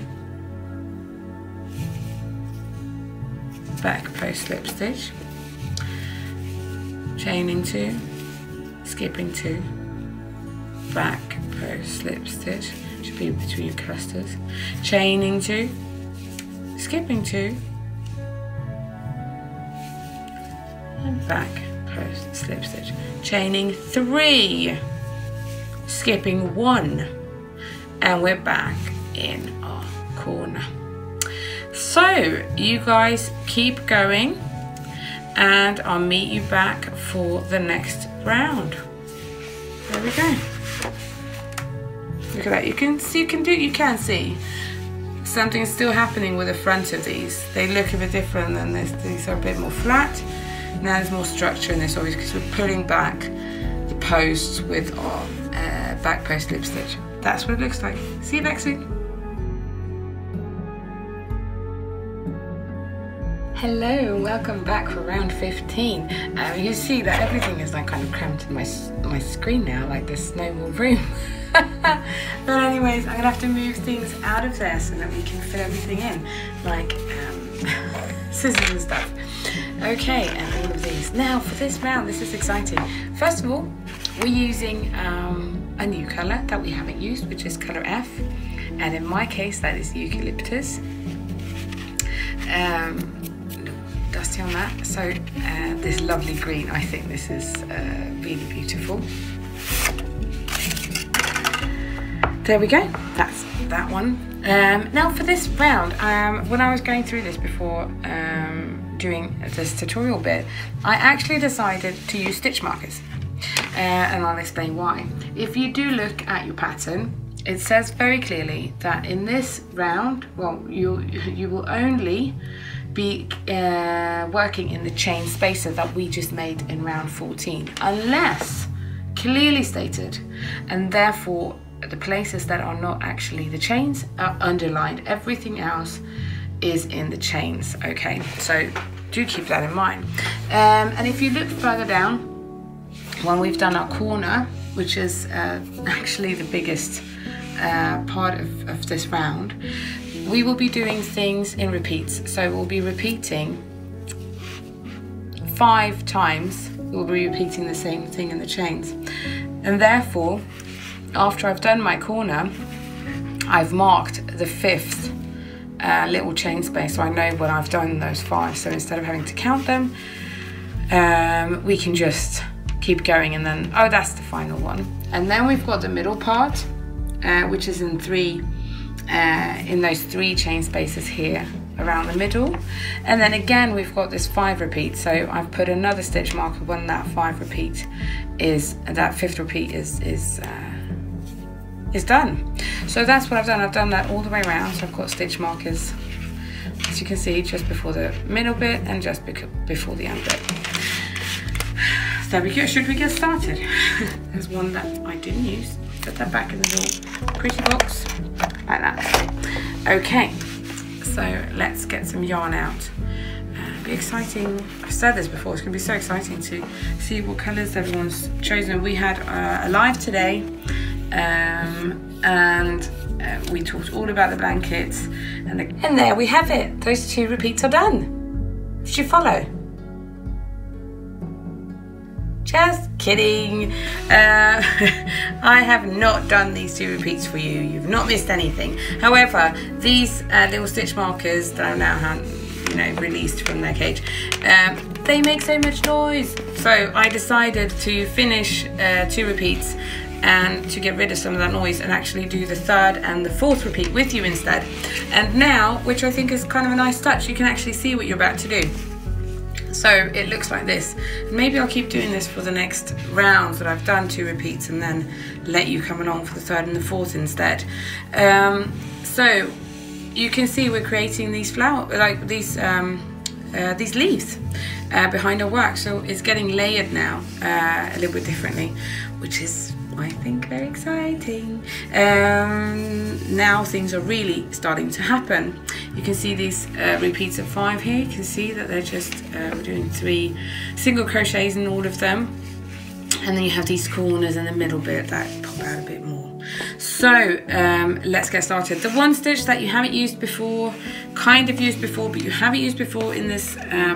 back post slip stitch, chaining 2, skipping 2, back post slip stitch, should be between your clusters, chaining 2, skipping 2, and back post slip stitch, chaining 3, skipping 1, and we're back in our corner. So you guys keep going, and I'll meet you back for the next round. There we go. Look at that. You can see something's still happening with the front of these. They look a bit different than this. These are a bit more flat. Now there's more structure in this, obviously, because we're pulling back the posts with our back post slip stitch. That's what it looks like. See you back soon. Hello and welcome back for round 15. You see that everything is like kind of crammed in my screen now, like this snowball room. But anyways, I'm gonna have to move things out of there so that we can fit everything in, like scissors and stuff. Okay, and all of these. Now for this round, this is exciting. First of all, we're using a new colour that we haven't used, which is colour F. And in my case, that is eucalyptus. Dusty on that. So this lovely green, I think this is really beautiful. There we go, that's that one. Now for this round, when I was going through this before doing this tutorial bit, I actually decided to use stitch markers, and I'll explain why. If you do look at your pattern, it says very clearly that in this round, well, you will only be working in the chain spacer that we just made in round 14, unless clearly stated, and therefore the places that are not actually the chains are underlined. Everything else is in the chains, okay? So do keep that in mind. And if you look further down, when we've done our corner, which is actually the biggest part of this round, we will be doing things in repeats. So we'll be repeating 5 times, we'll be repeating the same thing in the chains. And therefore, after I've done my corner, I've marked the 5th little chain space, so I know what I've done in those 5. So instead of having to count them, we can just keep going, and then, oh, that's the final one. And then we've got the middle part, which is in those three chain spaces here around the middle. And then again, we've got this 5 repeat, so I've put another stitch marker when that 5th repeat is done. So that's what I've done. I've done that all the way around, so I've got stitch markers, as you can see, just before the middle bit and just before the end bit. There we go. Should we get started? There's one that I didn't use. Put that back in the little pretty box, like that. Okay, so let's get some yarn out. It'll be exciting. I've said this before, it's going to be so exciting to see what colours everyone's chosen. We had a live today, and we talked all about the blankets. And there we have it. Those 2 repeats are done. Did you follow? Just kidding. I have not done these 2 repeats for you. You've not missed anything. However, these little stitch markers that I've now had, released from their cage, they make so much noise. So I decided to finish 2 repeats and to get rid of some of that noise and actually do the 3rd and the 4th repeat with you instead. And now, which I think is kind of a nice touch, you can actually see what you're about to do. So it looks like this. Maybe I'll keep doing this for the next rounds that I've done 2 repeats and then let you come along for the 3rd and the 4th instead. So you can see we're creating these these leaves behind our work. So it's getting layered now a little bit differently, which is, I think, very exciting. Now things are really starting to happen. You can see these repeats of 5 here. You can see that they're just we're doing 3 single crochets in all of them, and then you have these corners in the middle bit that pop out a bit more. So let's get started. The one stitch that you haven't used before, kind of used before, but you haven't used before in this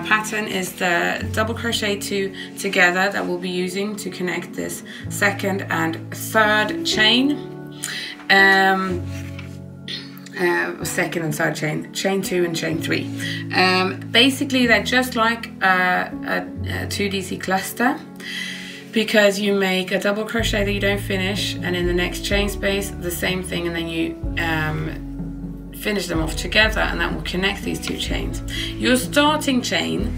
pattern is the double crochet 2 together that we'll be using to connect this 2nd and 3rd chain. 2nd and 3rd chain 2 and chain 3. Basically they're just like a 2DC cluster, because you make a double crochet that you don't finish, and in the next chain space the same thing, and then you finish them off together, and that will connect these 2 chains. Your starting chain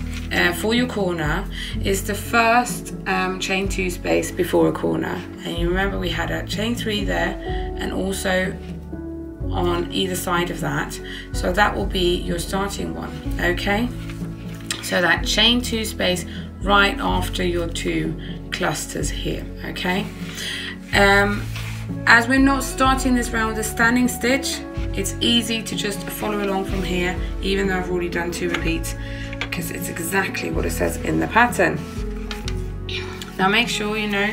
for your corner is the first chain 2 space before a corner, and you remember we had a chain 3 there and also on either side of that, so that will be your starting one. Okay, so that chain 2 space right after your 2 clusters here, okay? As we're not starting this round with a standing stitch, it's easy to just follow along from here, even though I've already done 2 repeats. because it's exactly what it says in the pattern. Now make sure you know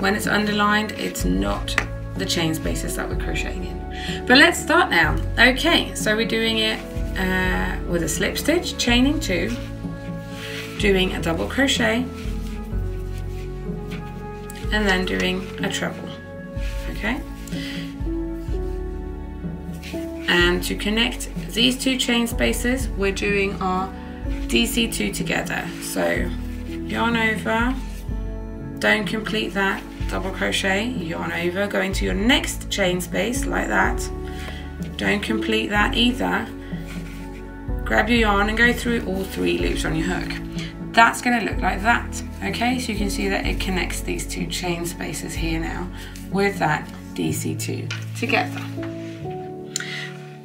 when it's underlined, it's not the chain spaces that we're crocheting in. But let's start now. Okay, so we're doing it with a slip stitch, chaining two, doing a double crochet, and then doing a treble, okay? And to connect these two chain spaces, we're doing our DC2 together. So yarn over, don't complete that, double crochet, yarn over, go into your next chain space like that, don't complete that either, grab your yarn and go through all three loops on your hook. That's going to look like that, okay? So you can see that it connects these two chain spaces here now with that DC2 together.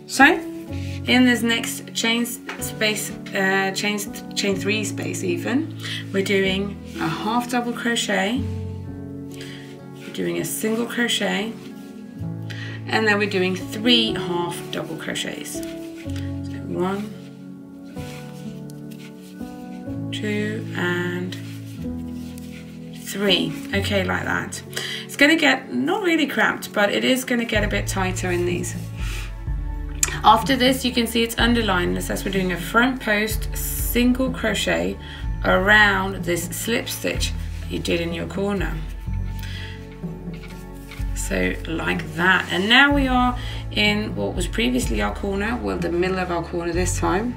So in this next chain space, chain three space even, we're doing a half double crochet, we're doing a single crochet, and then we're doing three half double crochets. So one, two, and three, okay, like that. It's gonna get not really cramped, but it is gonna get a bit tighter in these. After this, you can see it's underlined. It says we're doing a front post single crochet around this slip stitch that you did in your corner. So like that. And now we are in what was previously our corner, well, the middle of our corner this time.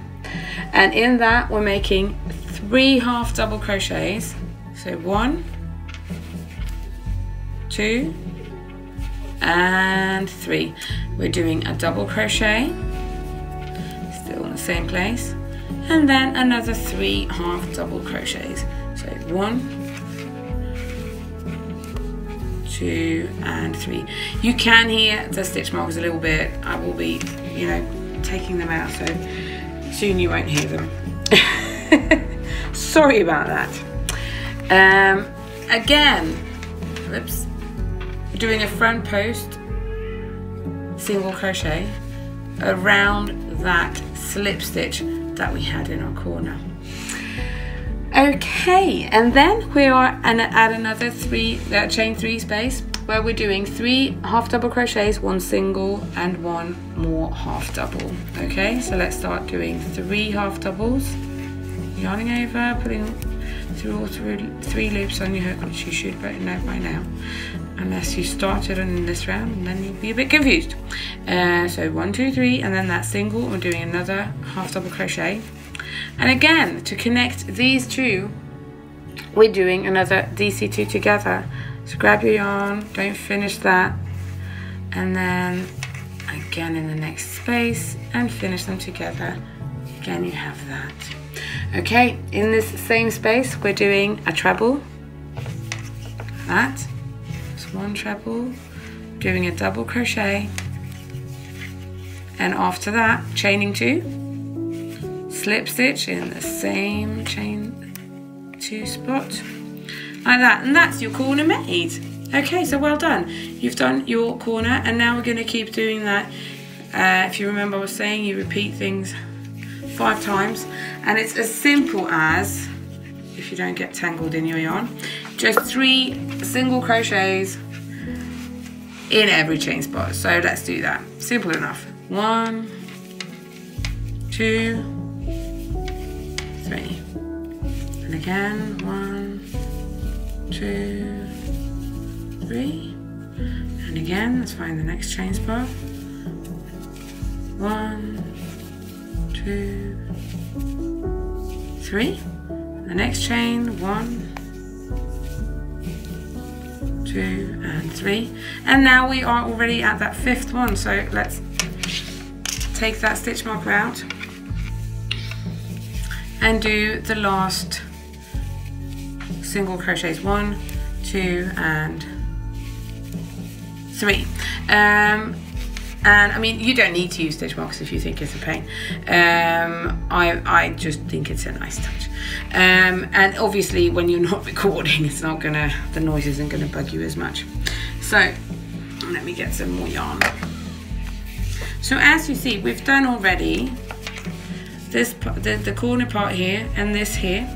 And in that, we're making three half double crochets. So one, two, and three. We're doing a double crochet, still in the same place, and then another three half double crochets. So one, two, and three. You can hear the stitch marks a little bit. I will be, you know, taking them out, so soon you won't hear them. Sorry about that. Again, oops, doing a front post single crochet around that slip stitch that we had in our corner. Okay, and then we are at another three, chain three space, where we're doing three half double crochets, one single, and one more half double. Okay, so let's start doing three half doubles, yarning over, putting through all three loops on your hook, which you should know by now, unless you started on this round, and then you'll be a bit confused. So one, two, three, and then that single, we're doing another half double crochet. And again, to connect these two, we're doing another DC2 together. So grab your yarn, don't finish that, and then again in the next space, and finish them together. Again, you have that. Okay, in this same space, we're doing a treble, like that. It's one treble, doing a double crochet, and after that, chaining two, slip stitch in the same chain two spot, like that, and that's your corner made. Okay, so well done. You've done your corner, and now we're gonna keep doing that. If you remember I was saying, you repeat things 5 times, and it's as simple as, if you don't get tangled in your yarn, just 3 single crochets in every chain spot. So let's do that, simple enough. 1, 2, 3, and again 1, 2, 3, and again. Let's find the next chain spot. 1, 2, 3, the next chain, 1, 2, and three. And now we are already at that 5th one, so let's take that stitch marker out and do the last single crochets, 1, 2, and three. And I mean, you don't need to use stitch markers if you think it's a pain. I just think it's a nice touch. And obviously when you're not recording, it's not gonna, the noise isn't gonna bug you as much. So let me get some more yarn. So as you see, we've done already this the corner part here and this here.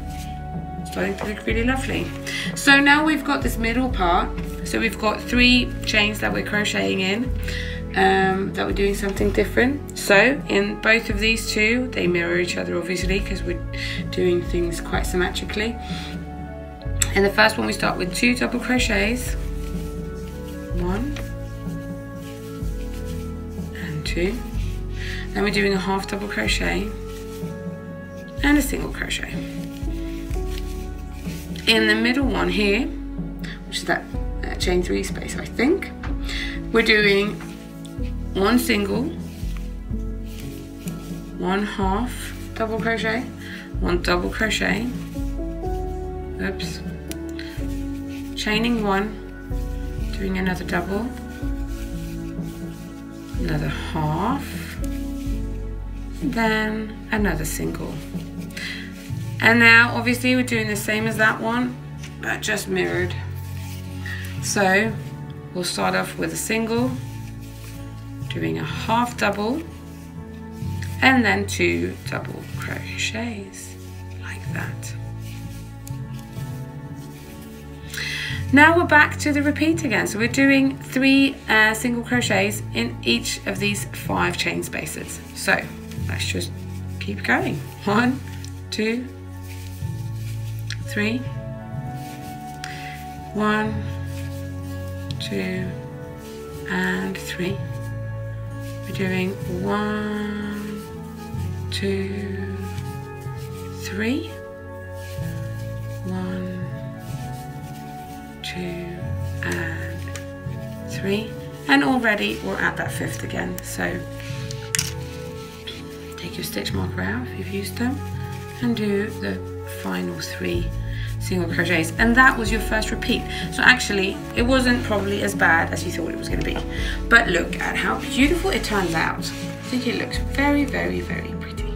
Starting to look really lovely. So now we've got this middle part. So we've got 3 chains that we're crocheting in, that we're doing something different. So in both of these two, they mirror each other obviously because we're doing things quite symmetrically. And the first one we start with 2 double crochets, 1 and 2. Then we're doing a half double crochet and a single crochet. In the middle one here, which is that chain 3 space, I think, we're doing 1 single, 1 half double crochet, 1 double crochet, oops, chaining 1, doing another double, another half, then another single. And now obviously we're doing the same as that one, but just mirrored. So we'll start off with a single, doing a half double, and then 2 double crochets like that. Now we're back to the repeat again. So we're doing 3 single crochets in each of these 5 chain spaces. So let's just keep going. 1, 2, 3. 1, 2, and 3. We're doing 1, 2, 3. 1, 2, and 3. And already we're at that 5th again. So take your stitch marker out if you've used them and do the final 3 single crochets. And that was your first repeat. So actually it wasn't probably as bad as you thought it was going to be, but look at how beautiful it turns out. I think it looks very, very, very pretty.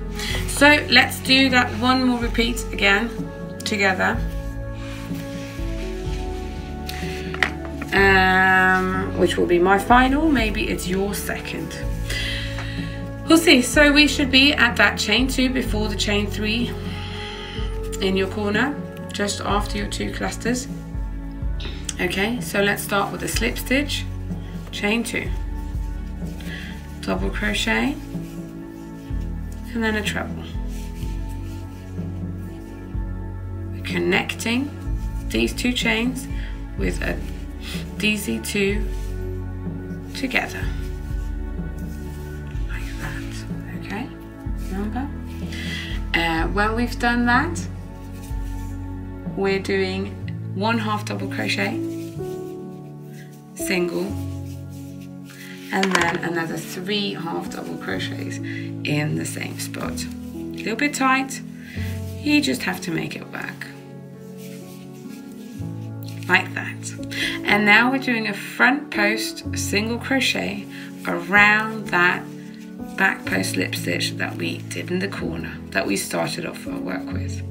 So let's do that one more repeat again together. Which will be my final, maybe it's your second. We'll see. So we should be at that chain 2 before the chain 3 in your corner, just after your 2 clusters. Okay, so let's start with a slip stitch, chain 2, double crochet, and then a treble. We're connecting these 2 chains with a DC2 together, like that. Okay, remember? When we've done that, we're doing 1 half double crochet, single, and then another 3 half double crochets in the same spot. A little bit tight, you just have to make it work. Like that. And now we're doing a front post single crochet around that back post slip stitch that we did in the corner, that we started off our work with.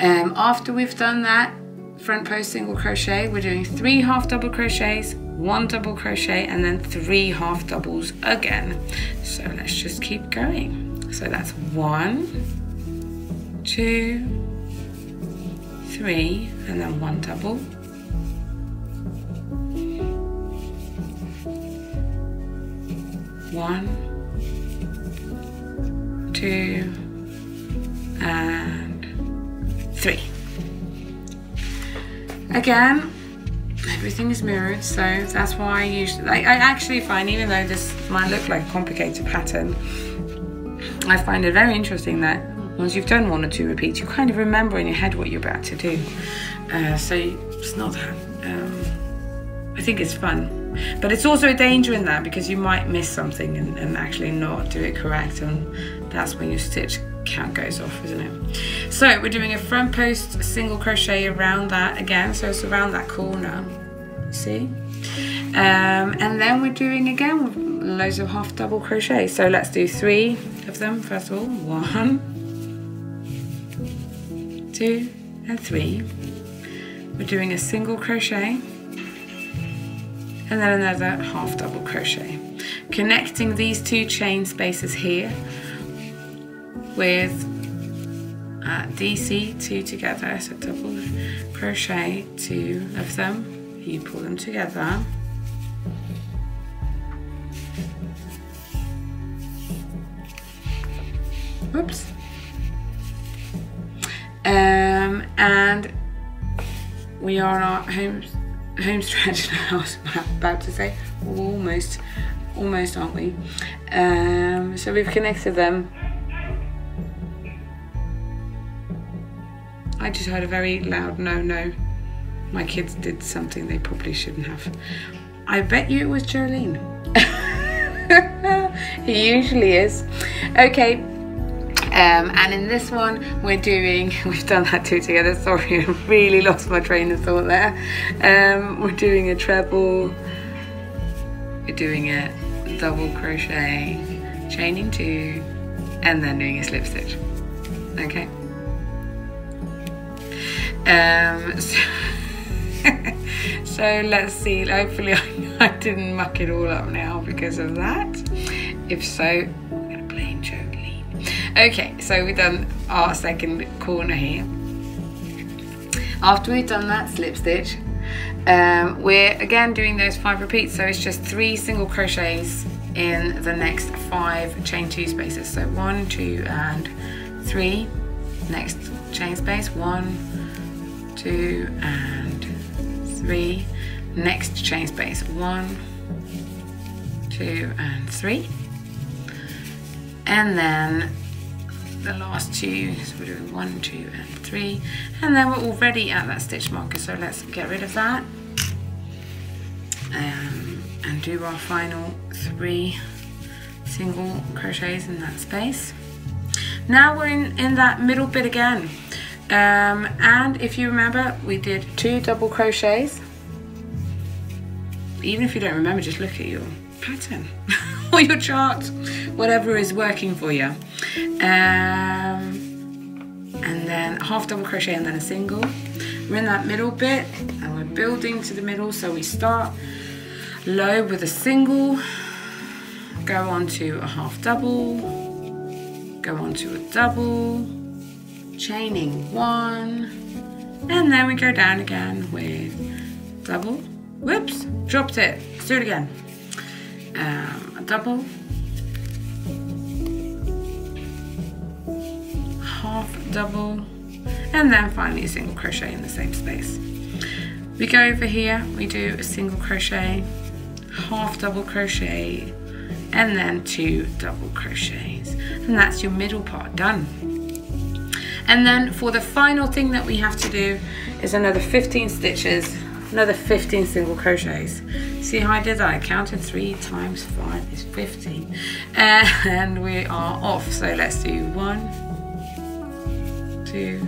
After we've done that front post single crochet, we're doing 3 half double crochets, 1 double crochet, and then 3 half doubles again. So let's just keep going. So that's 1, 2, 3, and then 1 double. 1, 2, and 3. Again, everything is mirrored, so that's why I usually, I actually find, even though this might look like a complicated pattern, I find it very interesting that once you've done 1 or 2 repeats, you kind of remember in your head what you're about to do. So it's not, I think it's fun. But it's also a danger in that, because you might miss something and actually not do it correct, and that's when your stitch count goes off, isn't it? So we're doing a front post single crochet around that again, so it's around that corner, see? And then we're doing again loads of half double crochet. So let's do 3 of them first of all. 1, 2, and 3. We're doing a single crochet, and then another half double crochet, connecting these 2 chain spaces here with DC 2 together, so double crochet 2 of them, you pull them together, whoops, and we are on our home stretch now. I'm about to say almost, aren't we? So we've connected them. I just heard a very loud no. My kids did something they probably shouldn't have. I bet you it was Jolene. He usually is. Okay, and in this one we've done that two together. Sorry, I really lost my train of thought there. We're doing a treble, we're doing a double crochet, chaining two, and then doing a slip stitch. Okay. So let's see, hopefully I didn't muck it all up now because of that. If so, I'm going to blame Jolene. Okay, so we've done our second corner here. After we've done that slip stitch, we're again doing those 5 repeats, so it's just 3 single crochets in the next 5 chain 2 spaces. So 1, 2 and 3, next chain space, 1, 2 and 3, next chain space, 1, 2 and 3, and then the last 2, so we're doing 1, 2 and 3, and then we're already at that stitch marker, so let's get rid of that and do our final 3 single crochets in that space. Now we're in that middle bit again. And if you remember, we did 2 double crochets. Even if you don't remember, just look at your pattern or your chart, whatever is working for you. And then half double crochet and then a single. We're in that middle bit and we're building to the middle, so we start low with a single, go on to a half double, go on to a double, chaining 1, and then we go down again with double, whoops, dropped it, let's do it again, a double, half double, and then finally a single crochet in the same space. We go over here, we do a single crochet, half double crochet, and then 2 double crochets, and that's your middle part done. And then for the final thing that we have to do is another 15 stitches, another 15 single crochets. See how I did that? I counted 3 times 5 is 15. And we are off, so let's do 1, 2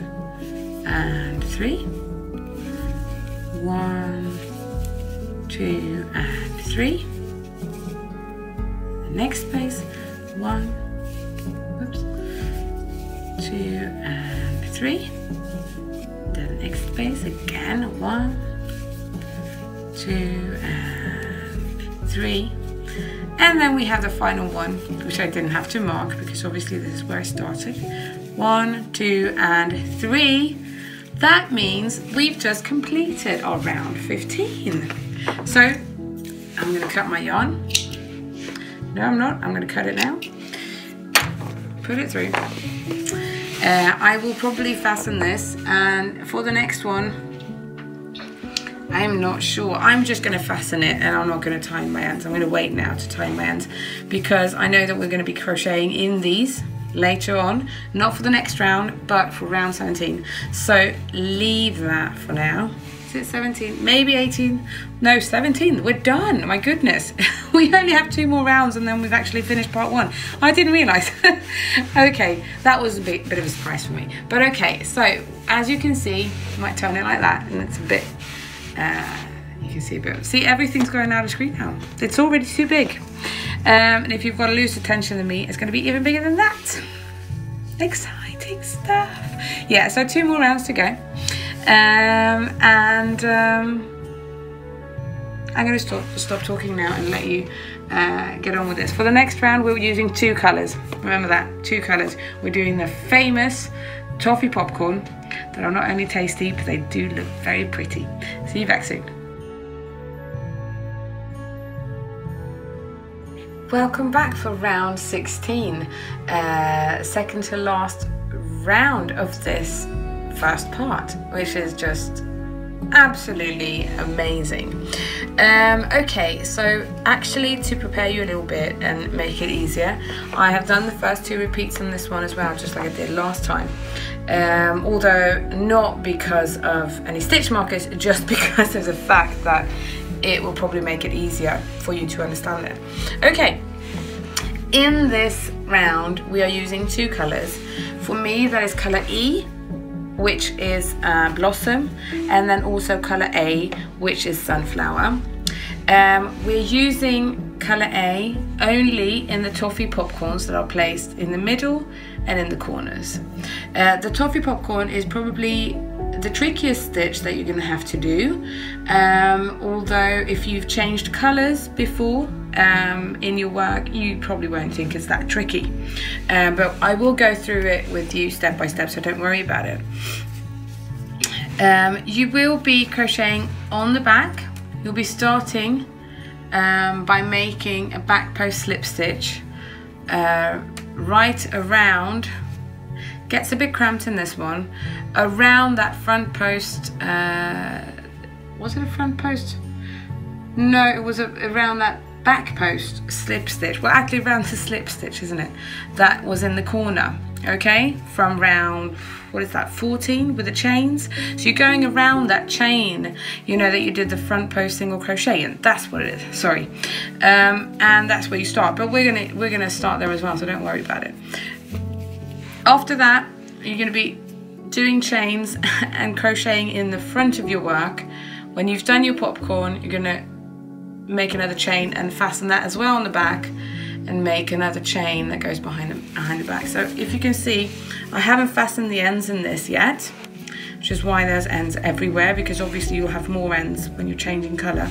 and 3. 1, 2 and 3. The next space, 1, 2 and 3, the next space again, 1, 2 and 3, and then we have the final one, which I didn't have to mark because obviously this is where I started, 1, 2 and 3. That means we've just completed our round 15. So I'm going to cut my yarn, no I'm not, I'm going to cut it now, put it through. I will probably fasten this, and for the next one, I'm not sure. I'm just going to fasten it and I'm not going to tie my ends. I'm going to wait now to tie my ends because I know that we're going to be crocheting in these later on. Not for the next round, but for round 17. So leave that for now. Is it 17? Maybe 18? No, 17. We're done. My goodness. We only have 2 more rounds and then we've actually finished part 1. I didn't realise. Okay, that was a bit of a surprise for me. But okay, so as you can see, I might turn it like that and it's a bit, you can see a bit. See, everything's going out of screen now. It's already too big. And if you've got a looser tension than me, it's going to be even bigger than that. Exciting stuff. Yeah, so 2 more rounds to go. I'm going to stop talking now and let you get on with this. For the next round, we're using two colours. Remember that, two colours. We're doing the famous toffee popcorn that are not only tasty, but they do look very pretty. See you back soon. Welcome back for round 16, second to last round of this first part, which is just absolutely amazing. Okay, so actually to prepare you a little bit and make it easier, I have done the first two repeats on this one as well, just like I did last time. Although not because of any stitch markers, just because of the fact that it will probably make it easier for you to understand it. Okay, in this round we are using two colours. For me that is colour E, which is Blossom, and then also colour A, which is Sunflower. We're using colour A only in the toffee popcorns that are placed in the middle and in the corners. The toffee popcorn is probably the trickiest stitch that you're going to have to do, although if you've changed colours before in your work, you probably won't think it's that tricky, but I will go through it with you step by step, so don't worry about it. You will be crocheting on the back. You'll be starting by making a back post slip stitch right around, gets a bit cramped in this one, around that front post, was it a front post? No, it was around that back post slip stitch, well actually around the slip stitch, isn't it? That was in the corner, okay? From round, what is that, 14 with the chains? So you're going around that chain, you know, that you did the front post single crochet in, that's what it is, sorry. And that's where you start, but we're gonna start there as well, so don't worry about it. After that, you're going to be doing chains and crocheting in the front of your work. When you've done your popcorn, you're going to make another chain and fasten that as well on the back and make another chain that goes behind the back. So if you can see, I haven't fastened the ends in this yet, which is why there's ends everywhere, because obviously you'll have more ends when you're changing colour.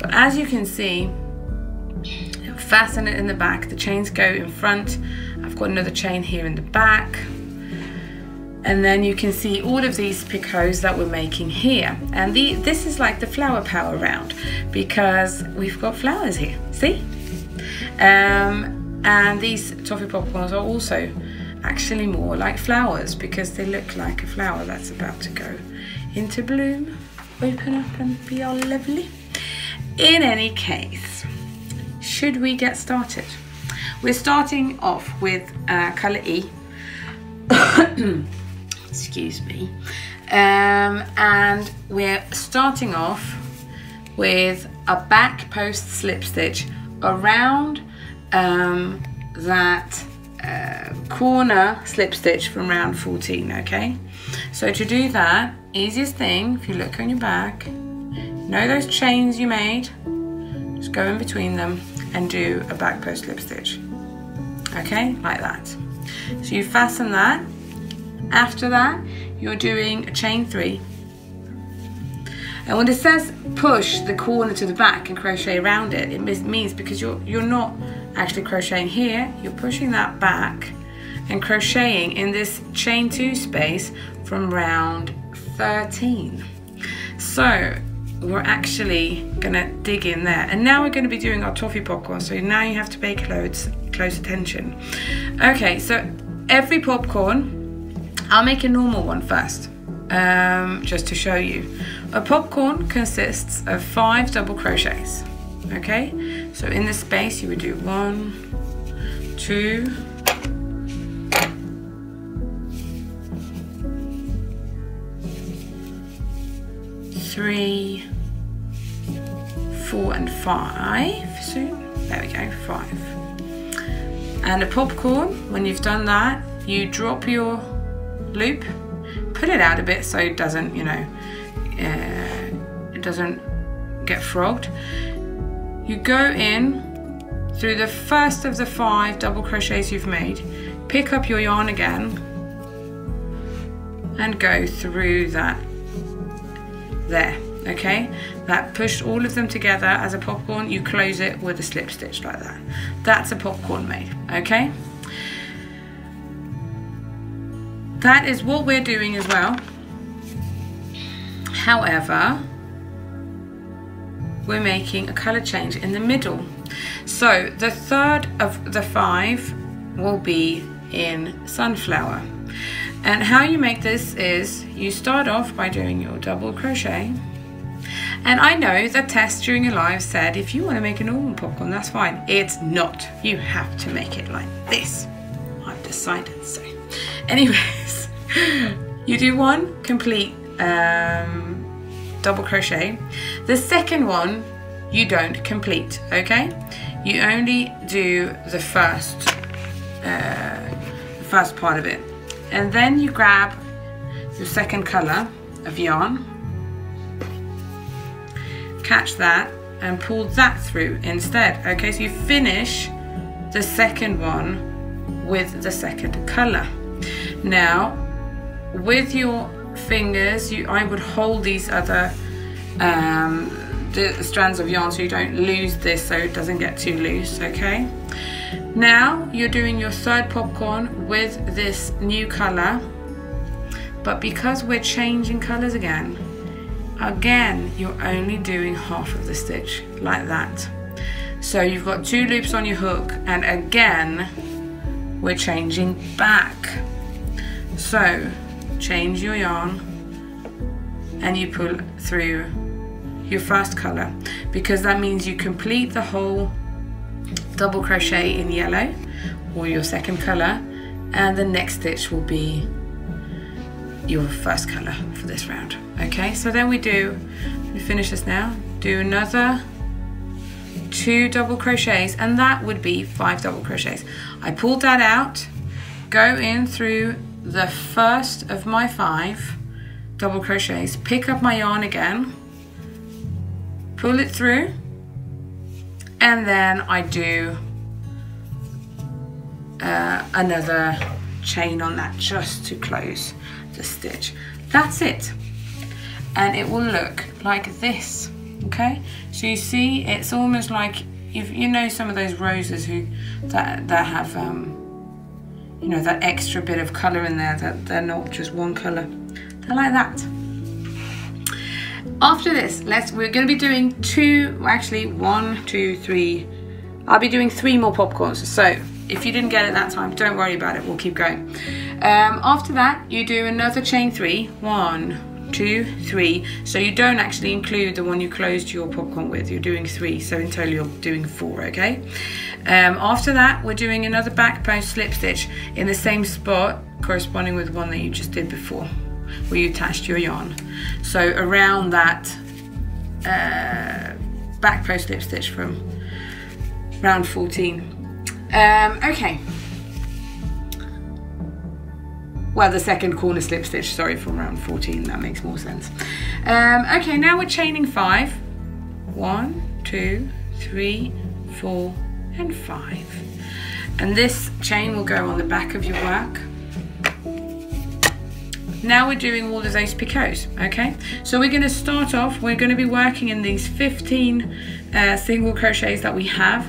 But as you can see, fasten it in the back, the chains go in front. I've got another chain here in the back, and then you can see all of these picots that we're making here, and this is like the flower power round because we've got flowers here, see? And these toffee popcorns are also actually more like flowers because they look like a flower that's about to go into bloom, open up and be all lovely. In any case, should we get started? We're starting off with colour E, excuse me, and we're starting off with a back post slip stitch around that corner slip stitch from round 14, okay? So to do that, easiest thing, if you look on your back, know those chains you made, just go in between them and do a back post slip stitch. Okay, like that. So you fasten that. After that, you're doing a chain three. And when it says push the corner to the back and crochet around it, it means because you're not actually crocheting here, you're pushing that back and crocheting in this chain two space from round 13. So we're actually gonna dig in there. And now we're gonna be doing our toffee popcorn, so now you have to pay close attention. Okay, so every popcorn, I'll make a normal one first, just to show you. A popcorn consists of 5 double crochets, okay? So in this space you would do 1, 2, three, 4 and 5 soon. There we go, 5. And a popcorn, when you've done that, you drop your loop, put it out a bit so it doesn't, you know, it doesn't get frogged. You go in through the first of the 5 double crochets you've made, pick up your yarn again, and go through that there, okay? That pushed all of them together as a popcorn, you close it with a slip stitch like that. That's a popcorn made, okay? That is what we're doing as well. However, we're making a color change in the middle. So the third of the five will be in sunflower. And how you make this is you start off by doing your double crochet. And I know that Tess during her live said, if you want to make a normal popcorn, that's fine. It's not. You have to make it like this. I've decided so. Anyways, you do one complete double crochet. The second one you don't complete, okay? You only do the first part of it. And then you grab your second color of yarn, catch that and pull that through instead, okay? So you finish the second one with the second color. Now with your fingers, I would hold these other the strands of yarn so you don't lose this, so it doesn't get too loose, okay? Now you're doing your third popcorn with this new color, but because we're changing colors again, you're only doing half of the stitch like that. So you've got two loops on your hook, and again we're changing back. So change your yarn and you pull through your first color, because that means you complete the whole double crochet in yellow or your second color, and the next stitch will be your first color for this round, okay? So then we finish this now, do another two double crochets, and that would be five double crochets. I pulled that out, go in through the first of my five double crochets, pick up my yarn again, pull it through, and then I do another chain on that just to close the stitch. That's it, and it will look like this, okay? So you see, it's almost like, if you know some of those roses that have you know, that extra bit of color in there, that they're not just one color, they're like that. After this, we're going to be doing I'll be doing three more popcorns, so if you didn't get it that time, don't worry about it, we'll keep going. After that you do another chain three, 1, 2, 3, so you don't actually include the one you closed your popcorn with, you're doing three, so in total you're doing four, okay? After that we're doing another backbone slip stitch in the same spot, corresponding with one that you just did before where you attached your yarn, so around that back post slip stitch from round 14. Okay, well, the second corner slip stitch, sorry, from round 14, that makes more sense. Okay, now we're chaining 5, 1, 2, 3, 4 and 5, and this chain will go on the back of your work. Now we're doing all of those picots, okay? So we're going to start off, we're going to be working in these 15 single crochets that we have.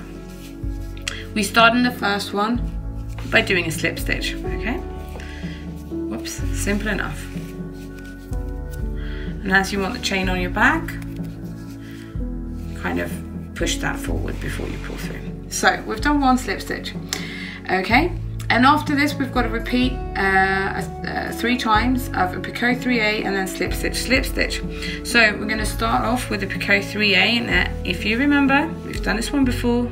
We start in the first one by doing a slip stitch, okay? Whoops, simple enough. And as you want the chain on your back, kind of push that forward before you pull through. So we've done one slip stitch, okay? And after this we've got to repeat 3 times of a picot 3a and then slip stitch, slip stitch. So we're going to start off with a picot 3a, and if you remember, we've done this one before,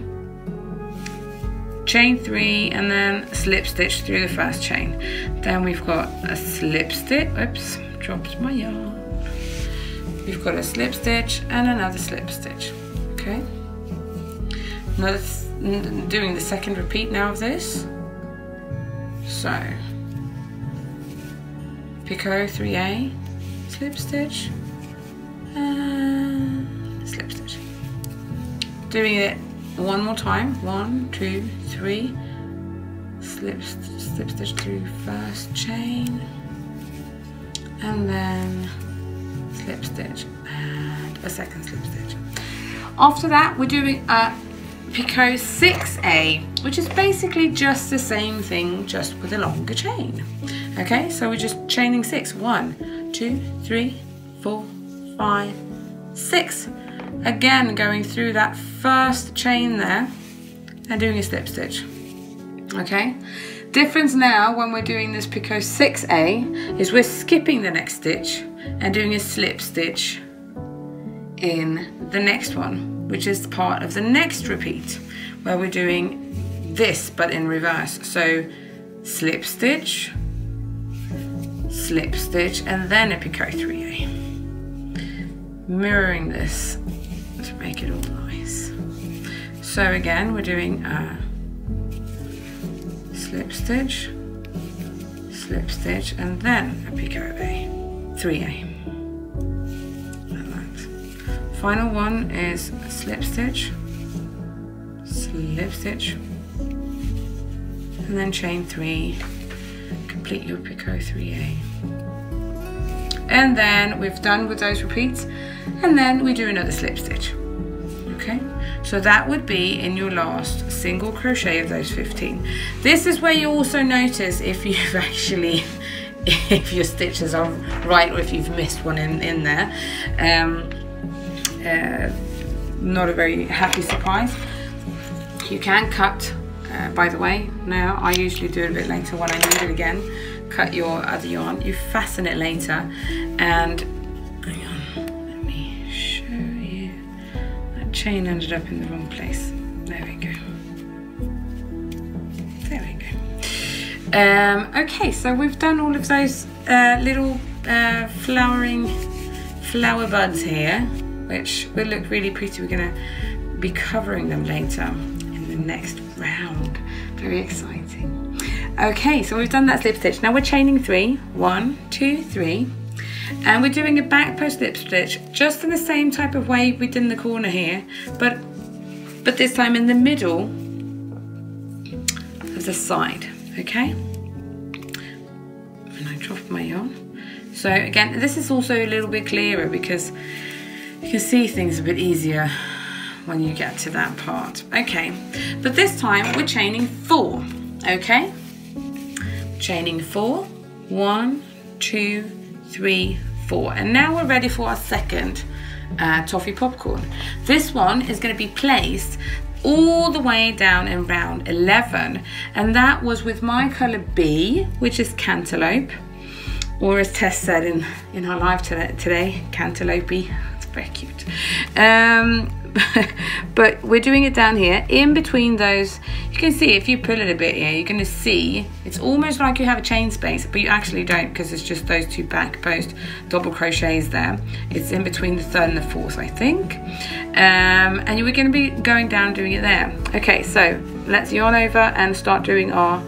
chain 3 and then slip stitch through the first chain. Then we've got a slip stitch, oops, dropped my yarn. We've got a slip stitch and another slip stitch, okay? Now doing the second repeat now of this. So, picot 3a, slip stitch, and slip stitch. Doing it one more time, 1, 2, 3, slip stitch through first chain, and then slip stitch and a second slip stitch. After that we're doing a picot 6A, which is basically just the same thing, just with a longer chain. Okay, so we're just chaining 6, 1, 2, 3, 4, 5, 6. Again going through that first chain there and doing a slip stitch. Okay, difference now when we're doing this picot 6A is we're skipping the next stitch and doing a slip stitch in the next one, which is part of the next repeat where we're doing this but in reverse. So slip stitch and then a picot 3A, mirroring this to make it all nice. So again we're doing a slip stitch, and then a picot 3A, like that. Final one is slip stitch, and then chain 3, complete your picot 3A. And then we've done with those repeats, and then we do another slip stitch. Okay, so that would be in your last single crochet of those 15. This is where you also notice if you've actually, if your stitches are right or if you've missed one in there. Not a very happy surprise. You can cut, by the way, now I usually do it a bit later when I need it again. Cut your other yarn, you fasten it later, and chain ended up in the wrong place. There we go. There we go. Okay, so we've done all of those little flower buds here, which will look really pretty. We're gonna be covering them later in the next round. Very exciting. Okay, so we've done that slip stitch. Now we're chaining 3. 1, 2, 3. And we're doing a back post slip stitch just in the same type of way we did in the corner here, but this time in the middle of the side. Okay, and I dropped my yarn. So again, this is also a little bit clearer because you can see things a bit easier when you get to that part. Okay, but this time we're chaining 4. Okay, chaining 4, 1, 2, 3, 4, and now we're ready for our second toffee popcorn. This one is going to be placed all the way down in round 11, and that was with my colour B, which is cantaloupe, or as Tess said in her live today, cantaloupe. It's very cute. But we're doing it down here in between those. You can see if you pull it a bit here, you're going to see it's almost like you have a chain space, but you actually don't, because it's just those two back post double crochets there. It's in between the 3rd and the 4th, I think, and we're going to be going down doing it there. Okay, so let's yarn over and start doing our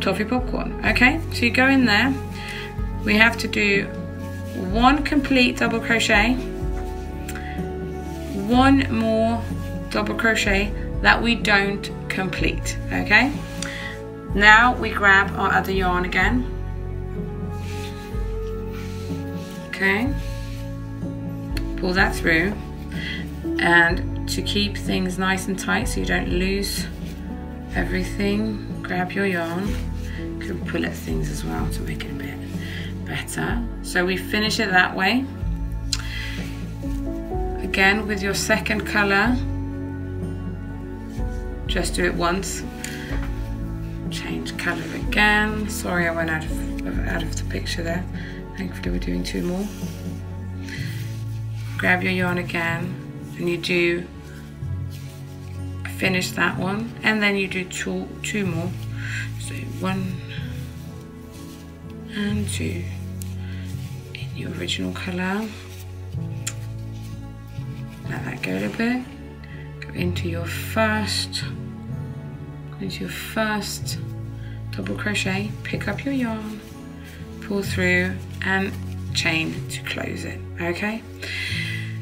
toffee popcorn. Okay, so you go in there, we have to do 1 complete double crochet, 1 more double crochet that we don't complete. Okay, now we grab our other yarn again. Okay, pull that through, and to keep things nice and tight so you don't lose everything, grab your yarn. You can pull at things as well to make it a bit better. So we finish it that way. Again with your second colour, just do it once, change colour again. Sorry, I went out of the picture there. Thankfully we're doing 2 more. Grab your yarn again, and you do finish that one, and then you do two more. So 1 and 2 in your original colour. Let that go a little bit. Go into your first double crochet, pick up your yarn, pull through and chain to close it. Okay,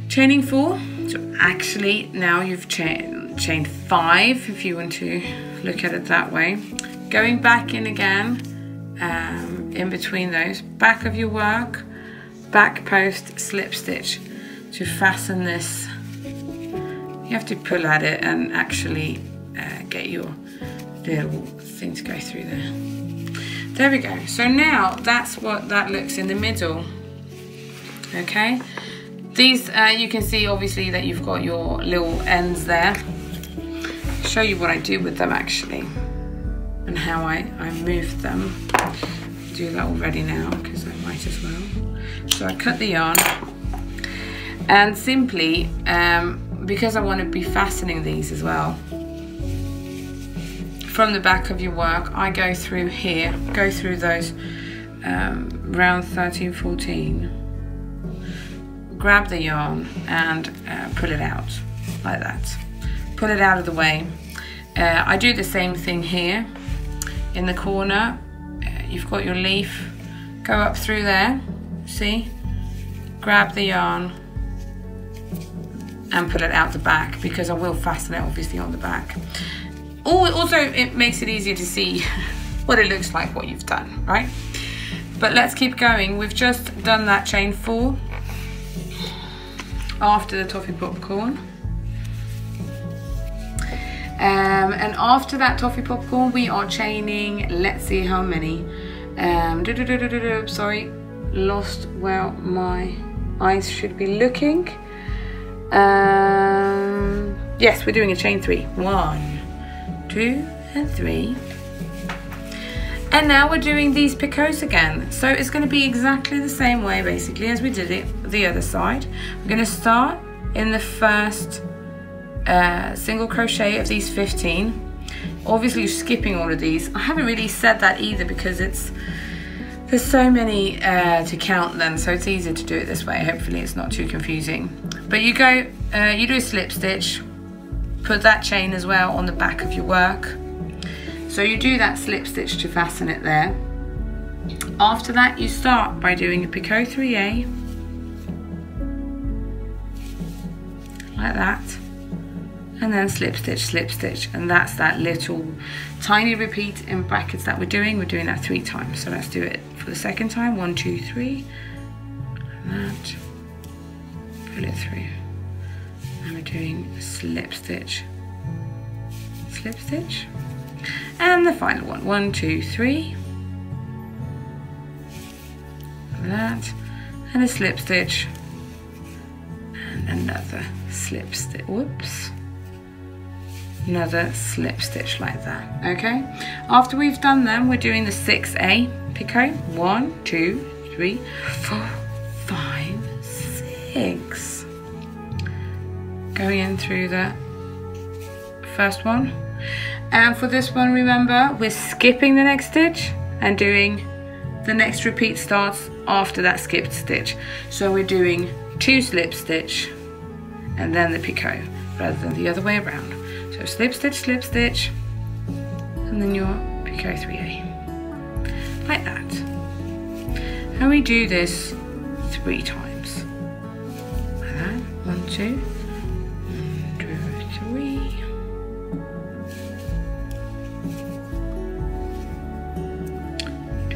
chaining 4. So actually now you've chained 5 if you want to look at it that way. Going back in again, in between those, back of your work, back post slip stitch to fasten this. You have to pull at it and actually get your little thing to go through there. There we go. So now that's what that looks in the middle. Okay, these you can see obviously that you've got your little ends there. I'll show you what I do with them actually and how I move them. I'll do that already now because I might as well. So I cut the yarn and simply because I want to be fastening these as well, from the back of your work I go through here, go through those round 13, 14, grab the yarn and pull it out like that. Pull it out of the way. I do the same thing here in the corner. You've got your leaf, go up through there, see, grab the yarn and pull it out the back because I will fasten it obviously on the back. Also it makes it easier to see what it looks like, what you've done, right? But let's keep going. We've just done that chain 4 after the toffee popcorn, and after that toffee popcorn we are chaining, let's see how many, sorry, lost where my eyes should be looking. Yes, we're doing a chain 3, 1, 2 and 3, and now we're doing these picots again. So it's going to be exactly the same way basically as we did it the other side. We're going to start in the first single crochet of these 15. Obviously you're skipping all of these. I haven't really said that either because there's so many to count then, so it's easier to do it this way. Hopefully it's not too confusing. But you go, you do a slip stitch, put that chain as well on the back of your work. So you do that slip stitch to fasten it there. After that you start by doing a picot 3A. Like that, and then slip stitch, and that's that little tiny repeat in brackets that we're doing. We're doing that 3 times, so let's do it for the second time. 1, 2, 3, and that, pull it through, and we're doing slip stitch, and the final one. 1, 2, 3, like that, and a slip stitch. Another slip stitch, whoops, another slip stitch like that. Okay, after we've done them we're doing the 6A picot. 1, 2, 3, 4, 5, 6, going in through the first one, and for this one remember we're skipping the next stitch and doing the next repeat starts after that skipped stitch, so we're doing 2 slip stitch and then the picot rather than the other way around. So slip stitch, and then your picot 3A, like that. And we do this 3 times. Like that, 1, 2, 3.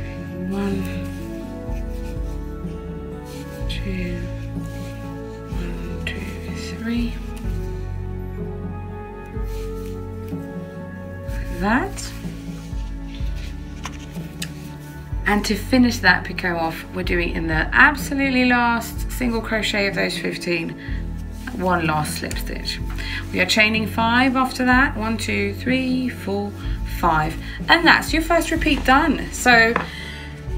Doing 1, 2, 1, 2, 3. Like that. And to finish that picot off, we're doing in the absolutely last single crochet of those 15, one last slip stitch. We are chaining 5 after that. 1, 2, 3, 4, 5. And that's your first repeat done. So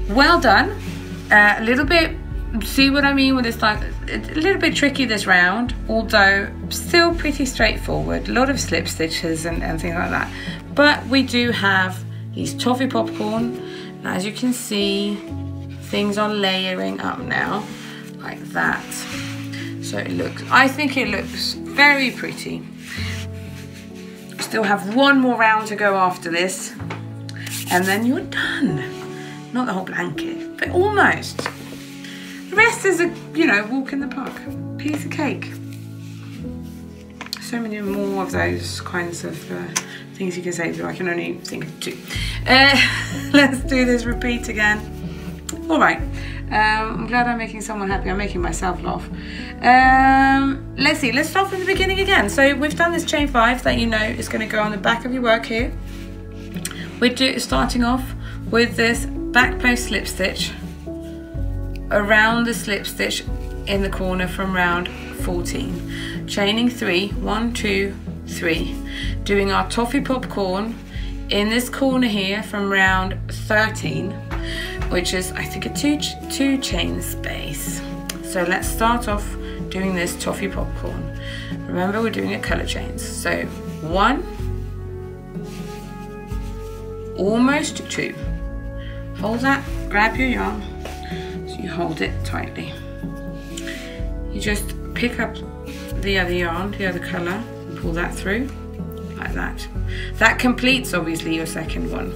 well done. A little bit, see what I mean when it's like a little bit tricky this round, although still pretty straightforward, a lot of slip stitches and things like that. But we do have these toffee popcorn, and as you can see things are layering up now like that, so it looks, I think it looks very pretty. Still have one more round to go after this and then you're done. Not the whole blanket, but almost. The rest is a, you know, walk in the park, piece of cake. So many more of those kinds of things you can say, but I can only think of 2. Let's do this repeat again. all right. I'm glad I'm making someone happy. I'm making myself laugh. Let's see, let's start from the beginning again. So we've done this chain 5 that you know is going to go on the back of your work here. We're starting off with this back post slip stitch around the slip stitch in the corner from round 14, chaining 3, 1, 2, 3, doing our toffee popcorn in this corner here from round 13, which is I think a two chain space. So let's start off doing this toffee popcorn. Remember, we're doing it color chains. So 1, almost 2. Hold that, grab your yarn, so you hold it tightly. You just pick up the other yarn, the other color, and pull that through like that. That completes obviously your second one.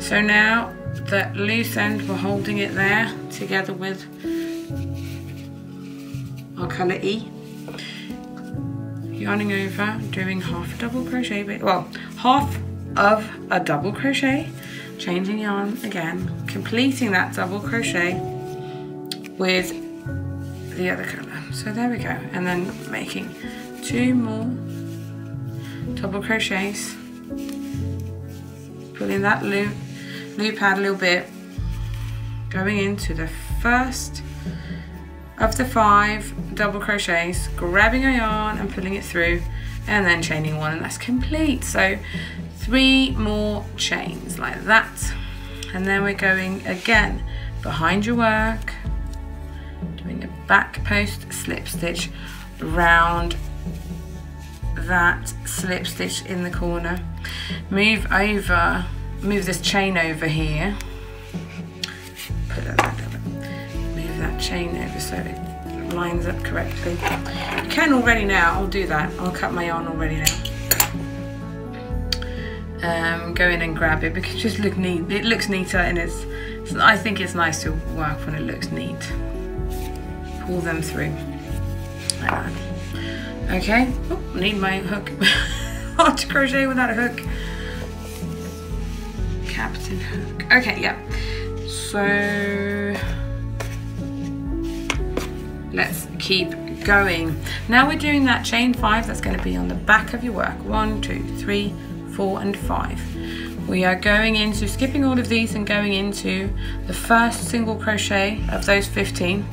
So now the loose end, we're holding it there together with our colour E, yarning over, doing half a double crochet, well, half of a double crochet, changing yarn again, completing that double crochet with the other colour. So there we go, and then making 2 more double crochets, pulling that loop out a little bit, going into the first of the 5 double crochets, grabbing a yarn and pulling it through, and then chaining 1, and that's complete. So 3 more chains like that, and then we're going again behind your work, doing a back post slip stitch round that slip stitch in the corner. Move this chain over here, put that back up, move that chain over so it lines up correctly. You can already now, I'll do that, I'll cut my yarn already now. Go in and grab it because it just looks neat. It looks neater, and I think it's nice to work when it looks neat. Pull them through like that. Okay, oh, need my hook. Hard to crochet without a hook. Captain Hook. Okay, yeah. So let's keep going. Now we're doing that chain 5 that's going to be on the back of your work. 1, 2, 3, 4 and 5. We are going into, skipping all of these and going into the first single crochet of those 15,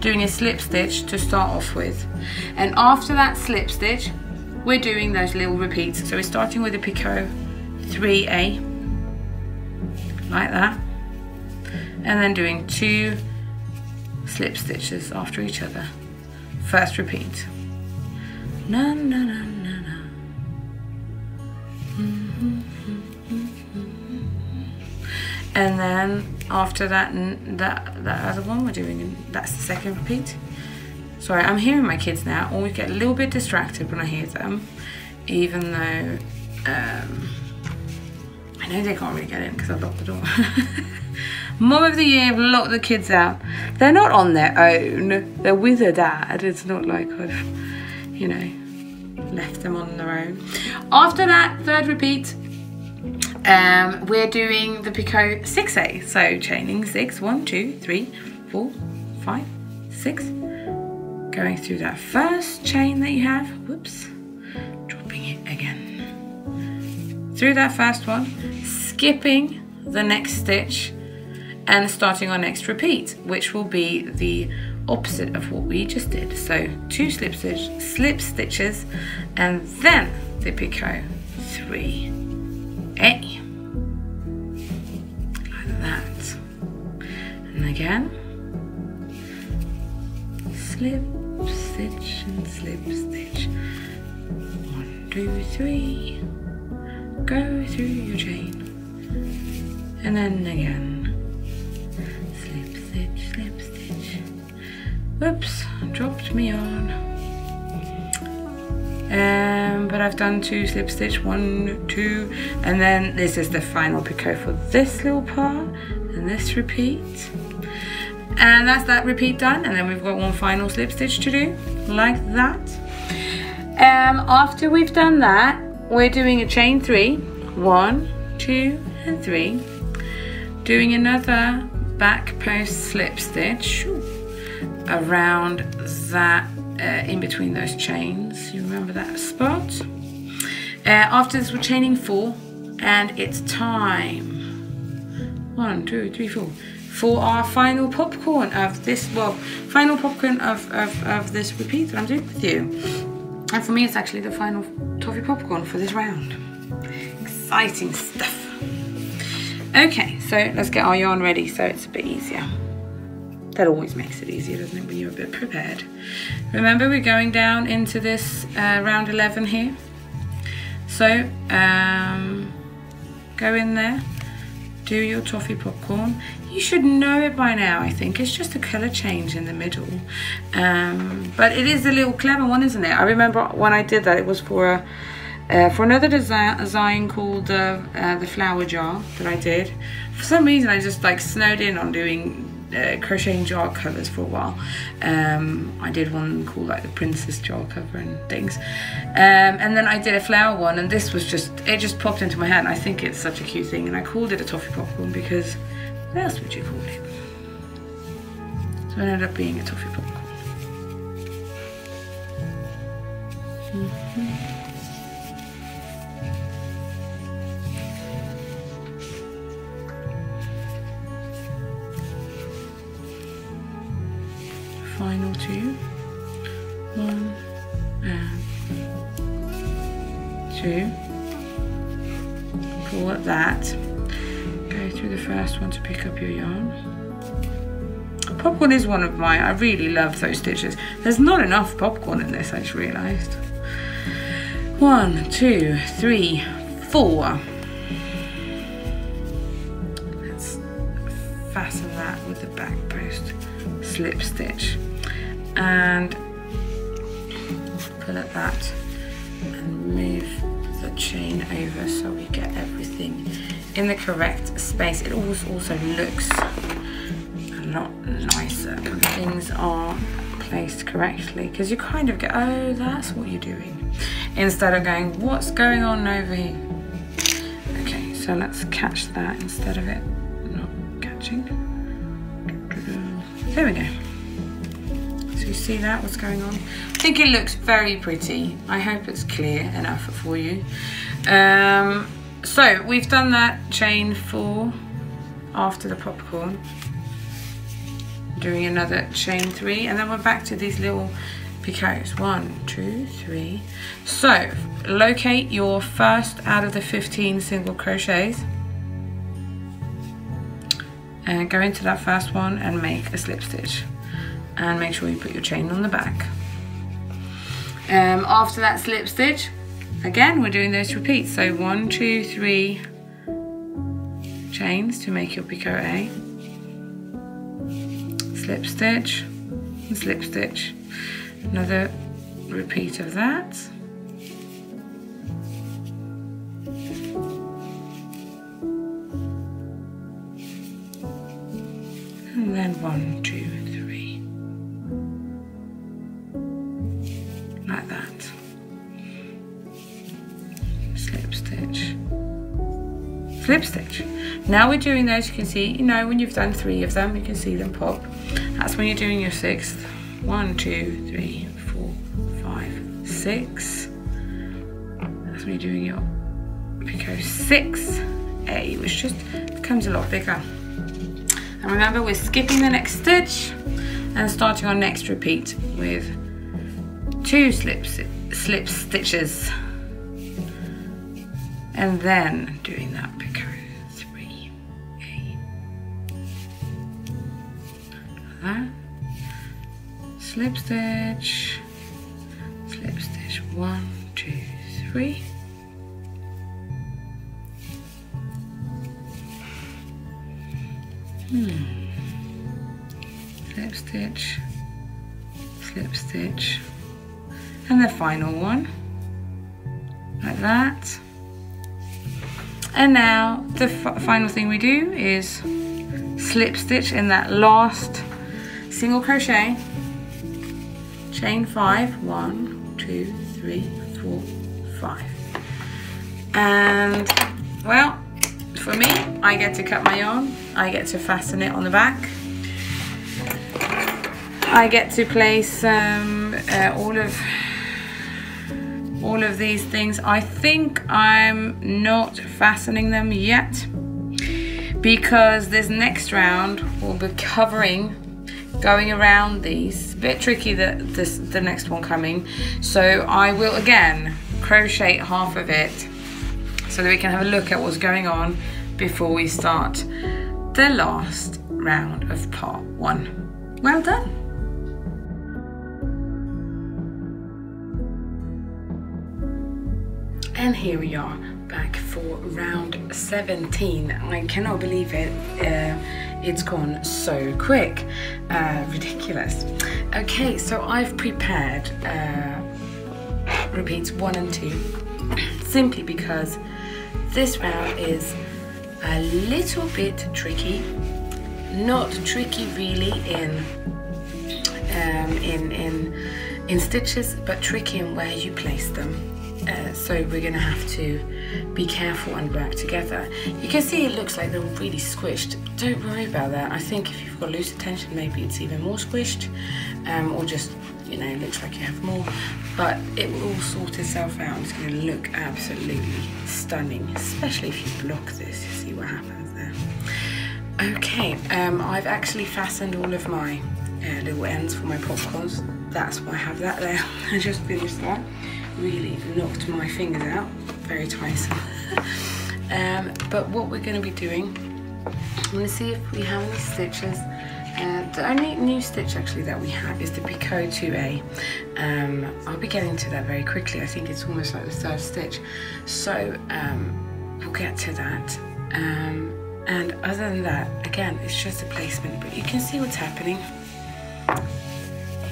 doing a slip stitch to start off with, and after that slip stitch we're doing those little repeats. So we're starting with a picot 3a like that, and then doing 2 slip stitches after each other. First repeat, na na na na na. And then after that, that other one we're doing, that's the second repeat. Sorry, I'm hearing my kids now. Always get a little bit distracted when I hear them, even though I know they can't really get in because I've locked the door. Mum of the year, I've locked the kids out. They're not on their own. They're with their dad. It's not like I've, you know, left them on their own. After that third repeat, we're doing the picot 6a, so chaining 6, 1, 2, 3, 4, 5, 6, going through that first chain that you have, whoops, dropping it again, through that first one, skipping the next stitch and starting our next repeat, which will be the opposite of what we just did. So 2 slip stitches and then the picot 3a. Like that. And again, slip, stitch, and slip, stitch. 1, 2, 3. Go through your chain. And then again, slip, stitch, slip, stitch. Whoops, dropped me on. But I've done 2 slip stitch, 1, 2, and then this is the final picot for this little part and this repeat, and that's that repeat done. And then we've got one final slip stitch to do like that. After we've done that, we're doing a chain 3, 1, 2 and 3, doing another back post slip stitch around that, in between those chains. You remember that spot? After this, we're chaining 4, and it's time. 1, 2, 3, 4. For our final popcorn of this, well, final popcorn of this repeat that I'm doing with you. And for me, it's actually the final toffee popcorn for this round. Exciting stuff. Okay, so let's get our yarn ready so it's a bit easier. That always makes it easier, doesn't it, when you're a bit prepared. Remember, we're going down into this round 11 here. So, go in there, do your toffee popcorn. You should know it by now, I think. It's just a colour change in the middle. But it is a little clever one, isn't it? I remember when I did that, it was for another design called the flower jar that I did. For some reason, I just like snowed in on doing crocheting jar covers for a while. I did one called like the princess jar cover and things, and then I did a flower one, and this was just, it just popped into my head. I think it's such a cute thing, and I called it a toffee popcorn because what else would you call it? So it ended up being a toffee popcorn. Final 2, 1, and 2. Pull at that. Go through the first one to pick up your yarn. Popcorn is one of my, I really love those stitches. There's not enough popcorn in this, I just realised. 1, 2, 3, 4. Let's fasten that with the back post slip stitch. And pull at that and move the chain over so we get everything in the correct space. It always also looks a lot nicer when things are placed correctly, because you kind of go, oh, that's what you're doing, instead of going, what's going on over here? Okay, so let's catch that instead of it not catching. There we go. So you see that, what's going on? I think it looks very pretty. I hope it's clear enough for you. So we've done that chain 4 after the popcorn. Doing another chain 3, and then we're back to these little picots. 1, 2, 3. So locate your first out of the 15 single crochets. And go into that first one and make a slip stitch, and make sure you put your chain on the back. After that slip stitch, again we're doing those repeats, so 1, 2, 3 chains to make your picot A, slip stitch and slip stitch, another repeat of that. And then 1, 2, 3. Like that. Slip stitch. Slip stitch. Now we're doing those, you can see, you know, when you've done 3 of them, you can see them pop. That's when you're doing your 6th. 1, 2, 3, 4, 5, 6. That's when you're doing your picot 6A, which just becomes a lot bigger. And remember, we're skipping the next stitch and starting our next repeat with 2 slip stitches, and then doing that picot 3A. Like that. Slip stitch, slip stitch. 1, 2, 3. Slip stitch, slip stitch, and the final one, like that. And now the final thing we do is slip stitch in that last single crochet, chain 5, 1, 2, 3, 4, 5, and well, for me. I get to cut my yarn, I get to fasten it on the back, I get to place all of these things. I think I'm not fastening them yet because this next round will be covering, going around these. A bit tricky that the next one coming. So I will again crochet half of it so that we can have a look at what's going on before we start the last round of part one. Well done. And here we are, back for round 17. I cannot believe it. It's gone so quick. Ridiculous. Okay, so I've prepared repeats 1 and 2, simply because this round is a little bit tricky. Not tricky really in stitches, but tricky in where you place them. So we're going to have to be careful and work together. You can see it looks like they're really squished. Don't worry about that. I think if you've got loose tension, maybe it's even more squished, or just, you know, it looks like you have more. But it will all sort itself out. It's going to look absolutely stunning, especially if you block this. You see what happens there. Okay, I've actually fastened all of my little ends for my popcorns. That's why I have that there. I just finished that. Really knocked my fingers out, very tight. But what we're going to be doing, I'm going to see if we have any stitches. The only new stitch actually that we have is the picot2b. I'll be getting to that very quickly. I think it's almost like the third stitch, so we'll get to that. And other than that, again, it's just a placement, but you can see what's happening.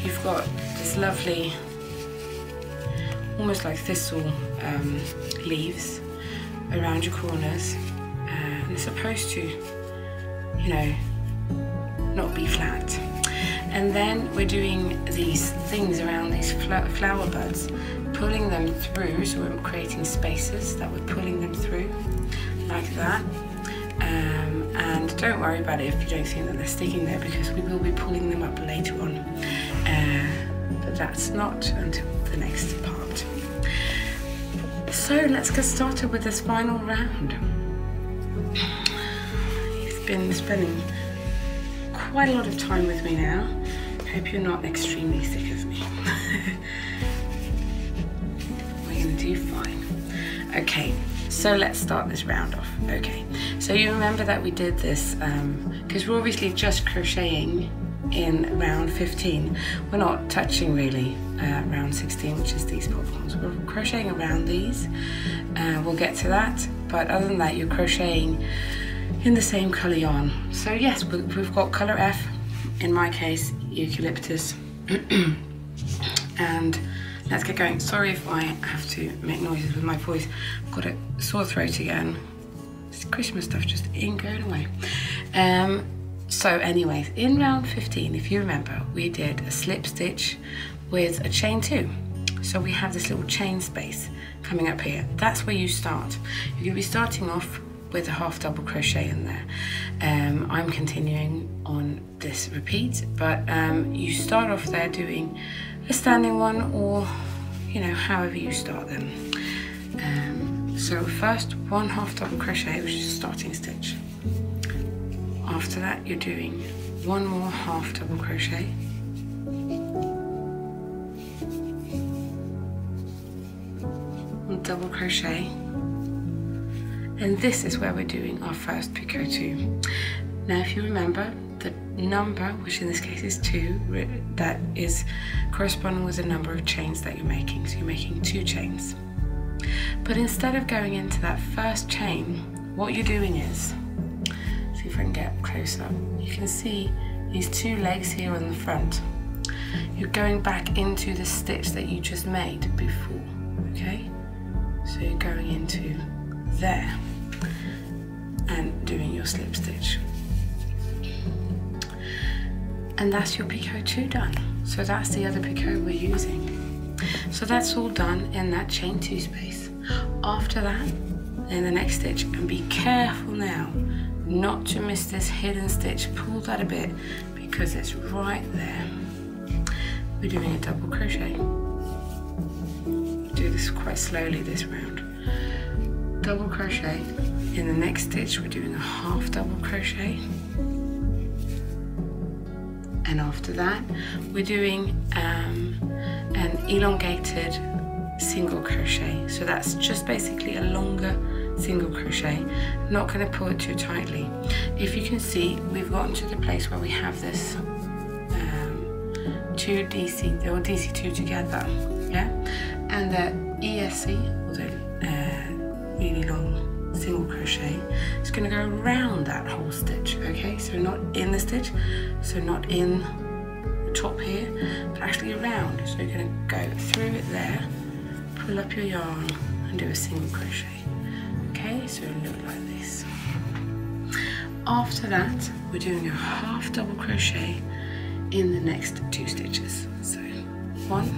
You've got this lovely, almost like thistle leaves around your corners, and it's supposed to, you know, not be flat. And then we're doing these things around these flower buds, pulling them through, so we're creating spaces that we're pulling them through like that. And don't worry about it if you don't think that they're sticking there, because we will be pulling them up later on, but that's not until the next part. So let's get started with this final round. You've been spending quite a lot of time with me now. Hope you're not extremely sick of me. We're gonna do fine. Okay, so let's start this round off. Okay, so you remember that we did this, because we're obviously just crocheting in round 15. We're not touching really round 16, which is these popcorns. We're crocheting around these. We'll get to that, but other than that, you're crocheting in the same colour yarn. So yes, we've got colour F, in my case eucalyptus, and let's get going. Sorry if I have to make noises with my voice. I've got a sore throat again. This Christmas stuff just ain't going away. So anyways, in round 15, if you remember, we did a slip stitch with a chain 2. So we have this little chain space coming up here. That's where you start. You're going to be starting off with a half double crochet in there. I'm continuing on this repeat, but you start off there doing a standing one, or, you know, however you start them. So first, one half double crochet, which is a starting stitch. After that, you're doing one more half double crochet, and double crochet, and this is where we're doing our first picot2. Now, if you remember, the number, which in this case is 2, that is corresponding with the number of chains that you're making. So you're making 2 chains. But instead of going into that first chain, what you're doing is, see if I can get closer, you can see these 2 legs here on the front. You're going back into the stitch that you just made before, okay? So you're going into there and doing your slip stitch. And that's your picot2 done. So that's the other picot we're using. So that's all done in that chain 2 space. After that, in the next stitch, and be careful now not to miss this hidden stitch. Pull that a bit because it's right there. We're doing a double crochet. Do this quite slowly this round. Double crochet. In the next stitch we're doing a half double crochet, and after that we're doing an elongated single crochet. So that's just basically a longer single crochet, not going to pull it too tightly. If you can see, we've gotten to the place where we have this two DC or DC2 together, yeah, and the ESC, or the really long single crochet, is going to go around that whole stitch. Okay, so not in the stitch, so not in the top here, but actually around. So you're going to go through it there, pull up your yarn, and do a single crochet. Okay, so it'll look like this. After that, we're doing a half double crochet in the next two stitches. So one,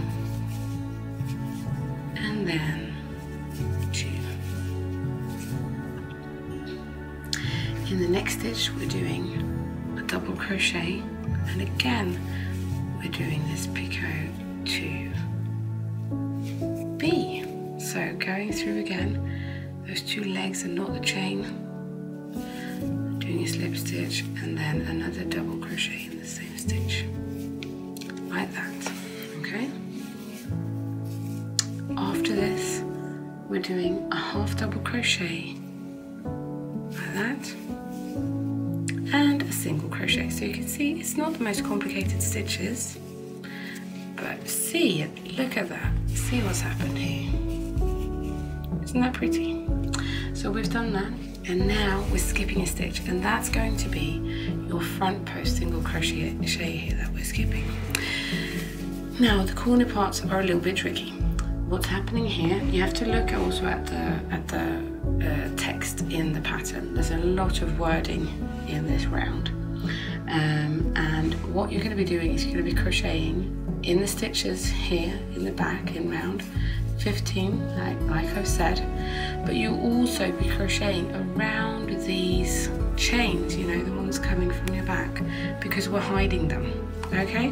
and then two. In the next stitch, we're doing a double crochet, and again, we're doing this picot2b. So going through again. Those two legs and not the chain, doing a slip stitch and then another double crochet in the same stitch, like that. Okay, after this we're doing a half double crochet like that and a single crochet. So you can see it's not the most complicated stitches, but see it, look at that, see what's happened here. Isn't that pretty? So we've done that, and now we're skipping a stitch, and that's going to be your front post single crochet here that we're skipping. Now the corner parts are a little bit tricky. What's happening here, you have to look also at the text in the pattern. There's a lot of wording in this round, and what you're going to be doing is you're going to be crocheting in the stitches here in the back in round 15, like I've said, but you'll also be crocheting around these chains, you know, the ones coming from your back, because we're hiding them. Okay,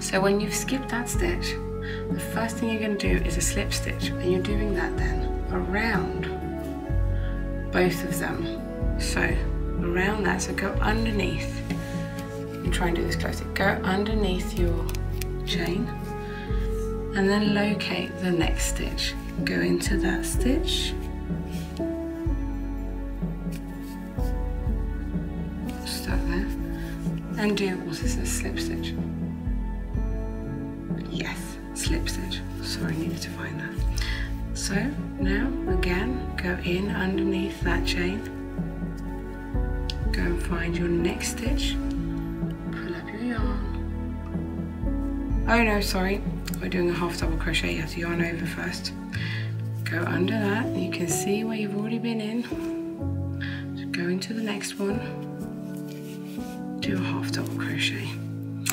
so when you've skipped that stitch, the first thing you're going to do is a slip stitch, and you're doing that then around both of them. So around that, so go underneath, and try and do this closely, go underneath your chain, and then locate the next stitch. Go into that stitch, start there, and do what is this, slip stitch? Yes, slip stitch. Sorry, I needed to find that. So now again, go in underneath that chain, go and find your next stitch, pull up your yarn. Oh no, sorry. We're doing a half double crochet, you have to yarn over first. Go under that, you can see where you've already been in. So go into the next one, do a half double crochet.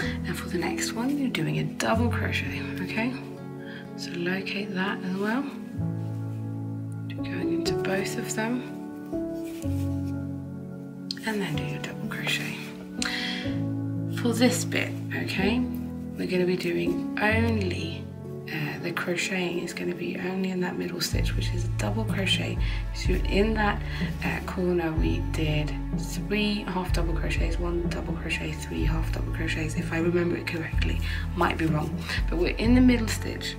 And for the next one, you're doing a double crochet, okay? So locate that as well. Going into both of them, and then do your double crochet. For this bit, okay? We're going to be doing only, the crocheting is going to be only in that middle stitch, which is a double crochet. So in that corner we did 3 half double crochets, 1 double crochet, 3 half double crochets, if I remember it correctly, might be wrong. But we're in the middle stitch.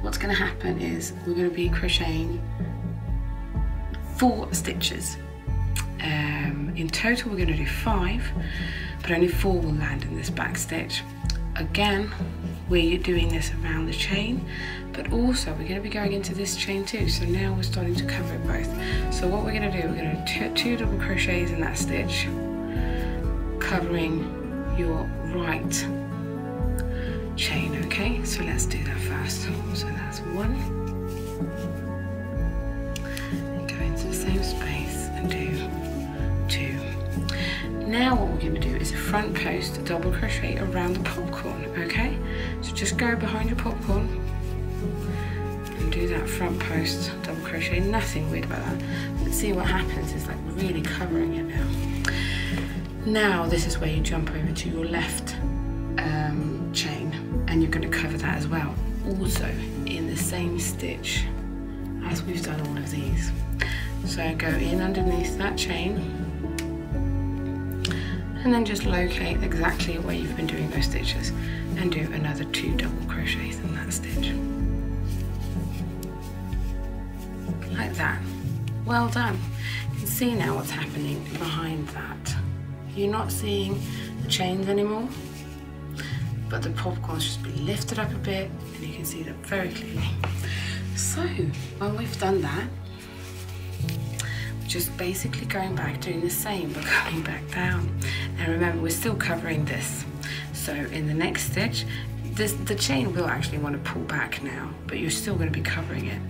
What's going to happen is we're going to be crocheting 4 stitches. In total we're going to do 5, but only 4 will land in this back stitch. Again, we're doing this around the chain, but also we're going to be going into this chain too, so now we're starting to cover it both. So what we're going to do, we're going to do 2 double crochets in that stitch, covering your right chain, okay? So let's do that first. So that's 1, and go into the same space and do 2. Now what we're going to do is a front post double crochet around the popcorn, okay? So just go behind your popcorn and do that front post double crochet, nothing weird about that. But see what happens is like really covering it now. Now this is where you jump over to your left chain, and you're going to cover that as well. Also in the same stitch as we've done all of these. So go in underneath that chain, and then just locate exactly where you've been doing those stitches and do another 2 double crochets in that stitch. Like that. Well done. You can see now what's happening behind that. You're not seeing the chains anymore, but the popcorn's just been lifted up a bit and you can see that very clearly. So when we've done that, just basically going back, doing the same, but coming back down. And remember, we're still covering this. So in the next stitch, the chain will actually want to pull back now, but you're still going to be covering it.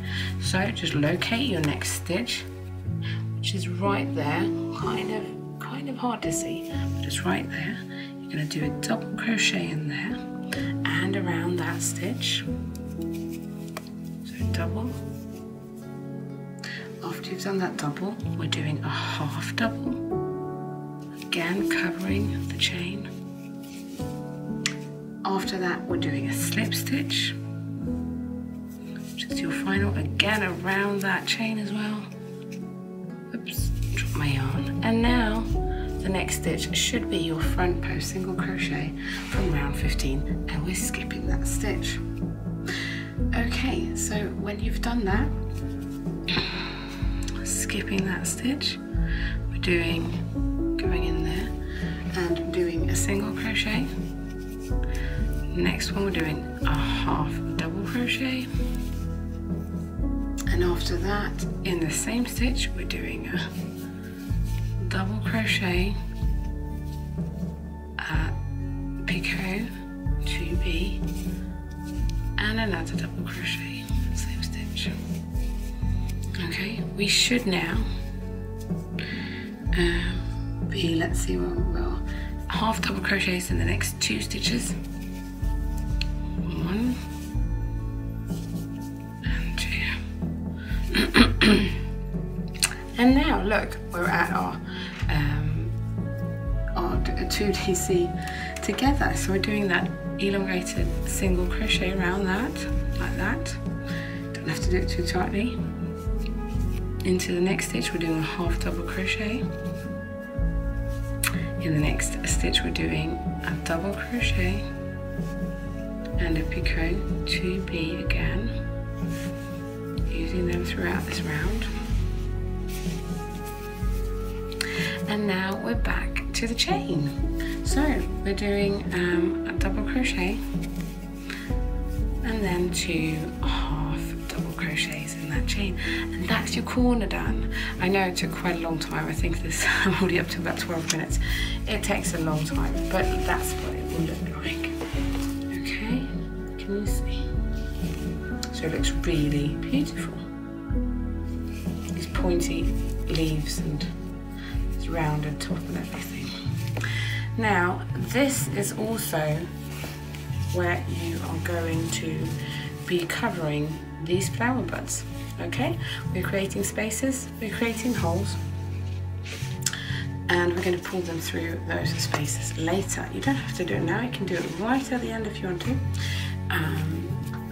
So just locate your next stitch, which is right there, kind of hard to see, but it's right there. You're going to do a double crochet in there and around that stitch. So double. After you've done that double, we're doing a half double, again covering the chain. After that, we're doing a slip stitch, which is your final, again around that chain as well. Oops, dropped my yarn. And now the next stitch should be your front post single crochet from round 15, and we're skipping that stitch. Okay, so when you've done that, skipping that stitch, we're going in there and doing a single crochet. Next one, we're doing a half double crochet, and after that, in the same stitch, we're doing a double crochet, picot2b, and another double crochet, same stitch. Okay, we should now be, let's see what we'll, half double crochets in the next 2 stitches. 1 and 2. And now look, we're at our 2DC together. So we're doing that elongated single crochet around that, like that. Don't have to do it too tightly. Into the next stitch, we're doing a half double crochet. In the next stitch, we're doing a double crochet and a picot2b again, using them throughout this round. And now we're back to the chain. So we're doing a double crochet and then 2 half double crochets in that chain, and that's your corner done. I know it took quite a long time. I think this, I'm already up to about 12 minutes. It takes a long time, but that's what it will look like. Okay, can you see? So it looks really beautiful. These pointy leaves and this rounded top and everything. Now, this is also where you are going to be covering these flower buds. Okay, we're creating spaces, we're creating holes, and we're going to pull them through those spaces later. You don't have to do it now, you can do it right at the end if you want to,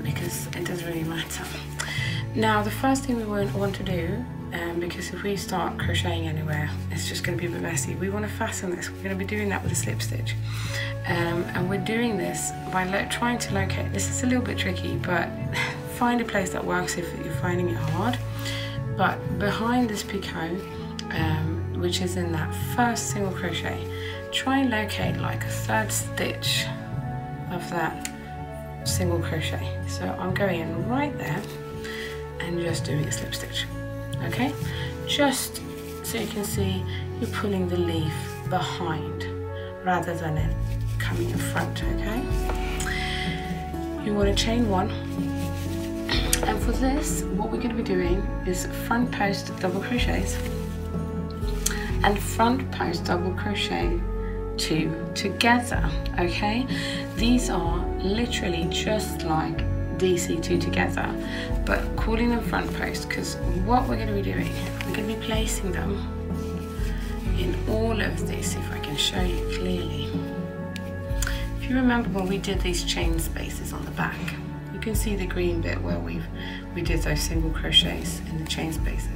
because it doesn't really matter. Now the first thing we want to do, because if we start crocheting anywhere, it's just going to be a bit messy. We want to fasten this. We're going to be doing that with a slip stitch. And we're doing this by trying to locate. This is a little bit tricky, but find a place that works if you're finding it hard. But behind this picot, which is in that first single crochet, try and locate like a 3rd stitch of that single crochet. So I'm going in right there and just doing a slip stitch. Okay, just so you can see, you're pulling the leaf behind rather than it coming in front. Okay, you want to chain 1, and for this, what we're going to be doing is front post double crochets and front post double crochet 2 together. Okay, these are literally just like DC2 together, but calling them front post, because what we're going to be doing, we're going to be placing them in all of this, if I can show you clearly. If you remember when we did these chain spaces on the back, you can see the green bit where we did those single crochets in the chain spaces.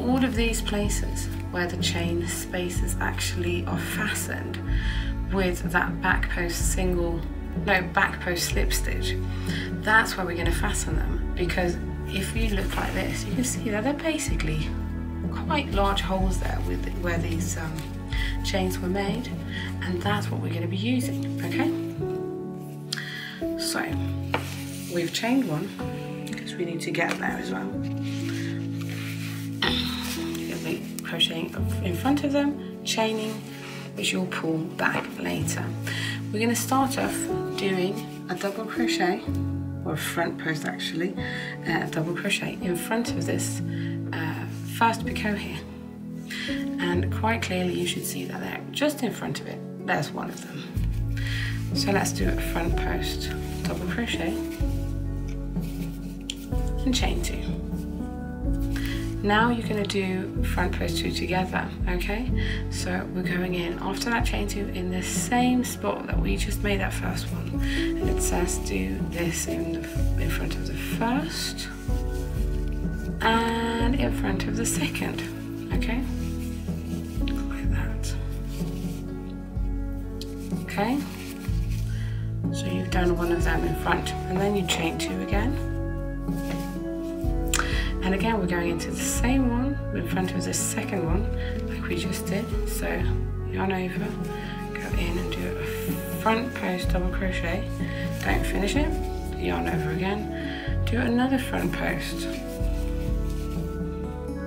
All of these places where the chain spaces actually are fastened with that back post back post slip stitch, that's where we're going to fasten them, because if you look like this, you can see that they're basically quite large holes there with where these chains were made, and that's what we're going to be using. Okay, so we've chained one because we need to get there as well. You'll be crocheting in front of them, chaining, which you'll pull back later. We're going to start off doing a double crochet, or a front post actually, a double crochet in front of this first picot here, and quite clearly you should see that there, just in front of it, there's one of them. So let's do a front post double crochet and chain two. Now you're going to do front post two together, okay? So we're going in after that chain two in the same spot that we just made that first one, and it says do this in front of the first and in front of the second, okay? Like that. Okay, so you've done one of them in front, and then you chain two again. And again, we're going into the same one in front of the second one, like we just did. So yarn over, go in and do a front post double crochet, don't finish it, yarn over again, do another front post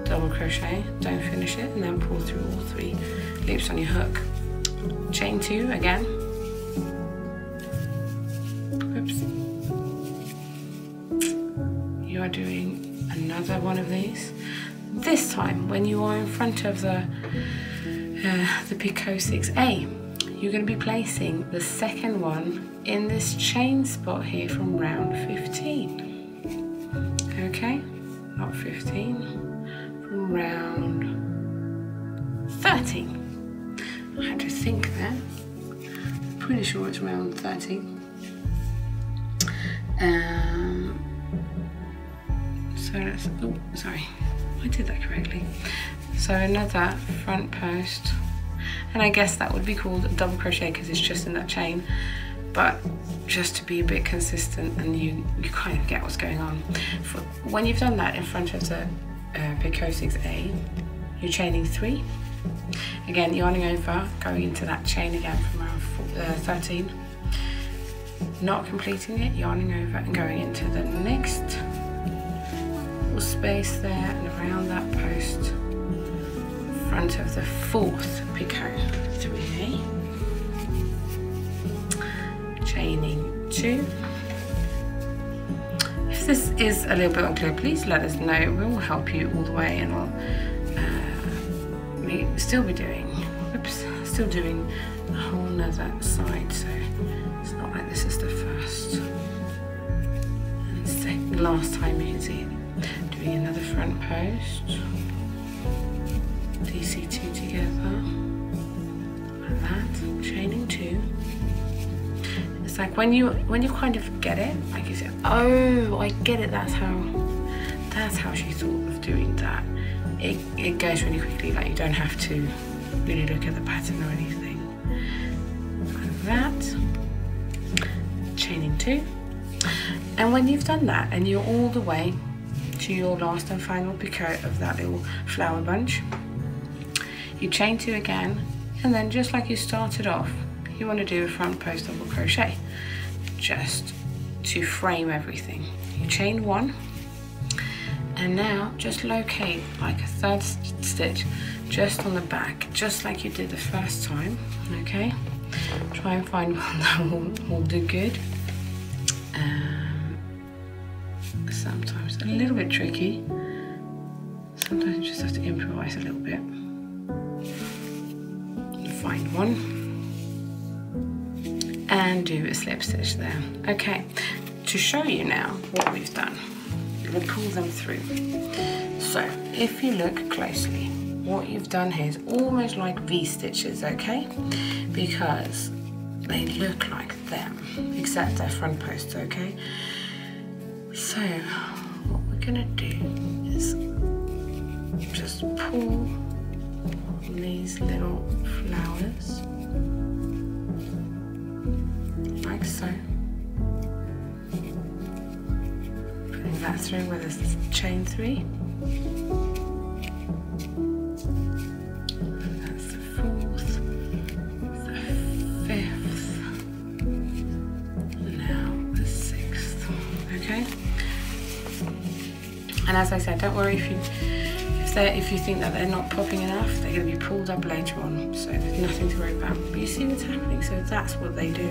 double crochet, don't finish it, and then pull through all three loops on your hook. Chain two again, oops, you are doing another one of these. This time, when you are in front of the picot 6A, you're going to be placing the second one in this chain spot here from round 15. Okay, not 15, from round 13. I had to think there. I'm pretty sure it's round 13. So let's, oh, sorry, I did that correctly. So another front post, and I guess that would be called a double crochet because it's just in that chain, but just to be a bit consistent and you kind of get what's going on. When you've done that in front of the picot 6A, you're chaining three. Again, yarning over, going into that chain again from round 13, not completing it, yarning over and going into the next space there and around that post in front of the fourth picot 3A, chaining two. If this is a little bit unclear, please let us know, we will help you all the way, and we'll still be doing, oops, still doing a whole nother side, so it's not like this is the first and second last time. You can see another front post DC2 together like that, chaining two. It's like when you kind of get it, like you say, oh, I get it, that's how she thought of doing that. It goes really quickly, like you don't have to really look at the pattern or anything. Like that, chaining two. And when you've done that and you're all the way to your last and final picot of that little flower bunch, you chain two again, and then just like you started off, you want to do a front post double crochet just to frame everything. You chain one, and now just locate like a third stitch just on the back, just like you did the first time. Okay, try and find one that will do good. Sometimes a little bit tricky, sometimes you just have to improvise a little bit and find one, and do a slip stitch there. Okay, to show you now what we've done, we'll pull them through. So if you look closely, what you've done here is almost like V-stitches, okay? Because they look like them, except they're front posts, okay? So what we're gonna do is just pull these little flowers, like so. Putting that through with a chain three. And that's the fourth, the fifth, now the sixth, okay? And as I said, don't worry if you think that they're not popping enough, they're going to be pulled up later on, so there's nothing to worry about. But you see what's happening, so that's what they do.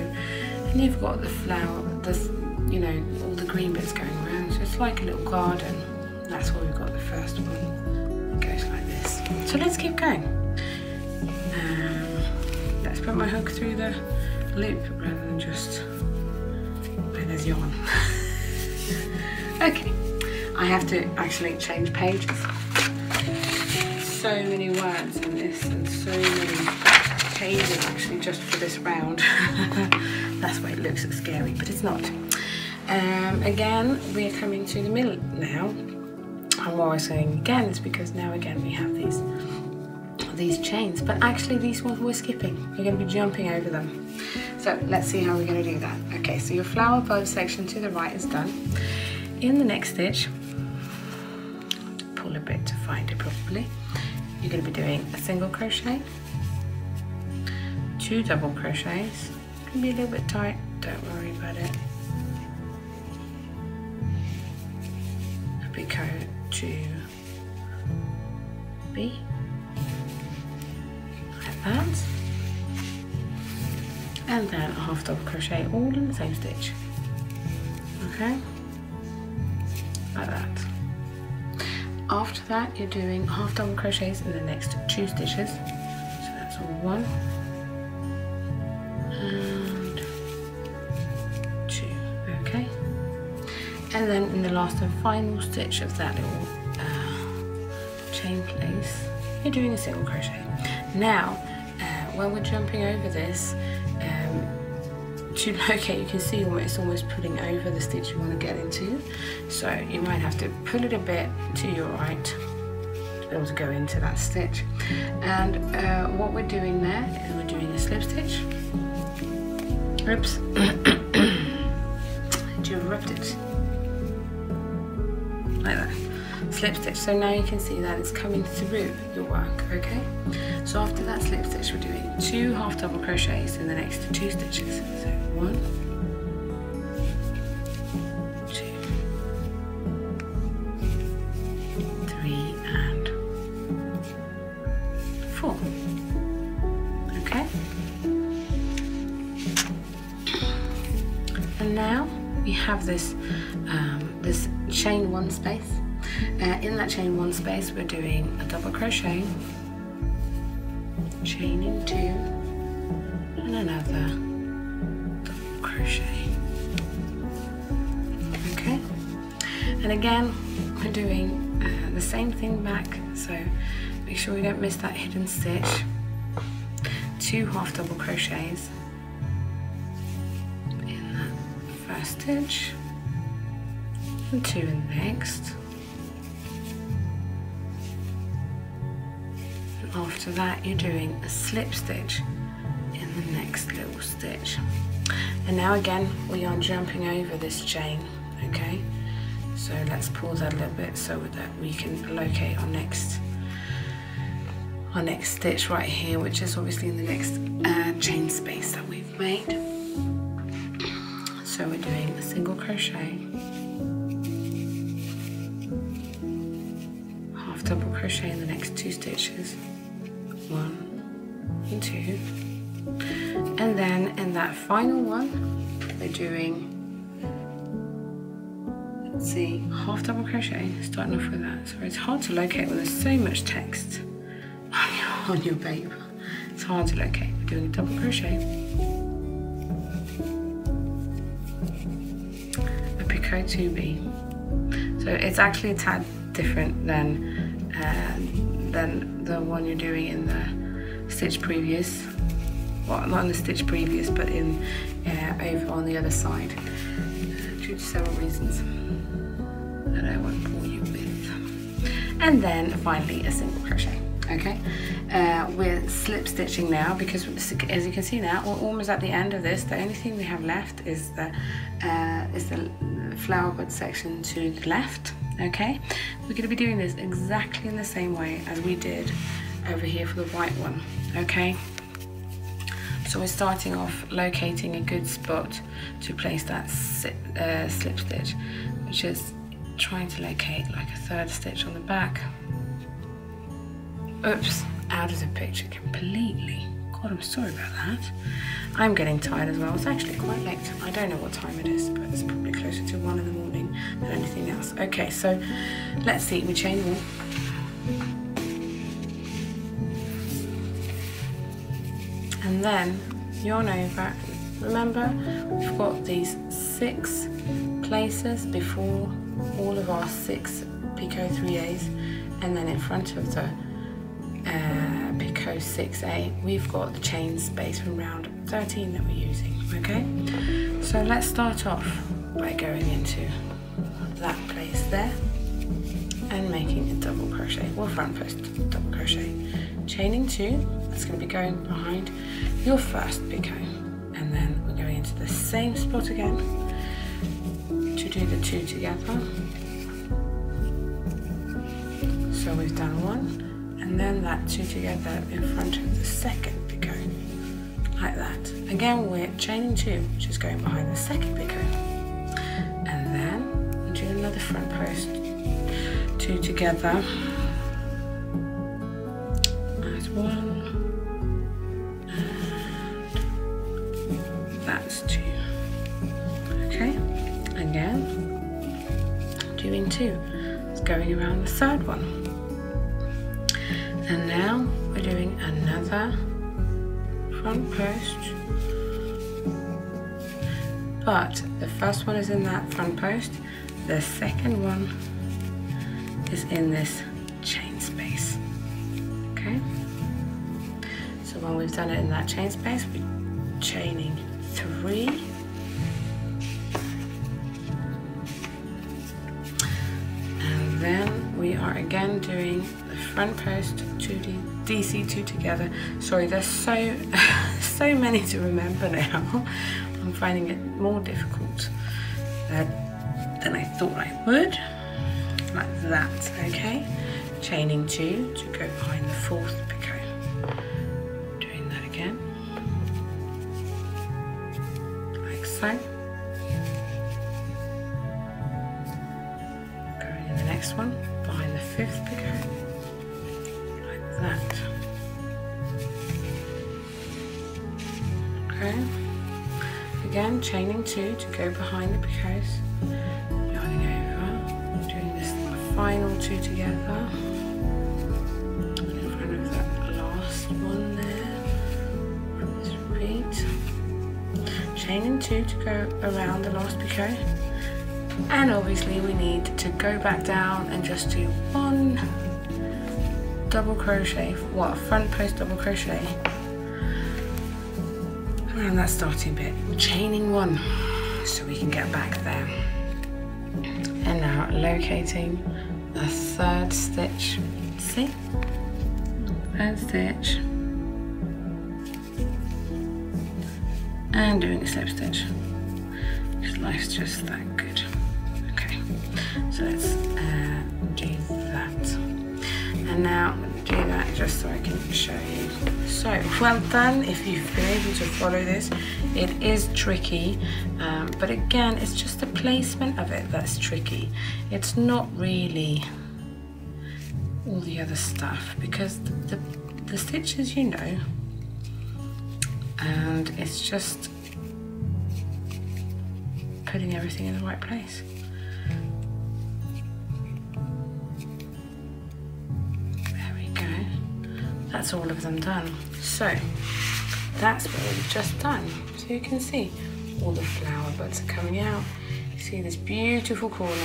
And you've got the flower, you know, all the green bits going around, so it's like a little garden. That's why we've got the first one. It goes like this. So let's keep going. Let's put my hook through the loop rather than just where there's yarn. Okay, I have to actually change pages. So many words in this and so many pages actually just for this round. That's why it looks scary, but it's not. Again, we're coming to the middle now, and what we're saying again is because now again we have these chains, but actually these ones we're skipping, we're going to be jumping over them. So let's see how we're going to do that. Okay, so your flower bulb section to the right is done. In the next stitch, pull a bit to find it properly. You're going to be doing a single crochet, 2 double crochets. It can be a little bit tight, don't worry about it. A picot2b, like that, and then a half double crochet all in the same stitch, okay, like that. After that, you're doing half double crochets in the next 2 stitches, so that's all 1 and 2, okay? And then in the last and final stitch of that little chain place, you're doing a single crochet. Now, when we're jumping over this, to locate, you can see it's almost pulling over the stitch you want to get into, so you might have to pull it a bit to your right to be able to go into that stitch. And what we're doing there is we're doing a slip stitch. Oops, interrupted. Like that, slip stitch. So now you can see that it's coming through your work, okay? So after that slip stitch, we're doing 2 half double crochets in the next 2 stitches. So 1, 2, 3 and 4, okay? And now we have this this chain 1 space. In that chain 1 space, we're doing a double crochet, chain in 2, and another double crochet, okay? And again, we're doing the same thing back, so make sure we don't miss that hidden stitch. 2 half double crochets in that first stitch, and 2 in the next. And after that, you're doing a slip stitch in the next little stitch. And now again, we are jumping over this chain, okay? So let's pause that a little bit so that we can locate our next stitch right here, which is obviously in the next chain space that we've made. So we're doing a single crochet, double crochet in the next 2 stitches, 1 and 2, and then in that final one we're doing, let's see, half double crochet, starting off with that. So it's hard to locate when there's so much text on your paper, it's hard to locate. We're doing a double crochet, picot2b. So it's actually a tad different than the one you're doing in the stitch previous. Well, not in the stitch previous, but in over on the other side, due to several reasons that I won't bore you with. And then finally a single crochet. Okay, we're slip stitching now because, as you can see now, we're almost at the end of this. The only thing we have left is the flower bud section to the left. Okay, we're going to be doing this exactly in the same way as we did over here for the white one. Okay, so we're starting off locating a good spot to place that slip stitch, which is trying to locate like a third stitch on the back. Oops, out of the picture completely. God, I'm sorry about that. I'm getting tired as well. It's actually quite late. I don't know what time it is, but it's probably closer to 1 in the morning than anything else. Okay, so let's see. We chain one. And then yarn over. Remember, we've got these 6 places before all of our 6 picot 3As, and then in front of the picot 6A we've got the chain space from round 13 that we're using. Okay, so let's start off by going into that place there and making a double crochet, or front post double crochet, chaining 2. That's going to be going behind your first picot, and then we're going into the same spot again to do the 2 together. So we've done 1, and then that 2 together in front of the second picot, like that. again, we're chaining 2, which is going behind the second picot, and then we'll do another front post 2 together. That's 1, and that's 2. Okay, again, doing 2. It's going around the third one. And now we're doing another front post, but the first one is in that front post, the second one is in this chain space. Okay, so when we've done it in that chain space, we're chaining 3, and then we are again doing front post, 2D, DC2 together. Sorry, there's so many to remember now. I'm finding it more difficult than I thought I would. Like that, okay? Chaining 2 to go behind the 4th picot. Doing that again. Like so. Going in the next one, behind the 5th picot. That. Okay, again chaining 2 to go behind the picots, yarning over, doing this final 2 together, and in front of that last one there, just repeat, chaining 2 to go around the last picot, and obviously we need to go back down and just do 1 double crochet, what, front post double crochet around that starting bit, chaining 1 so we can get back there. And now locating the 3rd stitch. See, 3rd stitch, and doing a slip stitch because life's just that good. Okay, so let's do that. And now do that just so I can show you. So well done if you've been able to follow this. It is tricky, but again, it's just the placement of it that's tricky. It's not really all the other stuff, because the stitches, you know, and it's just putting everything in the right place. That's all of them done. So that's what we've just done. So you can see all the flower buds are coming out. See this beautiful corner,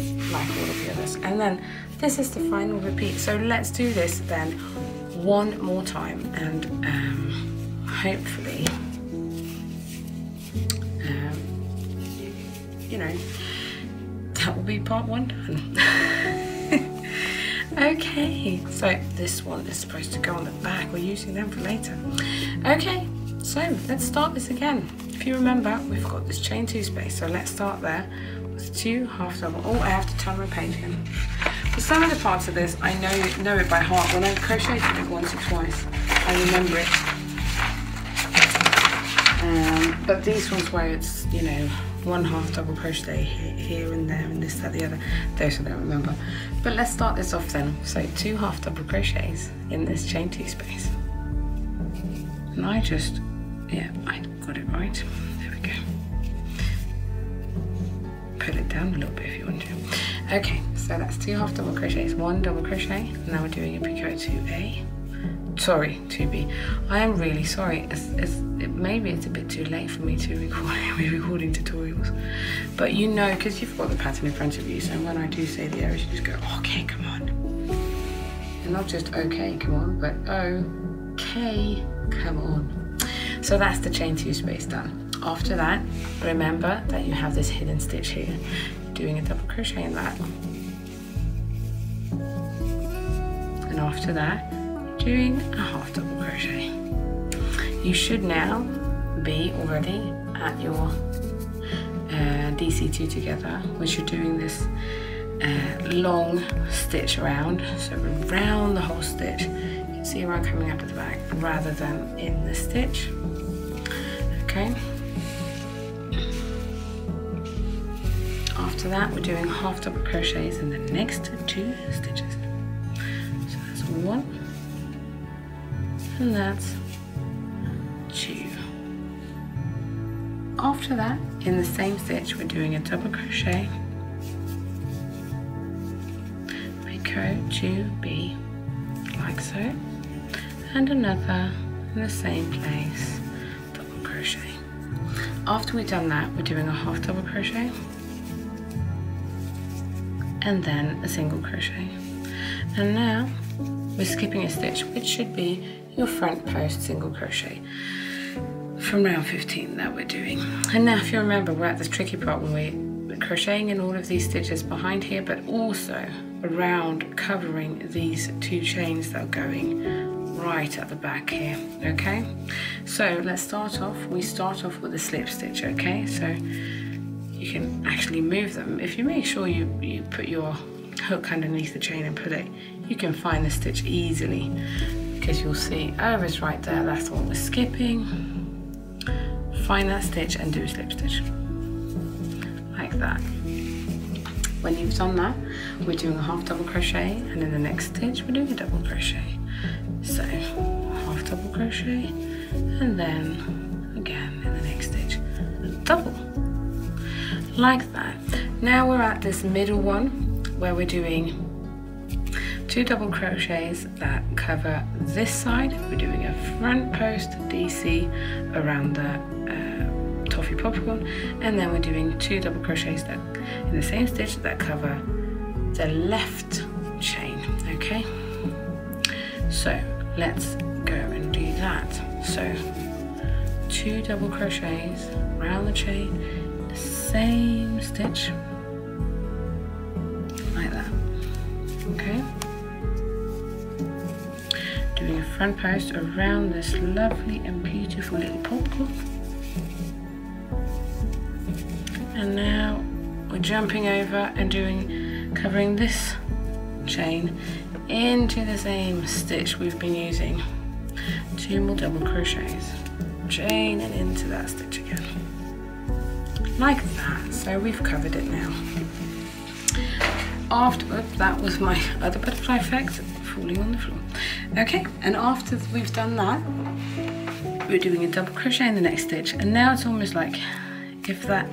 like all of the others. And then this is the final repeat. So let's do this then one more time, and hopefully, you know, that will be part one. Okay, so this one is supposed to go on the back. We're using them for later. Okay, so let's start this again. If you remember, we've got this chain two space, so let's start there with two half double. Oh, I have to turn my page again. For some of the parts of this, I know it by heart. When I crocheted it once or twice, I remember it. But these ones where it's, you know, one half double crochet here and there and this, that, the other, those I don't remember. But let's start this off then. So two half double crochets in this chain two space. And I just, yeah, I got it right. There we go. Pull it down a little bit if you want to. Okay, so that's two half double crochets, one double crochet, and now we're doing a picot2b. Sorry, 2B. I am really sorry. Maybe it's a bit too late for me to record recording tutorials, but you know, because you've got the pattern in front of you, so when I do say the errors, you just go, okay, come on. And not just okay, come on, but okay, come on. So that's the chain two space done. After that, remember that you have this hidden stitch here. You're doing a double crochet in that. And after that, doing a half double crochet. You should now be already at your DC2 together, which you're doing this long stitch around, so around the whole stitch. You can see around coming up at the back rather than in the stitch. Okay. After that, we're doing half double crochets in the next two stitches. So that's one. And that's two. After that, in the same stitch, we're doing a double crochet, picot2b, like so, and another in the same place, double crochet. After we've done that, we're doing a half double crochet, and then a single crochet. And now we're skipping a stitch, which should be your front post single crochet from round 15 that we're doing. And now, if you remember, we're at this tricky part where we're crocheting in all of these stitches behind here, but also around covering these two chains that are going right at the back here. Okay, so let's start off. We start off with a slip stitch. Okay, so you can actually move them if you make sure you put your hook underneath the chain and put it. You can find the stitch easily. You'll see, oh, it's right there, that's the one we're skipping. Find that stitch and do a slip stitch, like that. When you've done that, we're doing a half double crochet, and in the next stitch, we're doing a double crochet. So, half double crochet, and then again in the next stitch, a double, like that. Now we're at this middle one where we're doing two double crochets that cover this side. We're doing a front post DC around the toffee popcorn, and then we're doing two double crochets that in the same stitch that cover the left chain. Okay, so let's go and do that. So two double crochets around the chain, same stitch, like that. Okay, doing a front post around this lovely and beautiful little popcorn. And now we're jumping over and doing, covering this chain into the same stitch we've been using. Two more double crochets, chain and into that stitch again. Like that, so we've covered it now. Afterward, that was my other butterfly effect falling on the floor. Okay, and after we've done that, we're doing a double crochet in the next stitch, and now it's almost like if that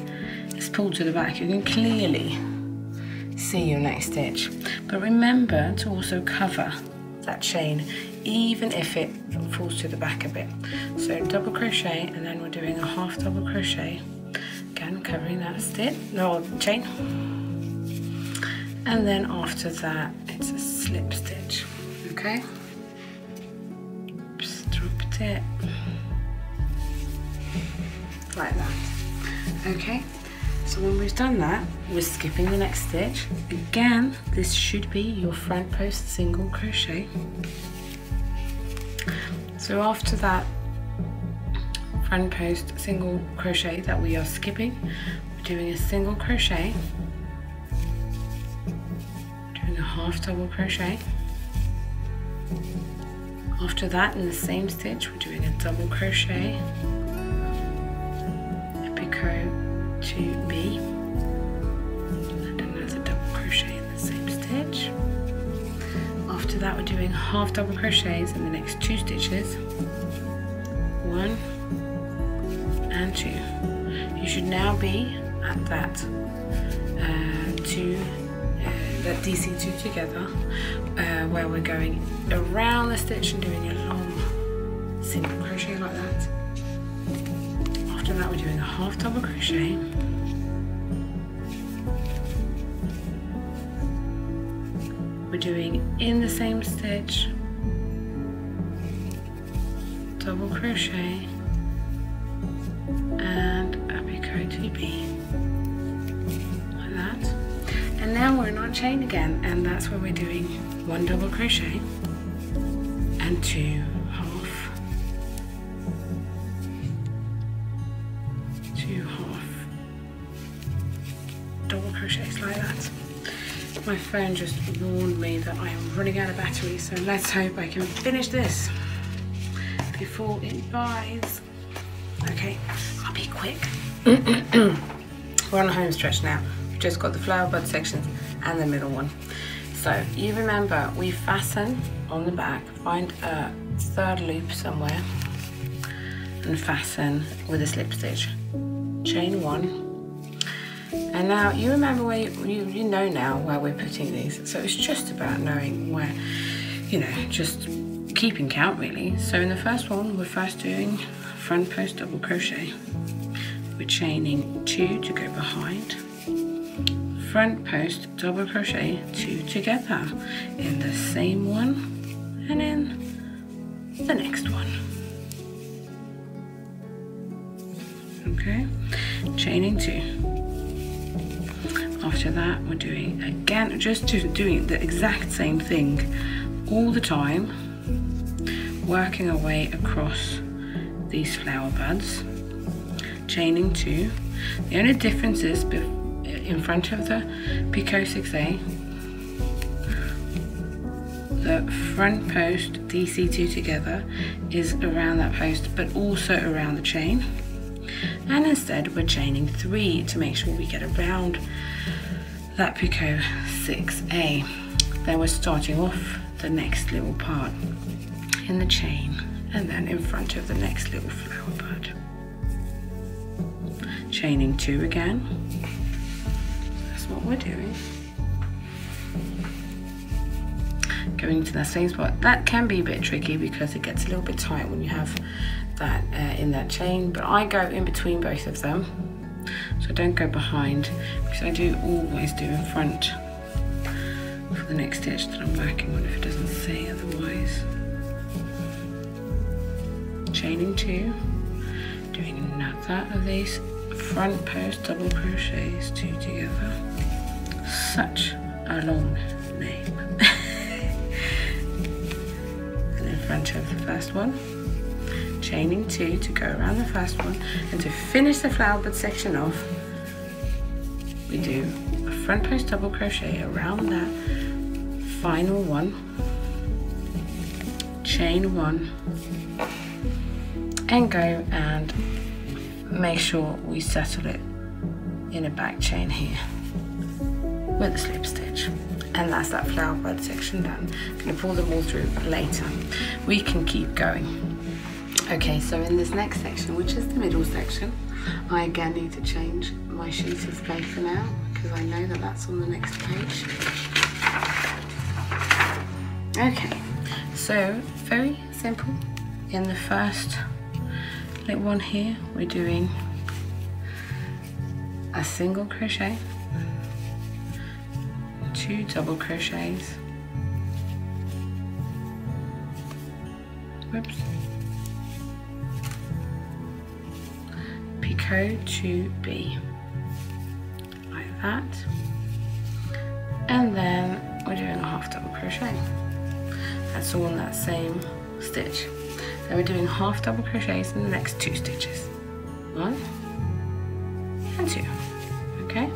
is pulled to the back, you can clearly see your next stitch. But remember to also cover that chain, even if it falls to the back a bit. So double crochet, and then we're doing a half double crochet again, covering that stitch, no, chain, and then after that it's a slip stitch. Okay, just dropped it like that. Okay, so when we've done that, we're skipping the next stitch. Again, this should be your front post single crochet. So after that front post single crochet that we are skipping, we're doing a single crochet, doing a half double crochet. After that, in the same stitch, we're doing a double crochet, a picot2b, and another double crochet in the same stitch. After that, we're doing half double crochets in the next two stitches, one and two. You should now be at that that DC2 together, where we're going around the stitch and doing a long single crochet like that. After that, we're doing a half double crochet, we're doing in the same stitch double crochet and a picot2b like that. And now we're in our chain again, and that's where we're doing one double crochet and two half double crochets like that. My phone just warned me that I am running out of battery, so let's hope I can finish this before it dies. Okay, I'll be quick. We're on a home stretch now. Just got the flower bud sections and the middle one. So you remember, we fasten on the back, find a third loop somewhere and fasten with a slip stitch, chain one. And now you remember where you know now where we're putting these, so it's just about knowing where, you know, just keeping count really. So in the first one, we're first doing front post double crochet, we're chaining two to go behind, front post double crochet, two together in the same one and in the next one. Okay, chaining two. After that, we're doing again, just doing the exact same thing all the time, working our way across these flower buds, chaining two. The only difference is in front of the picot 6a, the front post DC2 together is around that post but also around the chain, and instead we're chaining three to make sure we get around that picot 6a. Then we're starting off the next little part in the chain and then in front of the next little flower bud, chaining two again. What we're doing, going to the same spot. That can be a bit tricky because it gets a little bit tight when you have that in that chain, but I go in between both of them, so I don't go behind, because I do always do in front for the next stitch that I'm working on if it doesn't say otherwise. Chaining two, doing another of these front post double crochets, two together. Such a long name. And in front of the first one, chaining two to go around the first one, and to finish the flower bud section off, we do a front post double crochet around that final one, chain one, and go and make sure we settle it in a back chain here with a slip stitch, and that's that flower bud section done. I'm going to pull them all through later. We can keep going. Okay, so in this next section, which is the middle section, I again need to change my sheet of paper now because I know that that's on the next page. Okay, so very simple. In the first little one here, we're doing a single crochet, 2 double crochets, whoops, picot2b, like that, and then we're doing a 1/2 double crochet. That's all in that same stitch. Then we're doing 1/2 double crochets in the next 2 stitches. 1 and 2, okay?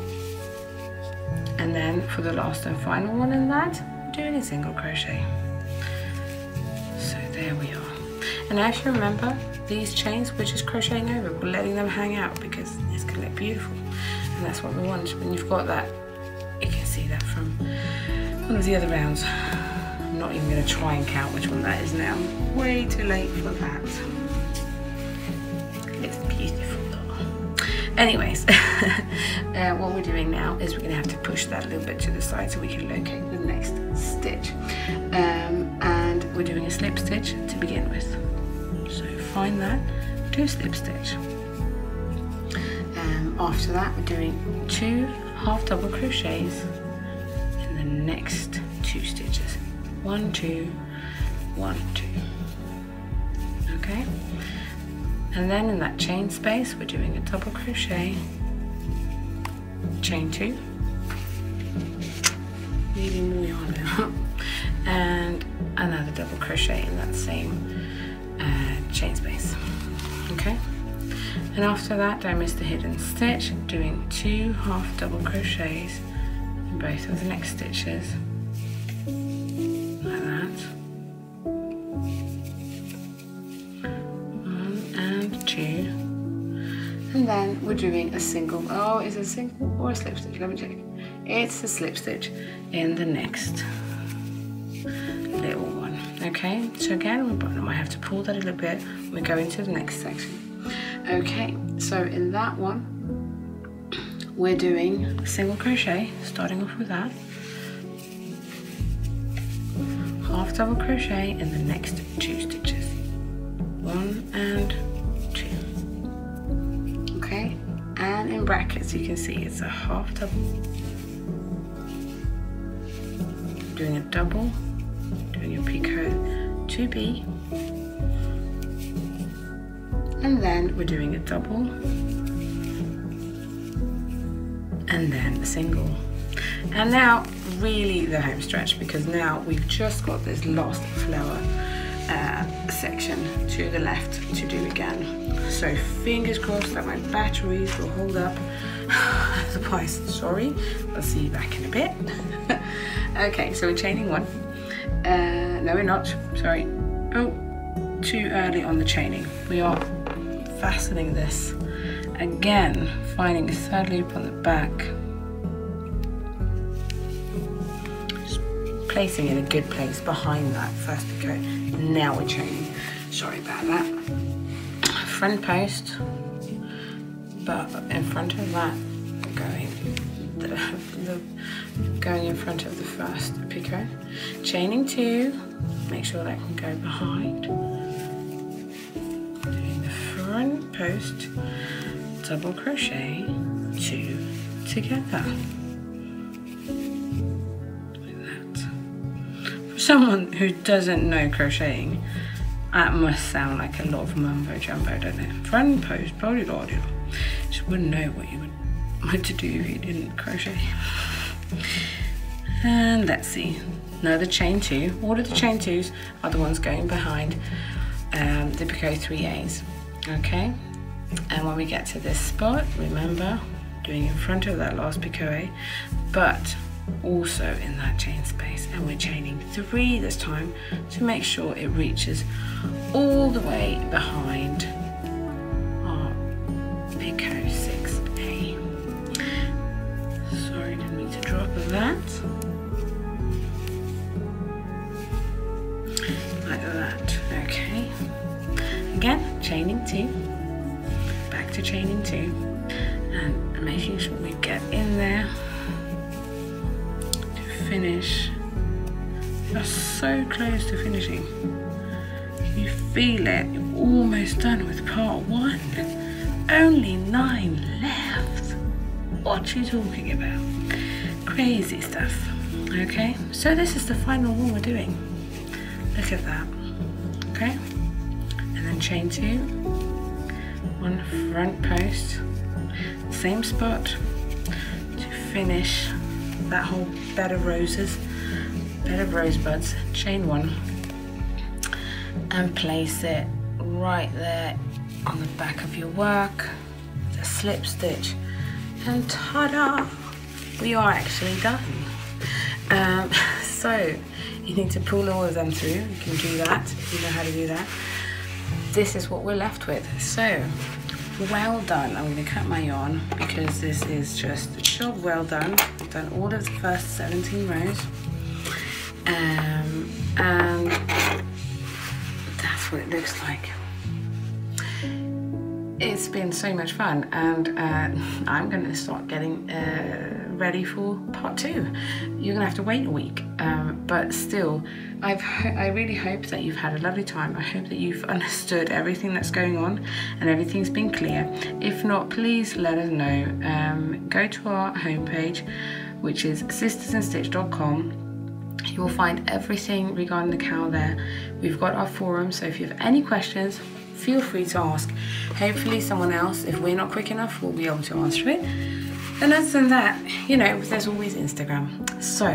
And then for the last and final one in that, we're doing a single crochet. So there we are. And actually remember, these chains we're just crocheting over, we're letting them hang out because it's gonna look beautiful. And that's what we want. When you've got that, you can see that from one of the other rounds. I'm not even gonna try and count which one that is now. Way too late for that. It's beautiful. Anyways, what we're doing now is we're going to have to push that a little bit to the side so we can locate the next stitch. And we're doing a slip stitch to begin with. So find that, do a slip stitch. After that, we're doing 2 half double crochets in the next 2 stitches. 1, 2, 1, 2. Okay? And then in that chain space, we're doing a double crochet, chain 2, leaving more yarn out, and another double crochet in that same chain space, okay? And after that, don't miss the hidden stitch, doing 2 half double crochets in both of the next stitches, like that. 1 and 2, and then we're doing a single. Oh, is it a single or a slip stitch? Let me check. It's a slip stitch in the next little one. Okay, so again, we might have to pull that a little bit. We're going to the next section. Okay, so in that one, we're doing a single crochet, starting off with that. 1/2 double crochet in the next 2 stitches. 1 and 2. Okay, and in brackets you can see it's a 1/2 double. Doing a double, doing your picot2b, and then we're doing a double, and then a single. And now really the home stretch, because now we've just got this last flower section to the left to do again. So fingers crossed that my batteries will hold up. Otherwise, sorry, I'll see you back in a bit. Okay, so we're chaining 1. No, we're not, sorry. Oh, too early on the chaining. We are fastening this. Again, finding the 3rd loop on the back. Just placing in a good place behind that 1st picot. Now we're chaining. Sorry about that. Front post, but in front of that, we're going, going in front of the 1st picot. Chaining 2, make sure that can go behind. Doing the front post, double crochet, 2 together. Someone who doesn't know crocheting, that must sound like a lot of mumbo jumbo, doesn't it? Front post, body body. Just wouldn't know what you would to do if you didn't crochet. And let's see, another chain 2. All of the chain 2s are the ones going behind the picot 3a's. Okay, and when we get to this spot, remember doing in front of that last picot, but also in that chain space, and we're chaining 3 this time to make sure it reaches all the way behind our picot 6a. Sorry, didn't mean to drop that. Like that, okay. Again, chaining 2, back to chaining 2, and making sure we get in there. Finish. You're so close to finishing. You feel it. You're almost done with part 1. Only 9 left. What you talking about? Crazy stuff. Okay, so this is the final one we're doing. Look at that. Okay, and then chain 2, one front post, same spot to finish that whole bed of roses, bed of rosebuds, chain 1, and place it right there on the back of your work, the slip stitch, and ta-da! We are actually done. So you need to pull all of them through. You can do that if you know how to do that. This is what we're left with. So well done. I'm going to cut my yarn because this is just a job well done. I've done all of the first 17 rows, and that's what it looks like. It's been so much fun, and I'm going to start getting ready for part 2. You're going to have to wait a week, but still, I really hope that you've had a lovely time. I hope that you've understood everything that's going on and everything's been clear. If not, please let us know. Go to our homepage, which is sistersandstitch.com. You will find everything regarding the cowl there. We've got our forum, so if you have any questions, feel free to ask. Hopefully someone else, if we're not quick enough, will be able to answer it. And other than that, you know, there's always Instagram. So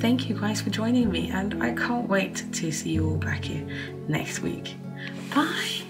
thank you guys for joining me, and I can't wait to see you all back here next week. Bye.